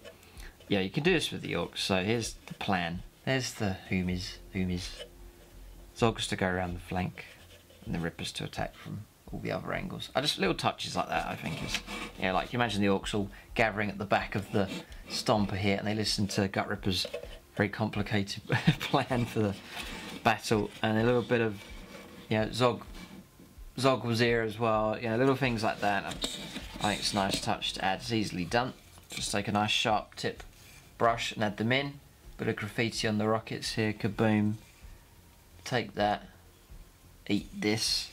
Yeah, you can do this with the orcs. So here's the plan. There's the Humis. It's orcs to go around the flank and the rippers to attack from all the other angles. I just little touches like that, I think is, yeah, like you imagine the orcs all gathering at the back of the Stomper here, and they listen to Gut Ripper's very complicated plan for the battle, and a little bit of, you know, Zog was here as well, you know, little things like that. I think it's a nice touch to add. It's easily done. Just take a nice sharp tip brush and add them in. Bit of graffiti on the rockets here, kaboom. Take that, eat this,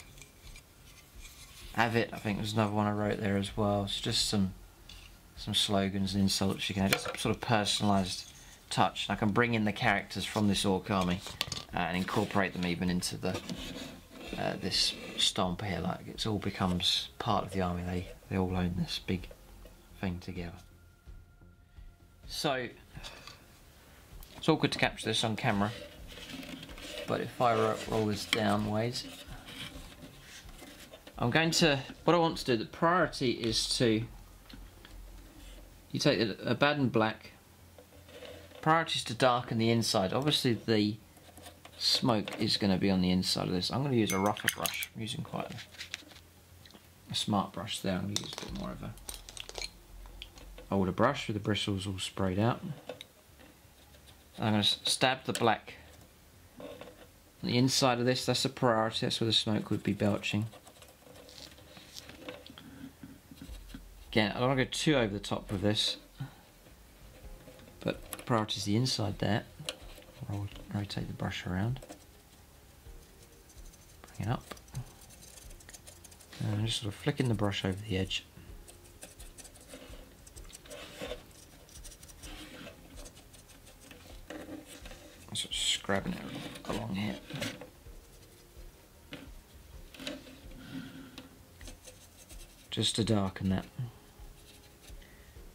have it. I think there's another one I wrote there as well. It's just some slogans and insults you can add. It's a sort of personalised touch. And I can bring in the characters from this orc army and incorporate them even into the this Stomp here. Like it all becomes part of the army. They all own this big thing together. So it's awkward to capture this on camera, but if I roll this down ways, I'm going to, what I want to do, the priority is to, you take the Abaddon Black, priority is to darken the inside. Obviously the smoke is going to be on the inside of this. I'm going to use a rougher brush. I'm using quite a smart brush there. I'm going to use a bit more of a older brush with the bristles all sprayed out. I'm going to stab the black on the inside of this. That's the priority, that's where the smoke would be belching. Again, I don't want to go too over the top with this, but priority is the inside there. Rotate the brush around, bring it up, and just sort of flicking the brush over the edge. Sort of scrubbing it along here. Just to darken that.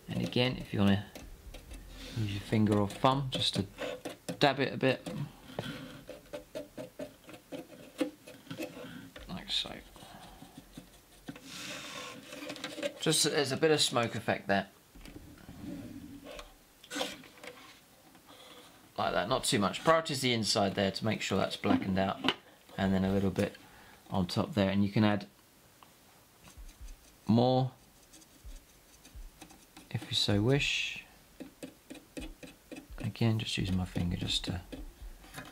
And again, if you want to use your finger or thumb, just to dab it a bit. Like so. Just so there's a bit of smoke effect there. Like that, not too much. Priority is the inside there to make sure that's blackened out, and then a little bit on top there, and you can add more if you so wish. Again, just using my finger just to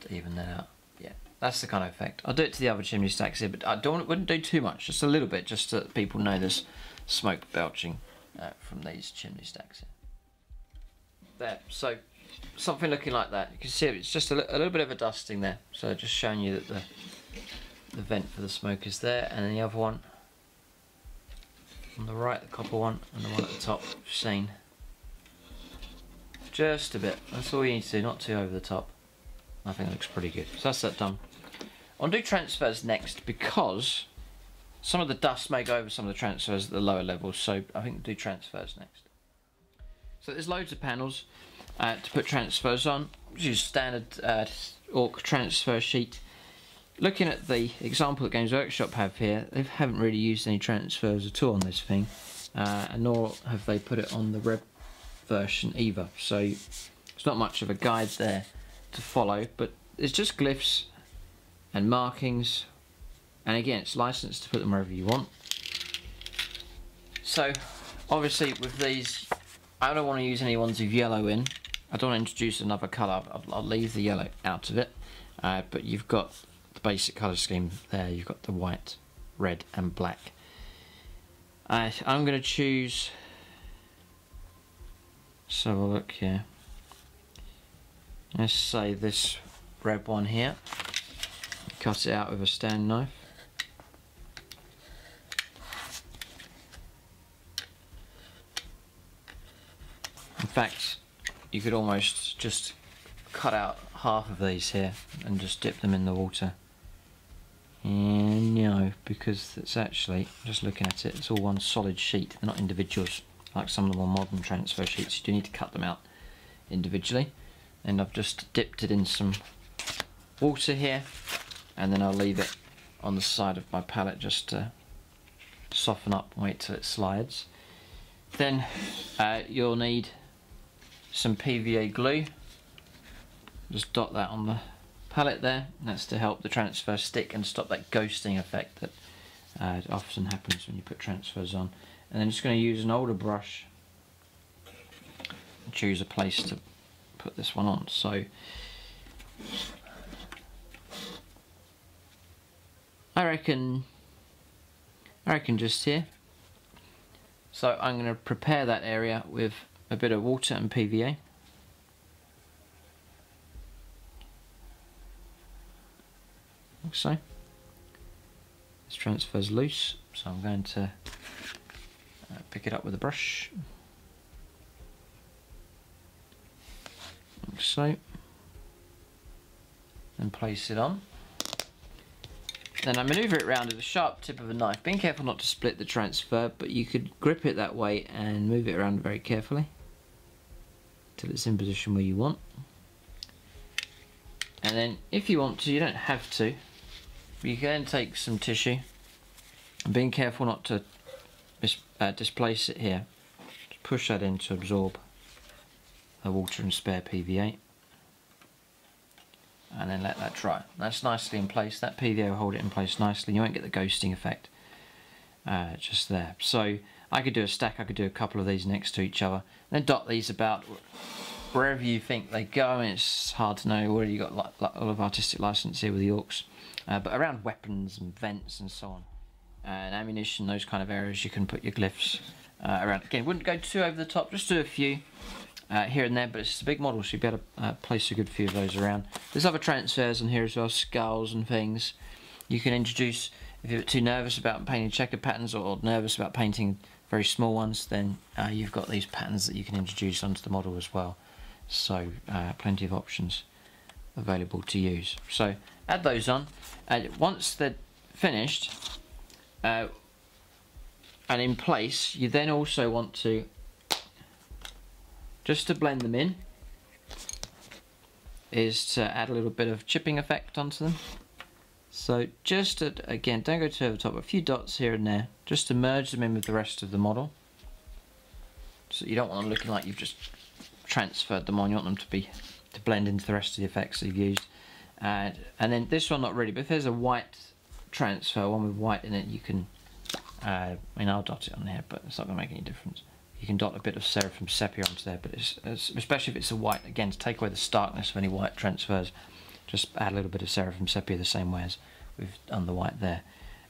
even that out. Yeah, that's the kind of effect. I'll do it to the other chimney stacks here, but I wouldn't do too much, just a little bit, just so that people know there's smoke belching from these chimney stacks here. There, so something looking like that. You can see it's just a little bit of a dusting there, so just showing you that the vent for the smoke is there, and then the other one on the right, the copper one, and the one at the top we've seen. Just a bit, that's all you need to do, not too over the top. I think it looks pretty good, so that's that done. I'll do transfers next, because some of the dust may go over some of the transfers at the lower levels, so I think we'll do transfers next. So there's loads of panels to put transfers on. Use standard orc transfer sheet. Looking at the example that Games Workshop have here, they haven't really used any transfers at all on this thing, and nor have they put it on the red version either. So it's not much of a guide there to follow, but it's just glyphs and markings, and again, it's licensed to put them wherever you want. So obviously with these, I don't want to use any ones with yellow in. I don't want to introduce another colour. I'll leave the yellow out of it. But you've got the basic colour scheme there. You've got the white, red and black. I'm going to choose... let's have a look here. Let's say this red one here. Cut it out with a stand knife. In fact, you could almost just cut out half of these here and just dip them in the water. And no, because it's actually, just looking at it, it's all one solid sheet. They're not individuals, like some of the more modern transfer sheets. You do need to cut them out individually. And I've just dipped it in some water here, and then I'll leave it on the side of my palette just to soften up and wait till it slides. Then you'll need some PVA glue. Just dot that on the palette there. And that's to help the transfer stick and stop that ghosting effect that often happens when you put transfers on. And then just going to use an older brush and choose a place to put this one on. So I reckon just here. So I'm going to prepare that area with a bit of water and PVA. Like so. This transfer's loose, so I'm going to pick it up with a brush. Like so. And place it on. Then I manoeuvre it round with a sharp tip of a knife, being careful not to split the transfer, but you could grip it that way and move it around very carefully till it's in position where you want. And then if you want to, you don't have to, but you can take some tissue, and being careful not to displace it here. Just push that in to absorb the water and spare PVA. And then let that dry. That's nicely in place. That PVA will hold it in place nicely. You won't get the ghosting effect just there. So I could do a stack. I could do a couple of these next to each other. And then dot these about wherever you think they go. I mean, it's hard to know where you got a lot of artistic license here with the orcs. But around weapons and vents and so on. And ammunition, those kind of areas, you can put your glyphs around. Again, wouldn't go too over the top. Just do a few. Here and there, but it's a big model, so you'd be able to place a good few of those around. There's other transfers on here as well, skulls and things. You can introduce, if you're too nervous about painting checkered patterns or nervous about painting very small ones, then you've got these patterns that you can introduce onto the model as well. So plenty of options available to use. So add those on. Once they're finished and in place, you then also want to just to blend them in is to add a little bit of chipping effect onto them. So just, again, don't go too over the top, a few dots here and there, just to merge them in with the rest of the model. So you don't want them looking like you've just transferred them on, you want them to blend into the rest of the effects that you've used. And then this one, not really, but if there's a white transfer, one with white in it, you can, I mean, I'll dot it on here, but it's not gonna make any difference. You can dot a bit of Seraphim Sepia onto there, but it's, especially if it's a white, again, to take away the starkness of any white transfers, just add a little bit of Seraphim Sepia the same way as we've done the white there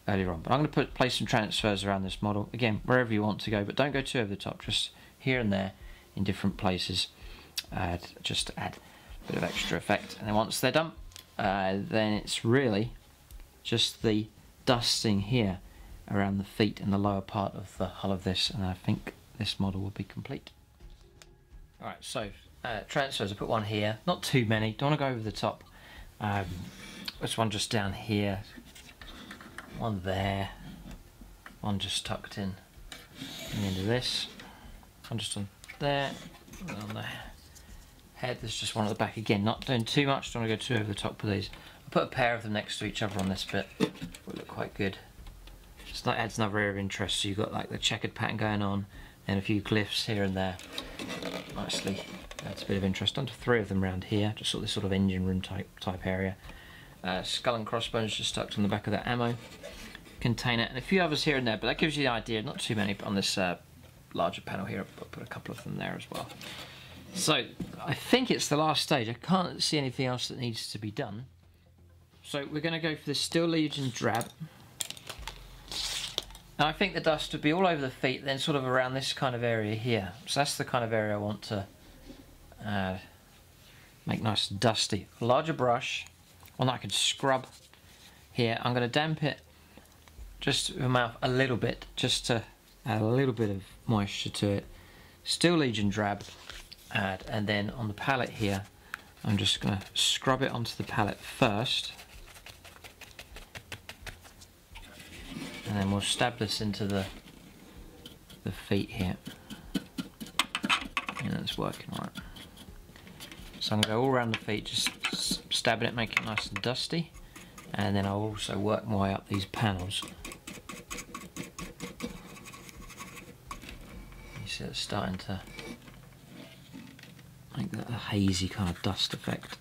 earlier on. But I'm going to place some transfers around this model, again, wherever you want to go, but don't go too over the top, just here and there in different places, just to add a bit of extra effect. And then once they're done, then it's really just the dusting here around the feet and the lower part of the hull of this, and I think this model will be complete. Alright, so transfers, I put one here, not too many, don't want to go over the top. This one just down here, one there, one just tucked in the end of this, one just on there, and on the head there's just one at the back. Again, not doing too much, don't want to go too over the top with these. I'll put a pair of them next to each other on this bit, it will look quite good. Just that adds another area of interest, so you've got like the checkered pattern going on, and a few glyphs here and there. Nicely adds a bit of interest. Done to three of them around here, just sort of this sort of engine room type area. Skull and crossbones just tucked on the back of that ammo container, and a few others here and there, but that gives you the idea, not too many on this larger panel here. I'll put a couple of them there as well. So I think it's the last stage. I can't see anything else that needs to be done. So we're going to go for the Steel Legion Drab. Now I think the dust would be all over the feet, then sort of around this kind of area here. So that's the kind of area I want to make nice and dusty. A larger brush, one that I could scrub here. I'm going to damp it just with my mouth a little bit, just to add a little bit of moisture to it. Steel Legion Drab, and then on the palette here, I'm just going to scrub it onto the palette first. And then we'll stab this into the feet here. And that's working all right. So I'm going to go all around the feet, just stabbing it, make it nice and dusty. And then I'll also work my way up these panels. You see it's starting to make that a hazy kind of dust effect.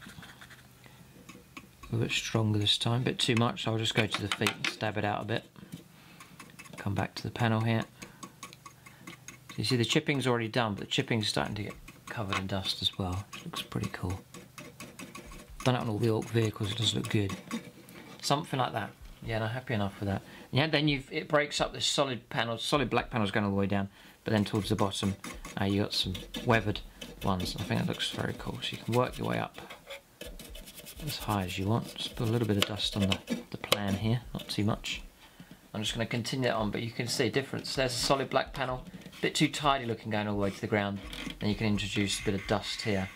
A bit stronger this time, a bit too much, so I'll just go to the feet and stab it out a bit. Come back to the panel here. So you see the chipping's already done, but the chipping's starting to get covered in dust as well, which looks pretty cool. Done it on all the Ork vehicles, it does look good. Something like that. Yeah, and I'm happy enough with that. Yeah, then it breaks up this solid panel, solid black panel's going all the way down, but then towards the bottom, you got some weathered ones. I think that looks very cool, so you can work your way up as high as you want. Just put a little bit of dust on the plan here, not too much. I'm just going to continue that on, but you can see a difference. There's a solid black panel, a bit too tidy looking going all the way to the ground. Then you can introduce a bit of dust here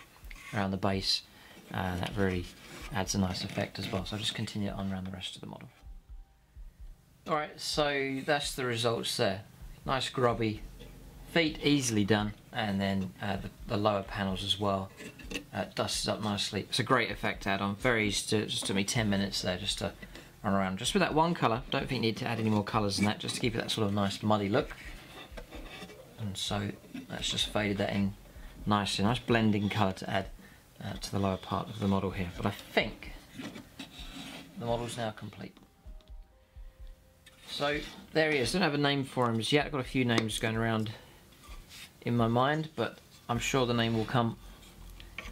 around the base, and that really adds a nice effect as well. So I'll just continue it on around the rest of the model. Alright, so that's the results there. Nice grubby feet, easily done, and then the lower panels as well. Dusted up nicely. It's a great effect to add on. Very easy to, just took me 10 minutes there just to run around. Just with that one colour, don't think you need to add any more colours than that, just to keep it that sort of nice muddy look. And so that's just faded that in nicely. Nice blending colour to add to the lower part of the model here. But I think the model's now complete. So there he is. Don't have a name for him as yet. I've got a few names going around in my mind, but I'm sure the name will come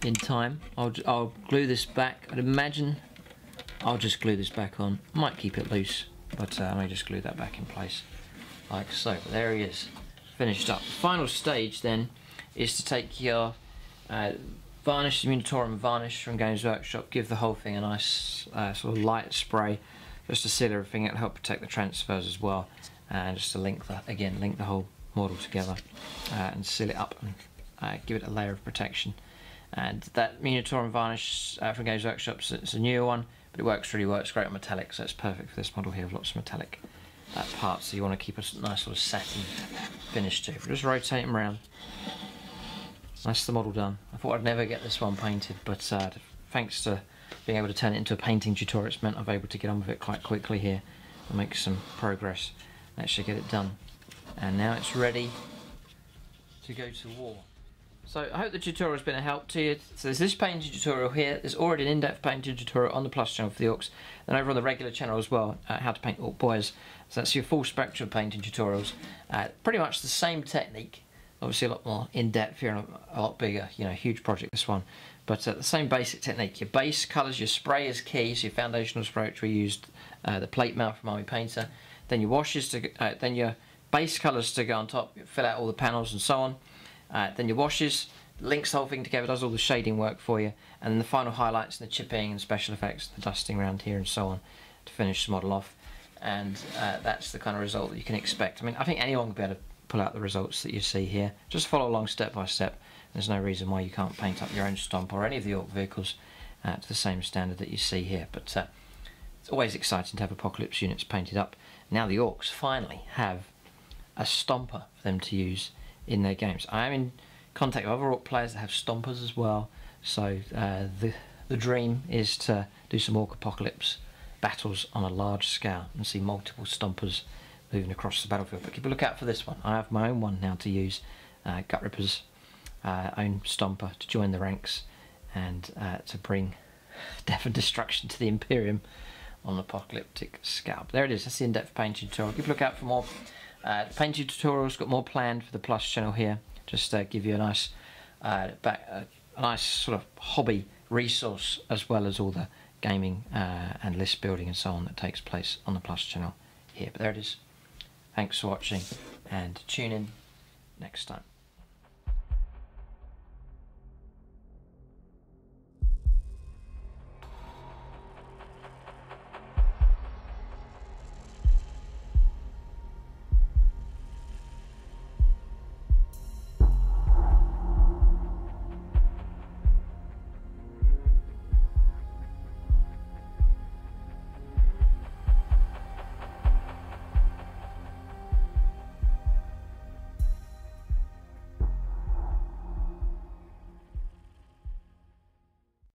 in time. I'll glue this back. I'd imagine I'll just glue this back on. Might keep it loose, but I may just glue that back in place like so. But there he is, finished up. The final stage then is to take your varnish, the Munitorum varnish from Games Workshop, give the whole thing a nice sort of light spray, just to seal everything. It'll help protect the transfers as well, and just to link that again, link the whole model together, and seal it up and give it a layer of protection. And that Munitorum varnish from Games Workshop, it's a newer one, but it works really well. It's great on metallic, so it's perfect for this model here with lots of metallic parts. So you want to keep a nice sort of satin finish to it. Just rotate them around. That's the model done. I thought I'd never get this one painted, but thanks to being able to turn it into a painting tutorial, it's meant I've able to get on with it quite quickly here and make some progress and actually get it done. And now it's ready to go to war. So I hope the tutorial has been a help to you. So there's this painting tutorial here. There's already an in-depth painting tutorial on the Plus channel for the Orcs, and over on the regular channel as well, how to paint Orc boys. So that's your full spectrum of painting tutorials. Pretty much the same technique, obviously a lot more in-depth here and a lot bigger, you know, huge project this one. But the same basic technique, your base colours, your spray is key, so your foundational spray, which we used the Plate Mail from Army Painter, then your washes, then your base colours to go on top, fill out all the panels and so on, then your washes, links the whole thing together, does all the shading work for you, and then the final highlights and the chipping and special effects, the dusting around here and so on, to finish the model off. And that's the kind of result that you can expect. I mean, I think anyone would be able to pull out the results that you see here. Just follow along step by step. There's no reason why you can't paint up your own Stompa or any of the Ork vehicles to the same standard that you see here. But it's always exciting to have Apocalypse units painted up. Now the Orcs finally have a Stompa for them to use in their games. I am in contact with other Orc players that have Stompas as well. So the dream is to do some Orc Apocalypse battles on a large scale and see multiple Stompas moving across the battlefield. But keep a look out for this one. I have my own one now to use, Gut Rippers. Own Stompa to join the ranks and to bring death and destruction to the Imperium on an apocalyptic scalp. There it is, that's the in-depth painting tutorial. Keep a look out for more. The painting tutorial's got more planned for the Plus channel here, just to give you a nice, a nice sort of hobby resource, as well as all the gaming and list building and so on that takes place on the Plus channel here. But there it is. Thanks for watching and tune in next time.